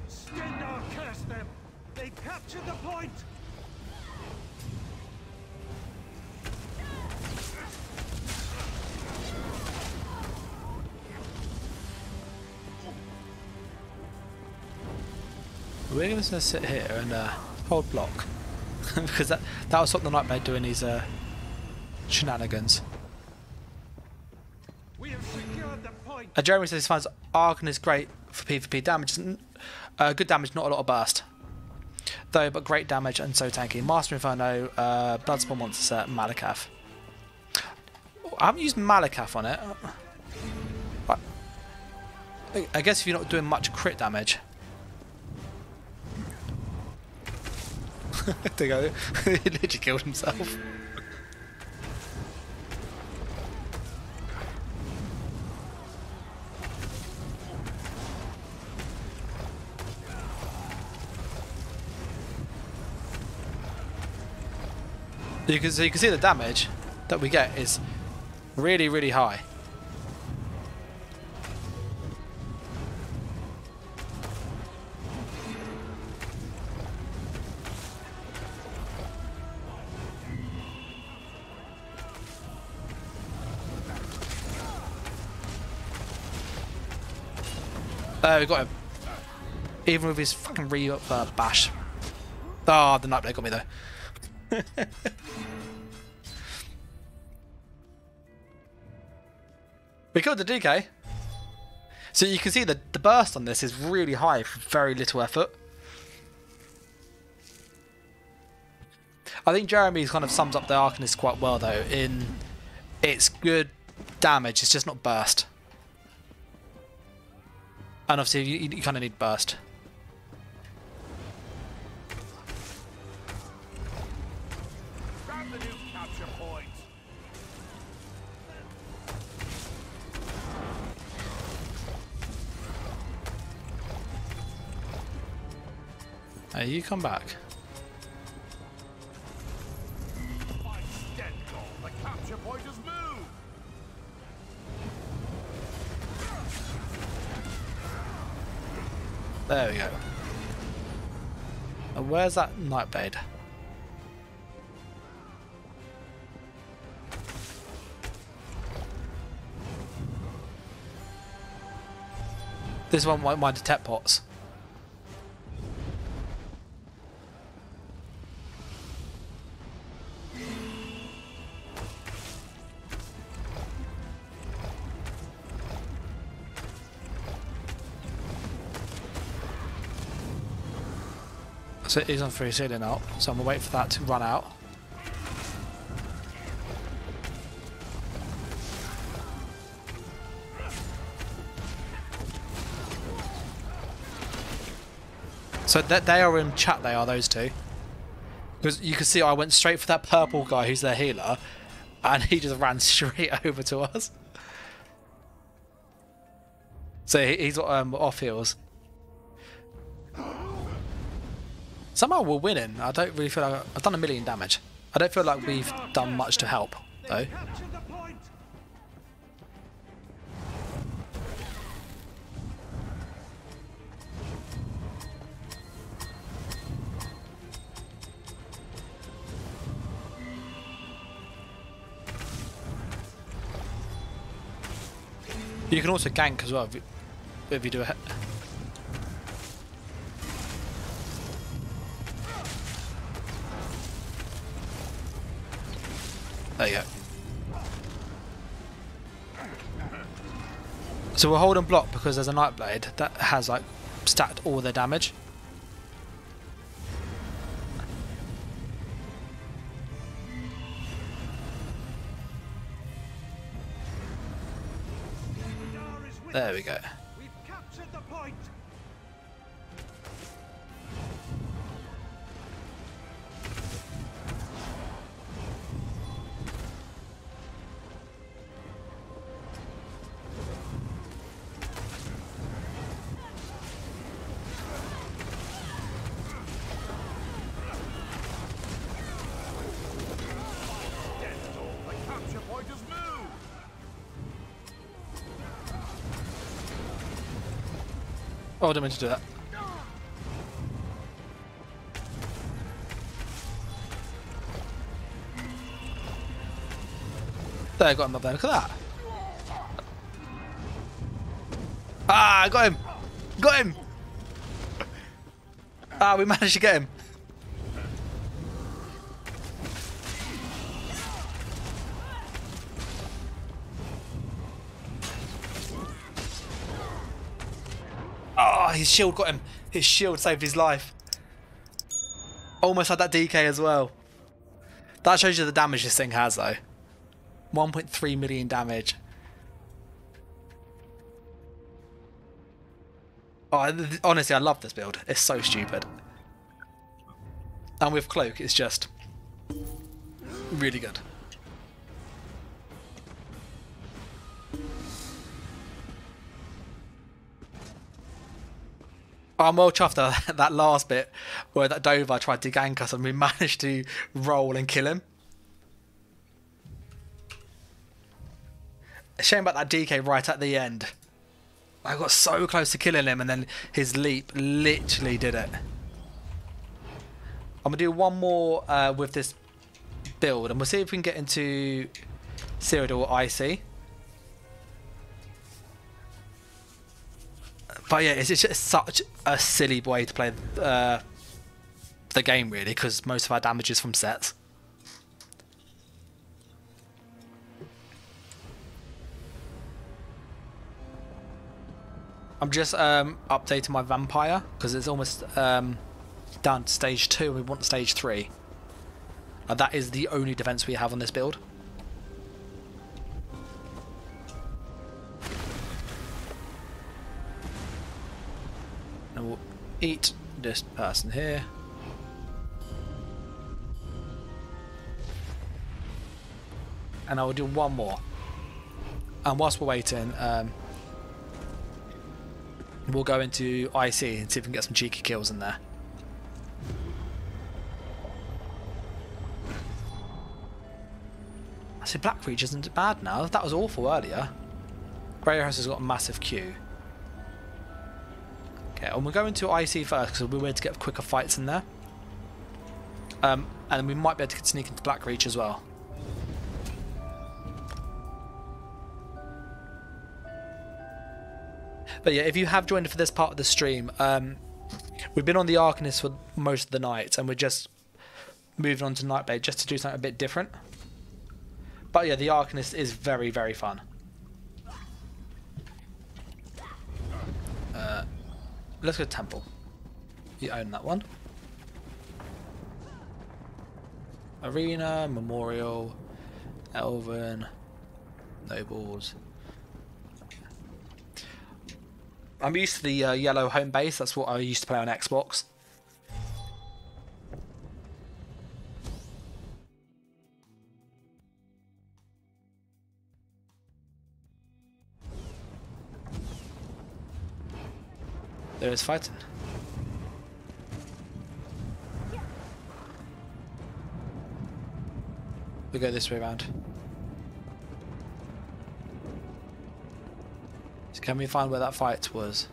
Stendar cursed them. They captured the point. we're just going to sit here and uh, hold block. Because that, that was something the Nightmare doing his uh, shenanigans. We have secured the point. Uh, Jeremy says he finds Argon is great for PvP damage. Uh, good damage, not a lot of burst. Though, but great damage and so tanky. Master Inferno, uh, Bloodsport Monster Set, Malakath. Oh, I haven't used Malakath on it. I guess if you're not doing much crit damage. There you go. He literally killed himself. You can, so you can see the damage that we get is really, really high. Oh, we got him. Even with his fucking re-up uh, bash. Ah, oh, the Nightblade got me though. We killed the D K. So you can see the, the burst on this is really high for very little effort. I think Jeremy's kind of sums up the Arcanist quite well though, in it's good damage, it's just not burst. And obviously, you, you kind of need burst. Grab the new capture point. Hey, you come back. By Stenko, the capture point is moved. There we go. And where's that Nightblade? This one won't mind detect pots. So it is on free ceiling now, so I'm going to wait for that to run out. So that they are in chat, they are, those two. Because you can see I went straight for that purple guy who's their healer, and he just ran straight over to us. So he's um, off heals. Somehow we're winning. I don't really feel like I've done a million damage. I don't feel like we've done much to help, though. You can also gank as well if you, if you do a hit. There you go. So we're holding block because there's a Nightblade that has like stacked all their damage. There we go. We've captured the point. Oh, I didn't mean to do that. There, I got him up there. Look at that. Ah, I got him. Got him. Ah, we managed to get him. Oh, his shield got him. His shield saved his life. Almost had that D K as well. That shows you the damage this thing has, though. one point three million damage. Oh, honestly, I love this build. It's so stupid. And with Cloak, it's just really good. I'm well chuffed at that last bit where that Dover tried to gank us and we managed to roll and kill him. Shame about that D K right at the end. I got so close to killing him and then his leap literally did it. I'm going to do one more uh, with this build and we'll see if we can get into Cyrodiil Icy. But yeah, it's just such a silly way to play uh, the game, really, because most of our damage is from sets. I'm just um, updating my vampire because it's almost um, down to stage two and we want stage three. And that is the only defense we have on this build. And we'll eat this person here. And I will do one more. And whilst we're waiting, um, we'll go into I C and see if we can get some cheeky kills in there. I said Blackreach isn't bad now. That was awful earlier. Greyhouse has got a massive queue. Okay, and we'll go into I C first because we're going to get quicker fights in there. Um, and we might be able to sneak into Blackreach as well. But yeah, if you have joined for this part of the stream, um, we've been on the Arcanist for most of the night, and we're just moving on to Nightblade just to do something a bit different. But yeah, the Arcanist is very, very fun. Uh, let's go to Temple. You own that one. Arena, Memorial, Elven, Nobles. I'm used to the uh, yellow home base, that's what I used to play on Xbox. There is fighting. We go this way around. Can we find where that fight was?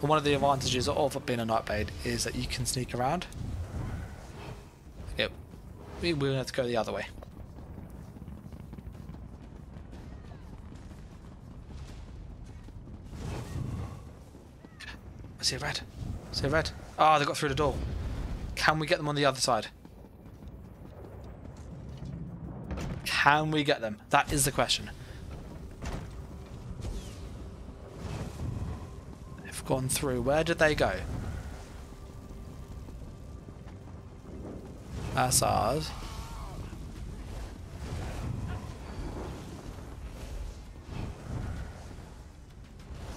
And one of the advantages of being a Nightblade is that you can sneak around. Yep, we will have to go the other way. I see red. I see red. Ah, oh, they got through the door. Can we get them on the other side? Can we get them? That is the question. They've gone through. Where did they go? That's ours.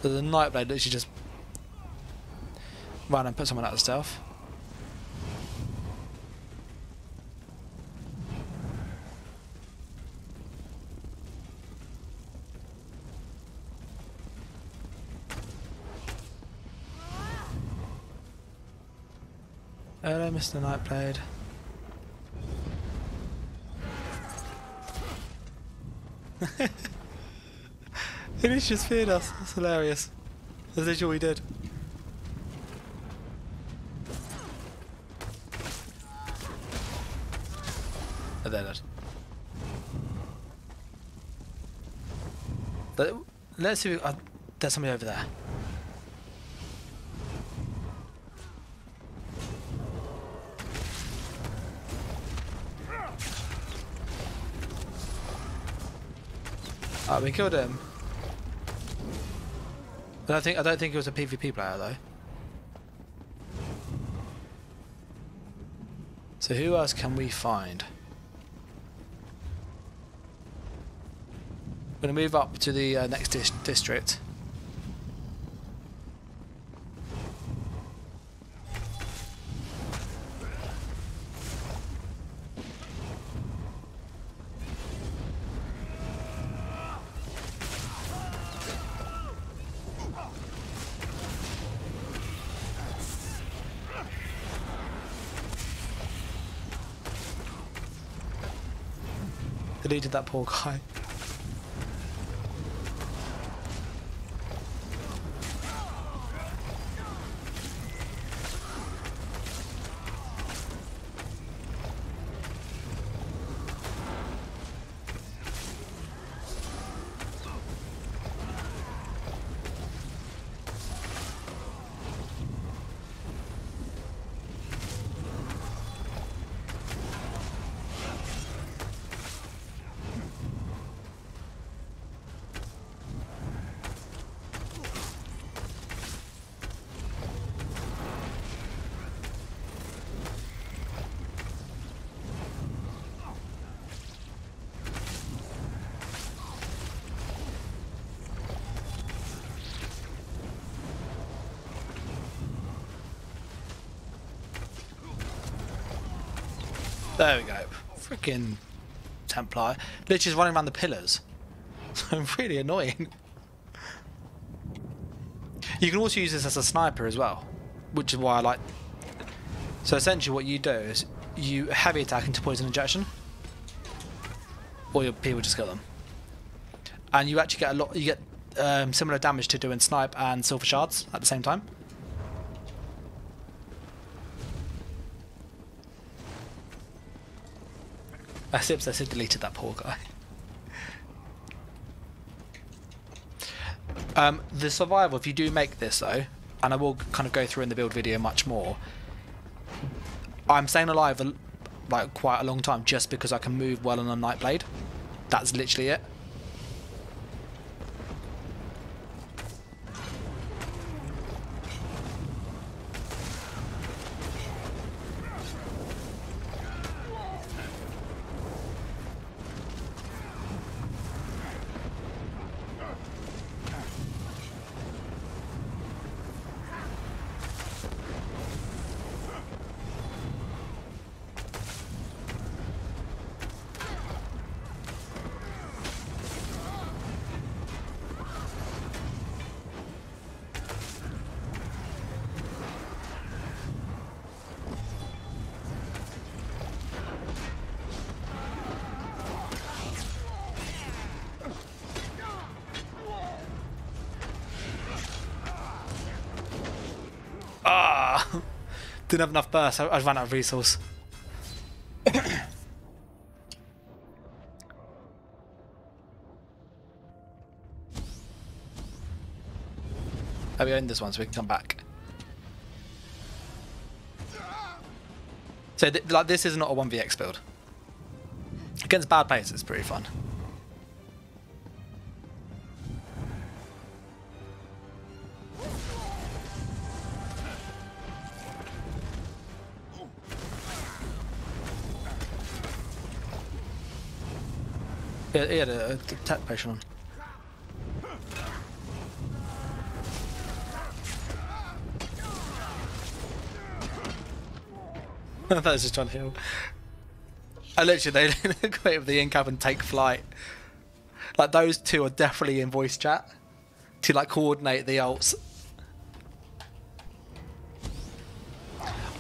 So the Nightblade literally just ran and put someone out of stealth. Hello, Mister Nightblade. It is just feared us. That's hilarious. That's literally what we did. Oh, they're dead. But let's see. If, uh, There's somebody over there. Ah, we killed him. I don't think I don't think it was a PvP player though. So who else can we find? We're gonna move up to the uh, next dis district. Deleted that poor guy. There we go. Freaking Templar. Literally just running around the pillars. So really annoying. You can also use this as a sniper as well, which is why I like. So essentially what you do is you heavy attack into poison injection, or your people just kill them. And you actually get a lot, you get um, similar damage to doing snipe and silver shards at the same time. I said I said deleted that poor guy. um, the survival, if you do make this though, and I will kind of go through in the build video much more, I'm staying alive a, like quite a long time just because I can move well on a Nightblade. That's literally it. Didn't have enough burst, I, I ran out of resource. Have we owned this one so we can come back? So th like this is not a one v X build. Against bad players it's pretty fun. Yeah, he had a, a attack potion on. That was just trying to heal. I literally, they go over the in-cab and take flight. Like, those two are definitely in voice chat to, like, coordinate the ults.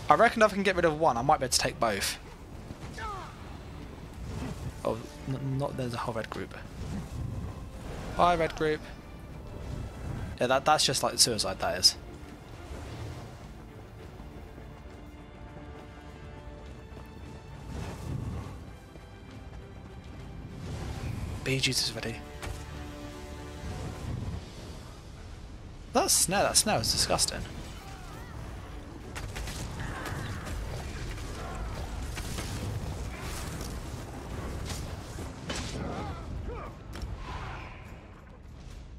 I reckon if I can get rid of one, I might be able to take both. Oh, not there's a whole red group. Hi, red group. Yeah, that that's just like suicide. That is. B G is ready. That snow, that snow is disgusting.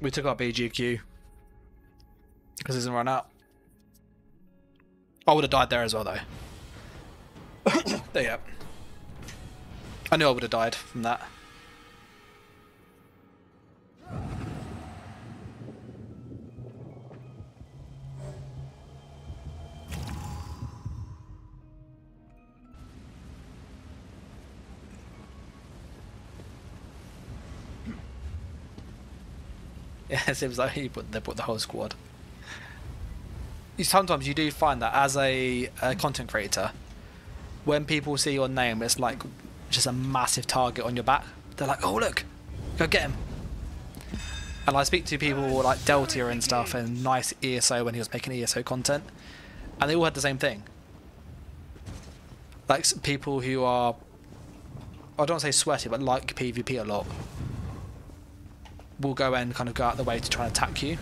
We took our B G Q because it doesn't run out. I would have died there as well, though. There you go. I knew I would have died from that. Yeah, it seems like he put, they put the whole squad. Sometimes you do find that as a, a content creator, when people see your name, it's like just a massive target on your back. They're like, oh look, go get him. And I speak to people like Deltier and stuff and Nice E S O when he was making E S O content, and they all had the same thing. Like people who are, I don't want to say sweaty, but like PvP a lot, will go and kind of go out of the way to try and attack you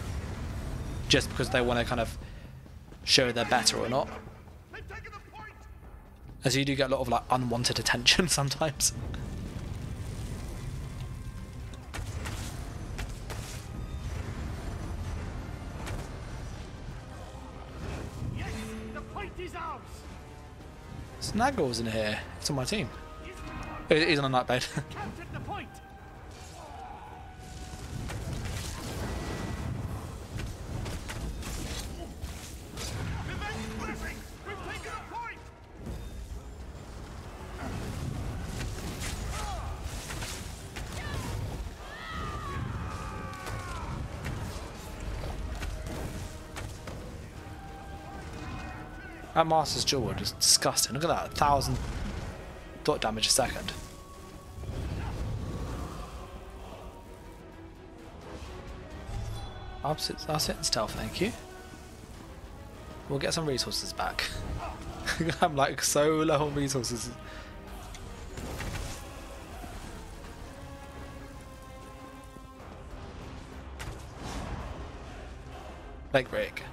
just because they want to kind of show they're better or not. As you do get a lot of like unwanted attention sometimes. Yes, the point is ours. Snaggle's in here. It's on my team. He's on a nightbed. That Master's Jewel is disgusting. Look at that, a thousand dot damage a second. I'll sit, I'll sit and stealth, thank you. We'll get some resources back. I'm like so low on resources. Leg break.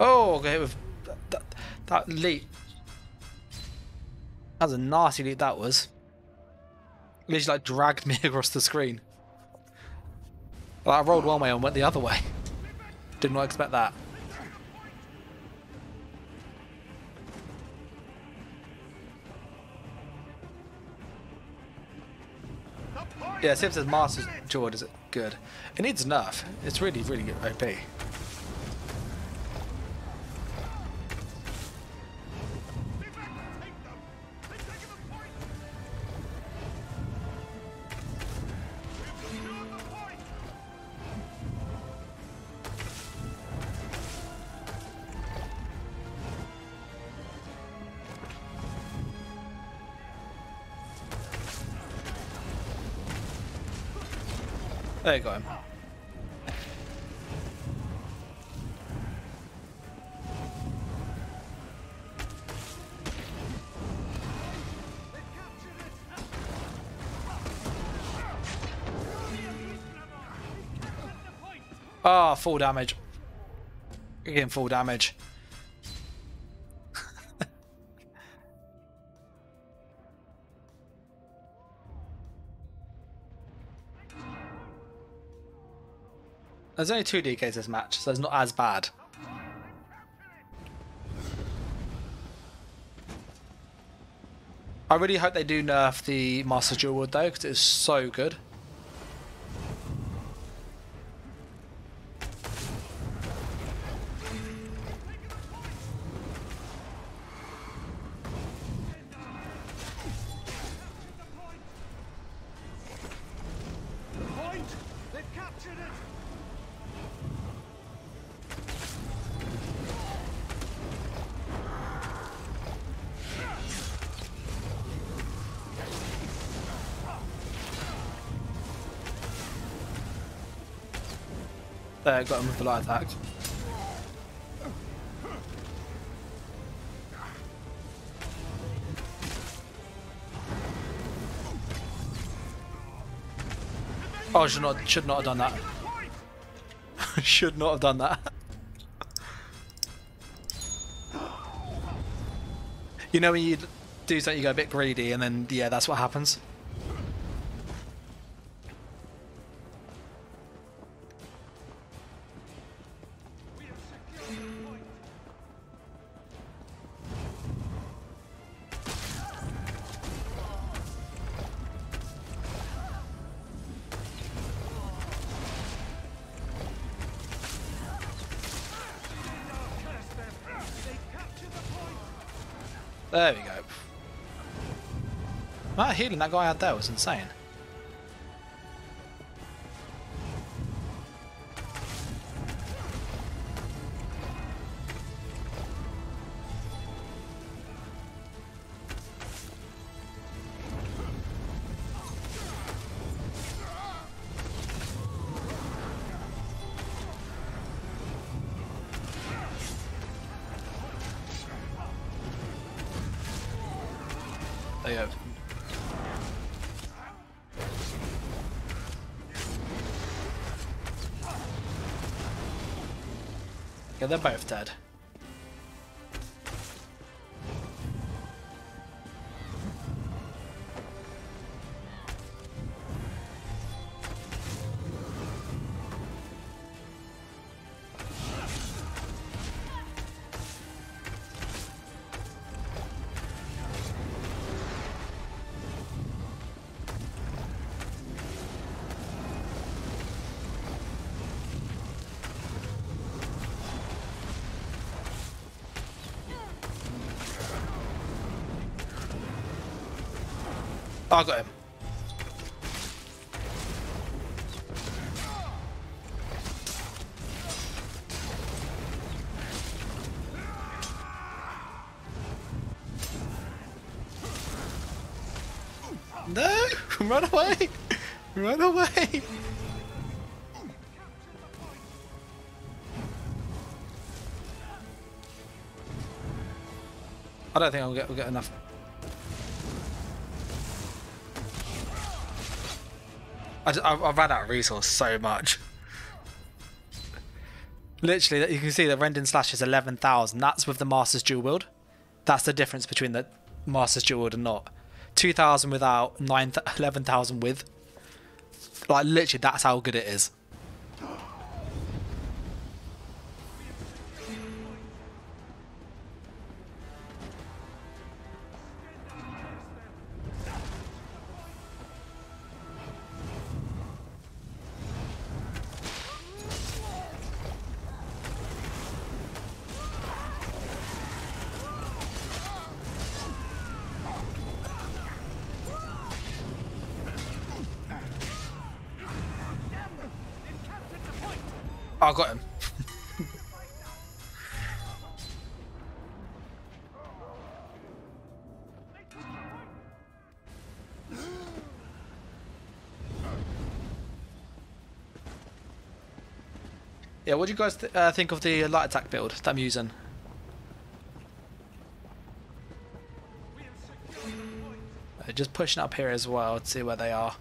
Oh, okay, with that, that leap. That was a nasty leap, that was. It literally like dragged me across the screen. Like, I rolled one way and went the other way. Did not expect that. Yeah, see if there's Master's Jord, is it good? It needs a nerf. It's really, really good O P. There you go. Ah, oh, full damage. Again, full damage. There's only two D Ks this match, so it's not as bad. I really hope they do nerf the Master Jewel Wood though, because it is so good. There, got him with the light attack. Oh, should not should not have done that. Should not have done that. You know when you do something, you go a bit greedy, and then yeah, that's what happens. There we go. That healing that guy had there was insane. Yeah, they're both dead. Oh, I got him. No! Run away! Run away! I don't think I'll get, we'll get enough. I, just, I, I ran out of resource so much. Literally, you can see the Rending Slash is eleven thousand. That's with the Master's Dual Wield. That's the difference between the Master's Dual Wield and not. two thousand without, eleven thousand with. Like, literally, that's how good it is. Oh, I got him. Yeah, what do you guys th uh, think of the light attack build that I'm using? Uh, just pushing up here as well to see where they are.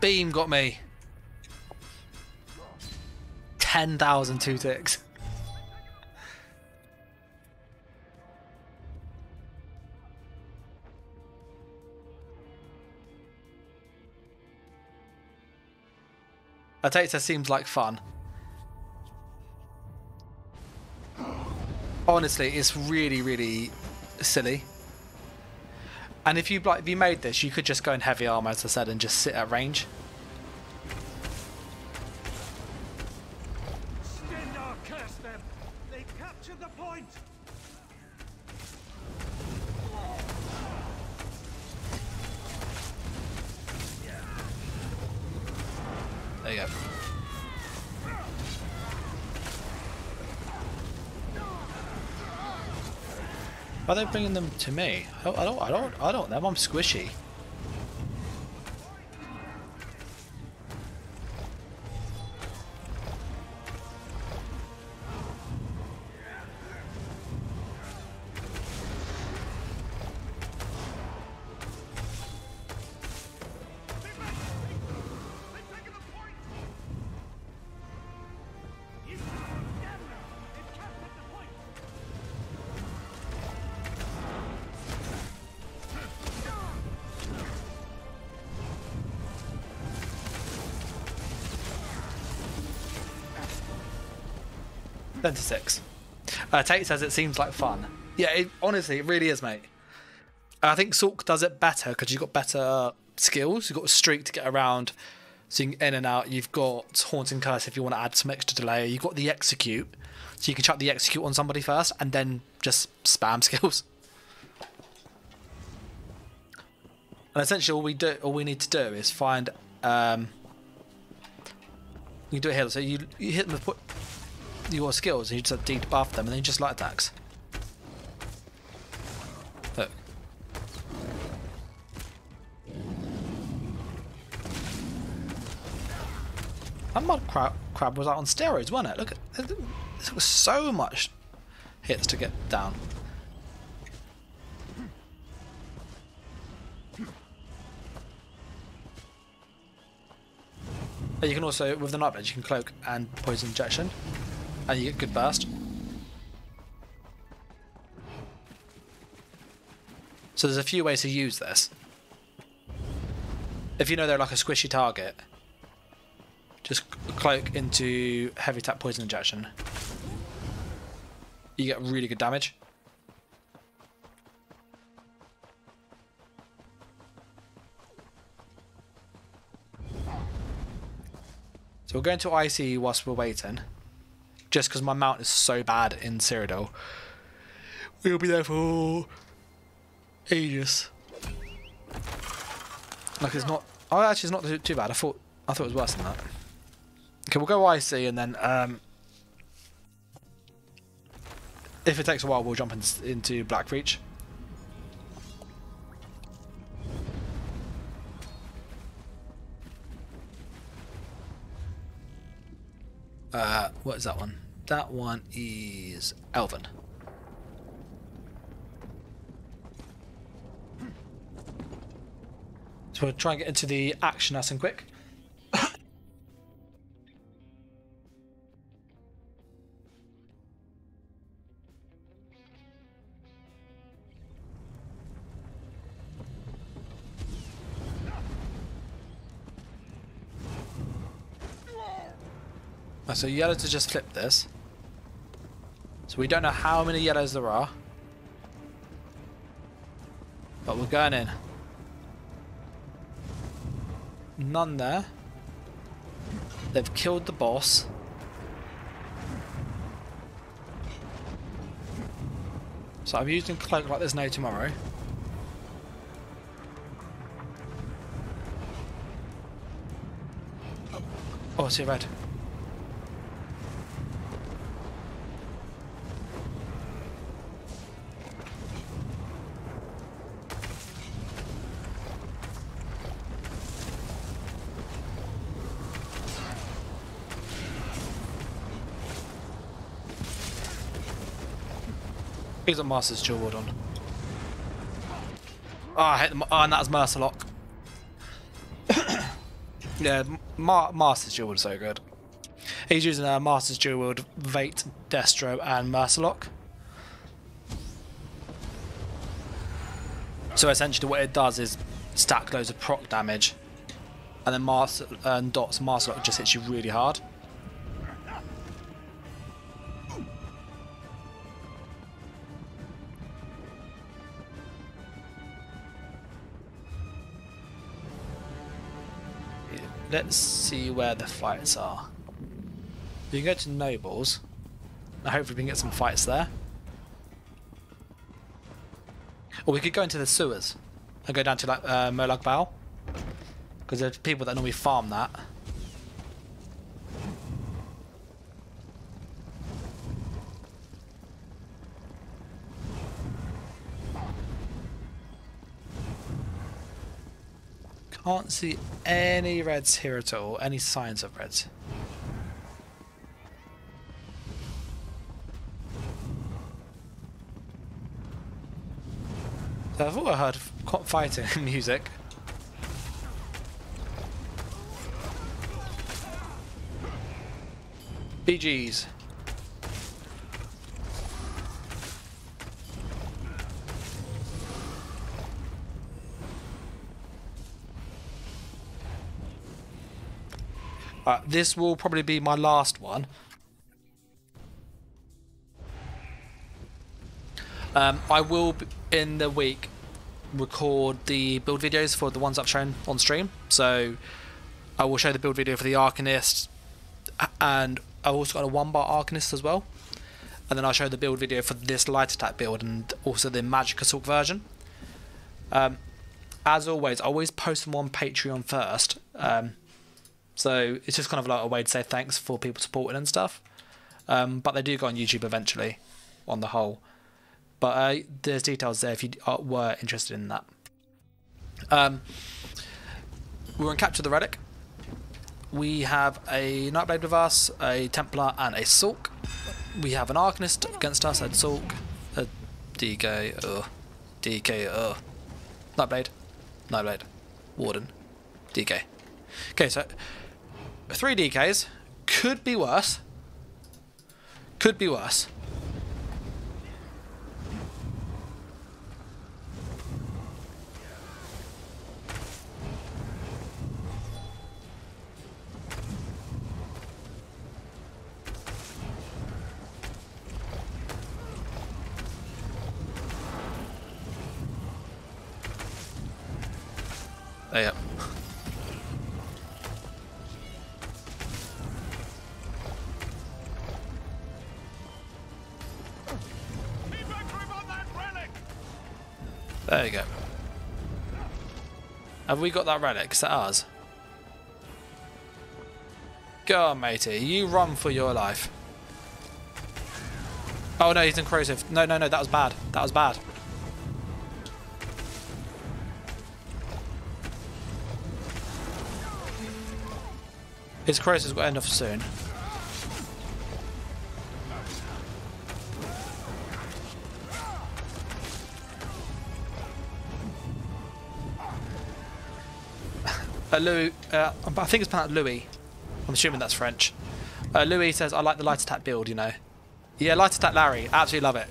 Beam got me. ten thousand two ticks. I take it, that seems like fun. Honestly, it's really, really silly. And if you like, if you made this, you could just go in heavy armor, as I said, and just sit at range. Still I got. Why are they bringing them to me? I don't, I don't, I don't know. I'm squishy. seventy-six. Uh, Tate says it seems like fun. Yeah, it, honestly, it really is, mate. I think Sork does it better because you've got better skills. You've got a streak to get around, so you can in and out. You've got Haunting Curse if you want to add some extra delay. You've got the Execute, so you can chuck the Execute on somebody first and then just spam skills. And essentially, all we do, all we need to do is find. Um, you can do it here. So you you hit them with. Put, your skills and you just debuff them and then you just light attacks. Look. That mud crab, crab was out on steroids, wasn't it? Look at there was so much hits to get down. But you can also with the Night Blade you can cloak and poison injection. And you get good burst. So there's a few ways to use this. If you know they're like a squishy target, just cloak into heavy attack poison injection. You get really good damage. So we're going to I C whilst we're waiting. Just because my mount is so bad in Cyrodiil. We'll be there for ages. Like it's not. Oh, actually, it's not too bad. I thought. I thought it was worse than that. Okay, we'll go I C and then. Um, if it takes a while, we'll jump in, into Blackreach. Uh, what is that one? That one is Elven. So we'll try and get into the action nice and quick. So yellow to just flip this. So we don't know how many yellows there are. But we're going in. None there. They've killed the boss. So I'm using cloak like there's no tomorrow. Oh, I see red. He's got Master's Jewel Ward on. Oh, I hate them. Oh, and that's Mercilok. Yeah, Ma Master's Jewel Ward is so good. He's using a Master's Jewel Ward, Vate, Destro, and Mercilok. So essentially, what it does is stack loads of proc damage, and then Master and Dot's Mercilok just hits you really hard. Let's see where the fights are. We can go to Nobles. I hope we can get some fights there. Or we could go into the sewers and go down to like uh, Molag Bow, because there's people that normally farm that. I don't see any reds here at all, any signs of reds. So I thought I heard fighting music. B Gs. Uh, this will probably be my last one. Um, I will, in the week, record the build videos for the ones I've shown on stream. So I will show the build video for the Arcanist, and I've also got a one-bar Arcanist as well. And then I'll show the build video for this light attack build and also the Magic Assault version. Um, as always, I always post them on Patreon first. Um, So it's just kind of like a way to say thanks for people supporting and stuff. Um, but they do go on YouTube eventually, on the whole. But uh, there's details there if you are, were interested in that. Um, we're on Capture the Relic. We have a Nightblade with us, a Templar and a Sulk. We have an Arcanist against us, a Sulk, a D K, uh, D K, uh, Nightblade, Nightblade, Warden, D K. Okay, so... Three D Ks could be worse. Could be worse. Oh, yeah. There you go. Have we got that relic? Is that ours? Go on, matey. You run for your life. Oh, no, he's in corrosive. No, no, no. That was bad. That was bad. His corrosive's got to end off soon. Uh, Louis, uh, I think it's pronounced Louis. I'm assuming that's French. Uh, Louis says, I like the light attack build, you know. Yeah, light attack Larry. Absolutely love it.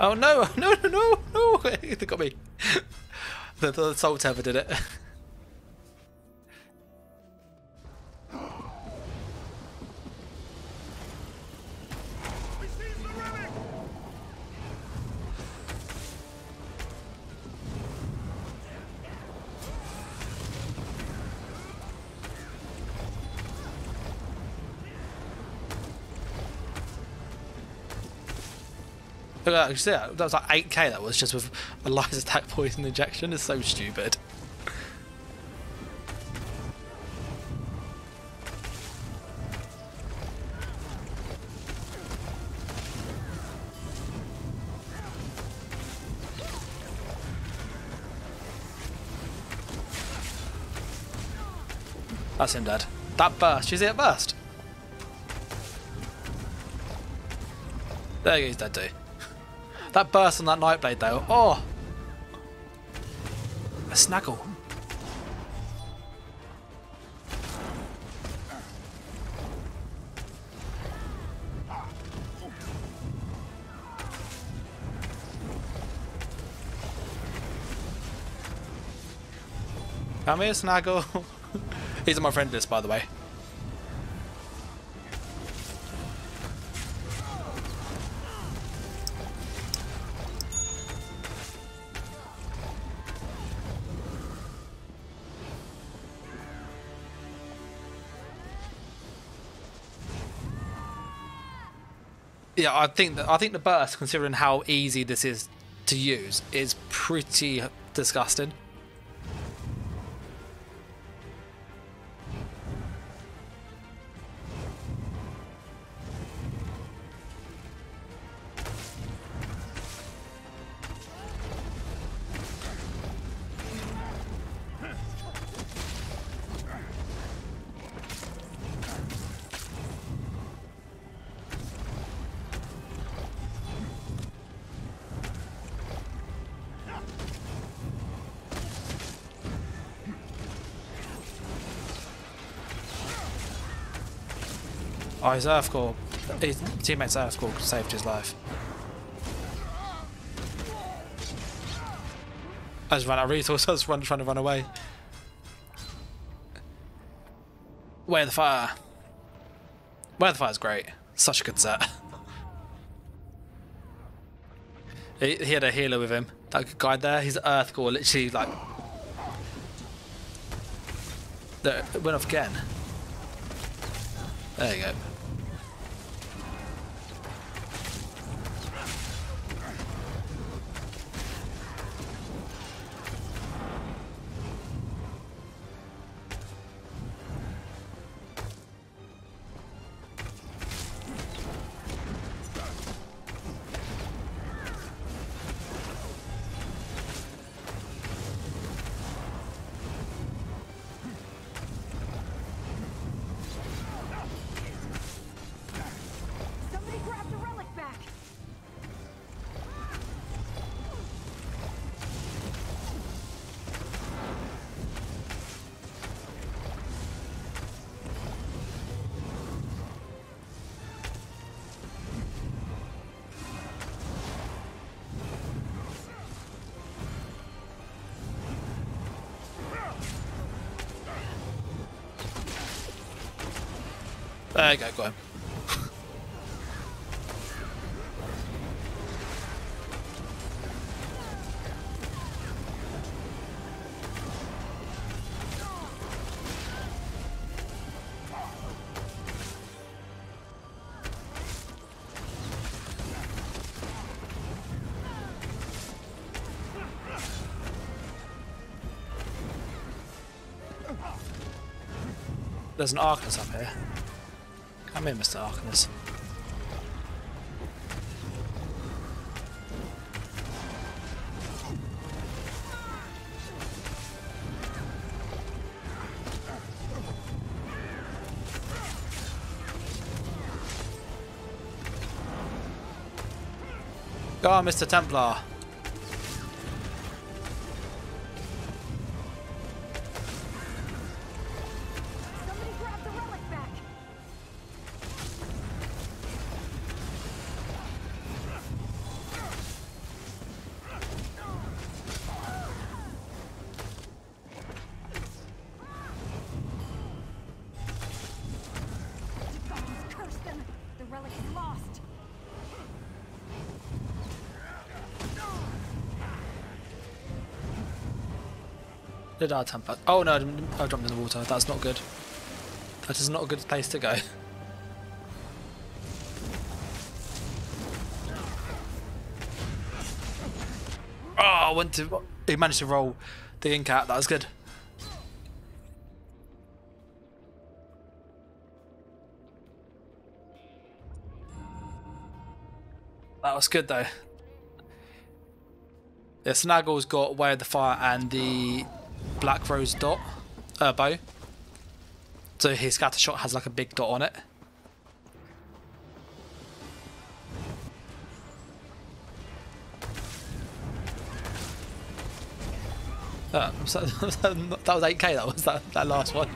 Oh, no. No, no, no, no. They got me. The, the Soul Tether did it. Look, see that? That was like eight K, that was just with a light attack poison injection. It's so stupid. That's him dead. That burst. You see it burst? There he goes, dead too. That burst on that Nightblade, though. Oh! A snaggle. Come here, snaggle. He's on my friend list, by the way. Yeah, I think that I think the burst, considering how easy this is to use is pretty disgusting. Oh, his Earth Core, his teammate's Earth Core saved his life. I just ran out of resources, I was run, trying to run away. Way of the Fire. Way of the Fire's great. Such a good set. he, he had a healer with him. That guy there, his Earth Core literally like... There, it went off again. There you go. There you go, go home. There's an Arcanus up here. Come in, Mister Arcanus. Go on, Mister Templar. Did our temper? Oh no, I jumped in the water. That's not good. That is not a good place to go. Oh, I went to. He managed to roll the Incat. That was good. That was good though. Yeah, Snaggle's got Way of the Fire and the Black Rose dot, uh, bow. So his scatter shot has like a big dot on it. Uh, so, that was eight K. That was that, that last one.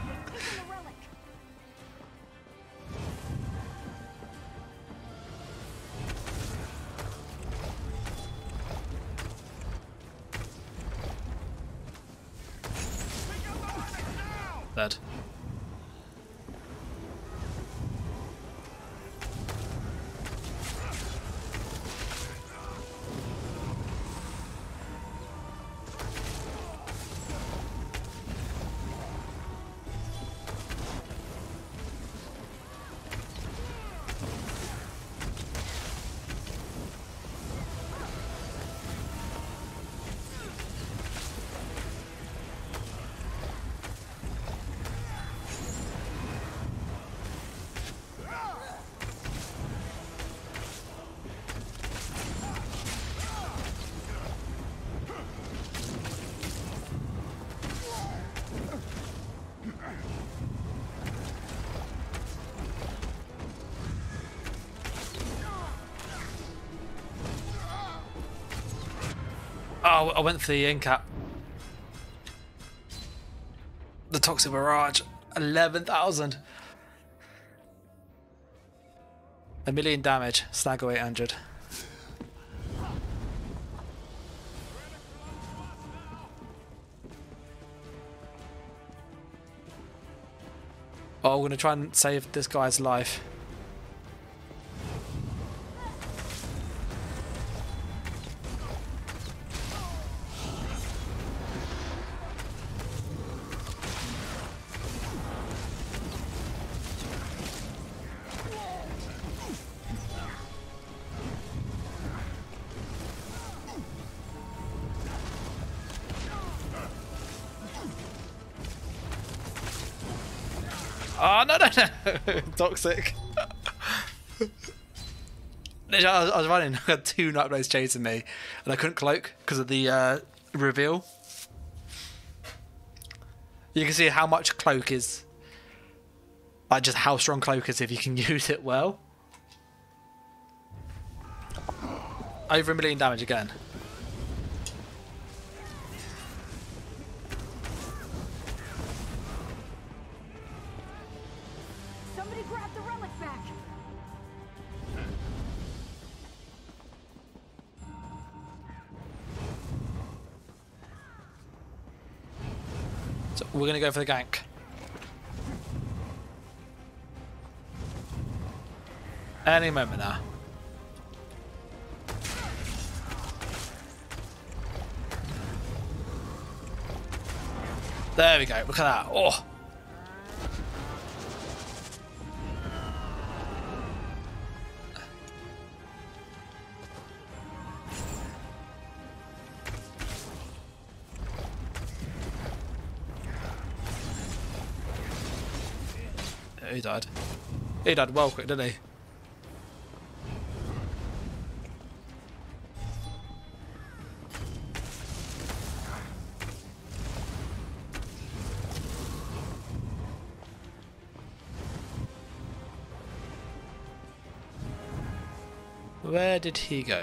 Dead. Oh, I went for the end cap. The Toxic Barrage. eleven thousand. A million damage. Snag away eight hundred. Oh, I'm going to try and save this guy's life. Oh, no, no, no! Toxic. I, was, I was running. I had two Nightblades chasing me, and I couldn't cloak because of the uh, reveal. You can see how much cloak is. Like, just how strong cloak is if you can use it well. Over a million damage again. We're gonna go for the gank. Any moment now. There we go. Look at that. Oh. He died. He died well quick, didn't he? Where did he go?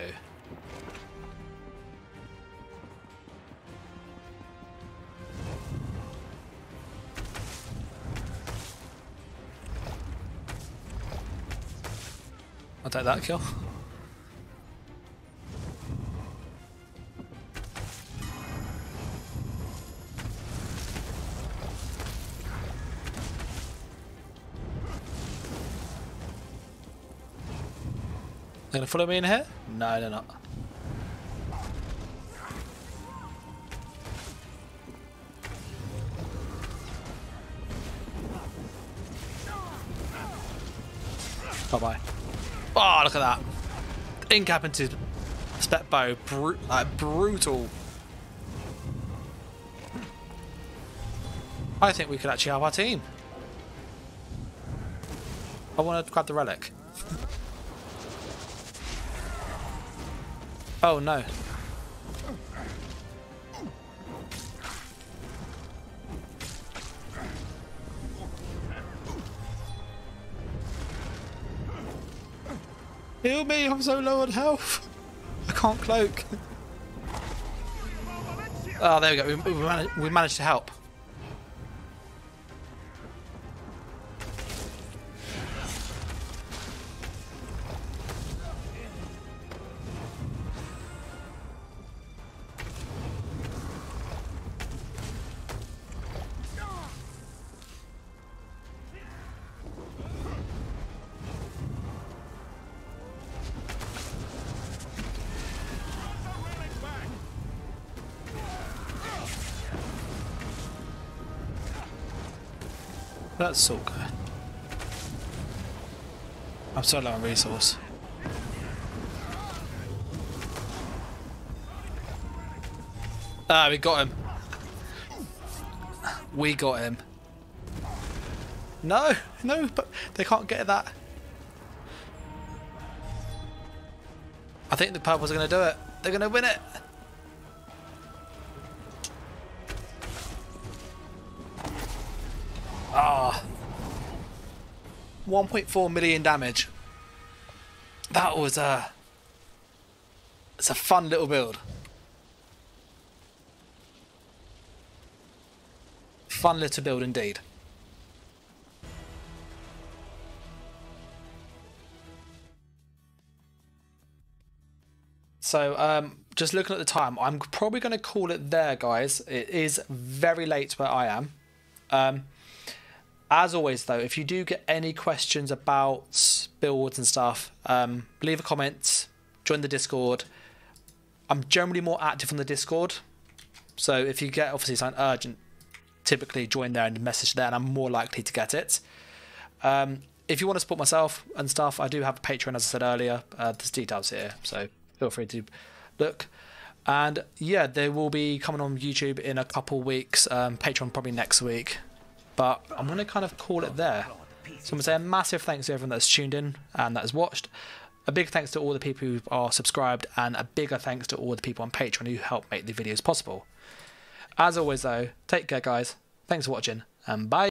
I'll take that kill. They're gonna follow me in here? No, they're not. Bye bye. Oh, look at that. Incap into step bow. Bru like, brutal. I think we could actually have our team. I want to grab the relic. Oh, no. Heal me, I'm so low on health. I can't cloak. Oh, there we go. We, we, managed, we managed to help. That's so good. I'm so low on resource. Ah, we got him. We got him. No, no, but they can't get that. I think the purples are going to do it. They're going to win it. Ah, oh, one point four million damage. That was a, it's a fun little build. fun little build indeed. So um, just looking at the time, I'm probably going to call it there, guys. It is very late where I am. Um, as always, though, if you do get any questions about builds and stuff, um, leave a comment, join the Discord. I'm generally more active on the Discord. So if you get, obviously, something urgent, typically join there and message there, and I'm more likely to get it. Um, if you want to support myself and stuff, I do have a Patreon, as I said earlier. Uh, there's details here, so feel free to look. And yeah, they will be coming on YouTube in a couple weeks. Um, Patreon probably next week. But I'm going to kind of call it there. So I'm going to say a massive thanks to everyone that's tuned in and that has watched. A big thanks to all the people who are subscribed, and a bigger thanks to all the people on Patreon who help make the videos possible. As always, though, take care, guys. Thanks for watching, and bye.